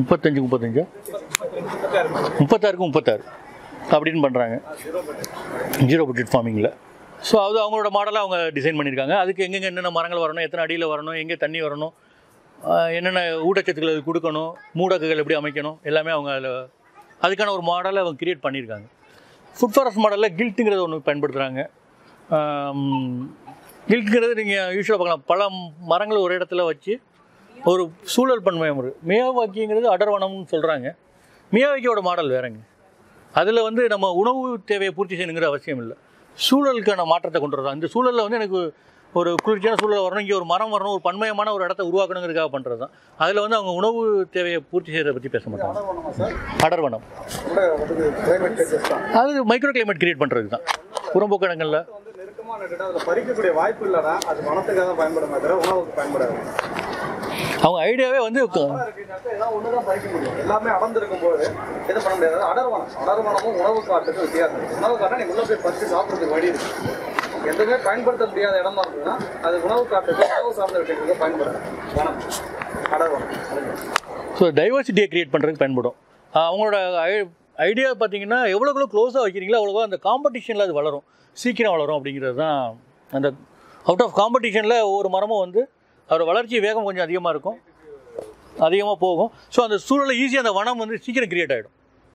முப்பத்தஞ்சு முப்பத்தஞ்சா முப்பத்தாறுக்கு முப்பத்தாறு அப்படின்னு பண்ணுறாங்க ஜீரோ பட்ஜெட் ஃபார்மிங்கில். ஸோ அது அவங்களோட மாடலாக அவங்க டிசைன் பண்ணியிருக்காங்க. அதுக்கு எங்கெங்கே என்னென்ன மரங்கள் வரணும், எத்தனை அடியில் வரணும், எங்கே தண்ணி வரணும், என்னென்ன ஊட்டச்சத்துக்கள் அது கொடுக்கணும், மூடாக்குகள் எப்படி அமைக்கணும், எல்லாமே அவங்க அதில் அதுக்கான ஒரு மாடலை அவங்க கிரியேட் பண்ணியிருக்காங்க. ஃபுட் ஃபாரஸ்ட் மாடலில் கில்ட்டுங்கிறது ஒன்று பயன்படுத்துகிறாங்க. கில்ட்டுங்கிறது நீங்கள் யூஸ்வலாக பார்க்கலாம், பல மரங்கள் ஒரு இடத்துல வச்சு ஒரு சூழல் பன்மை முறை. மியாவாக்கிங்கிறது அடர்வனம்னு சொல்கிறாங்க. மியாவாக்கியோட மாடல் வேறங்க. அதில் வந்து நம்ம உணவு தேவையை பூர்த்தி செய்யணுங்கிற அவசியம் இல்லை, சூழலுக்கான மாற்றத்தை கொண்டு வரலாம். இந்த சூழலில் வந்து எனக்கு ஒரு குளிர்ச்சியான சூழல் வரணும், இங்கே ஒரு மரம் வரணும், ஒரு பன்மையமான ஒரு இடத்த உருவாக்கணுங்கிறதுக்காக பண்ணுறது தான். அதில் வந்து அவங்க உணவு தேவையை பூர்த்தி செய்கிறத பற்றி பேச மாட்டாங்க. அடர்வனம் அது மைக்ரோ கிளைமேட் கிரியேட் பண்ணுறது தான். புறம்போக்கணங்களில் பறிக்கக்கூடிய வாய்ப்பு இல்லைன்னா அது மனத்துக்காக தான் பயன்பட மாதிரி உணவுக்கு பயன்படாது. அவங்க ஐடியாவே வந்து எல்லாமே அடர்ந்திருக்கும் போது எது பண்ண முடியாது. அடர்வானம் அடர்வானமும் உணவு காட்டுக்கு வித்தியாசம். உணவு காட்டினா நீங்கள் உள்ள போய் பறித்து சாப்பிட்றதுக்கு வழி இருக்குது. எதுவுமே பயன்படுத்த முடியாத இடமா இருக்குன்னா அது உணவு காட்டுக்கு உணவு சார்ந்த விஷயத்துக்கு பயன்படாது. வனம் அடர்வனம் ஸோ டைவர்சிட்டியை கிரியேட் பண்ணுறதுக்கு பயன்படும். அவங்களோட ஐடியா பார்த்தீங்கன்னா எவ்வளோக்குள்ளோ க்ளோஸாக வைக்கிறீங்களோ அவ்வளோக்கோ அந்த காம்படிஷனில் அது வளரும், சீக்கிரம் வளரும் அப்படிங்கிறது தான். அந்த அவுட் ஆஃப் காம்படிஷனில் ஒவ்வொரு மரமும் வந்து அதோட வளர்ச்சி வேகம் கொஞ்சம் அதிகமாக இருக்கும், அதிகமாக போகும். ஸோ அந்த சூழலை ஈஸியாக அந்த வனம் வந்து சீக்கிரம் கிரியேட் ஆகிடும்.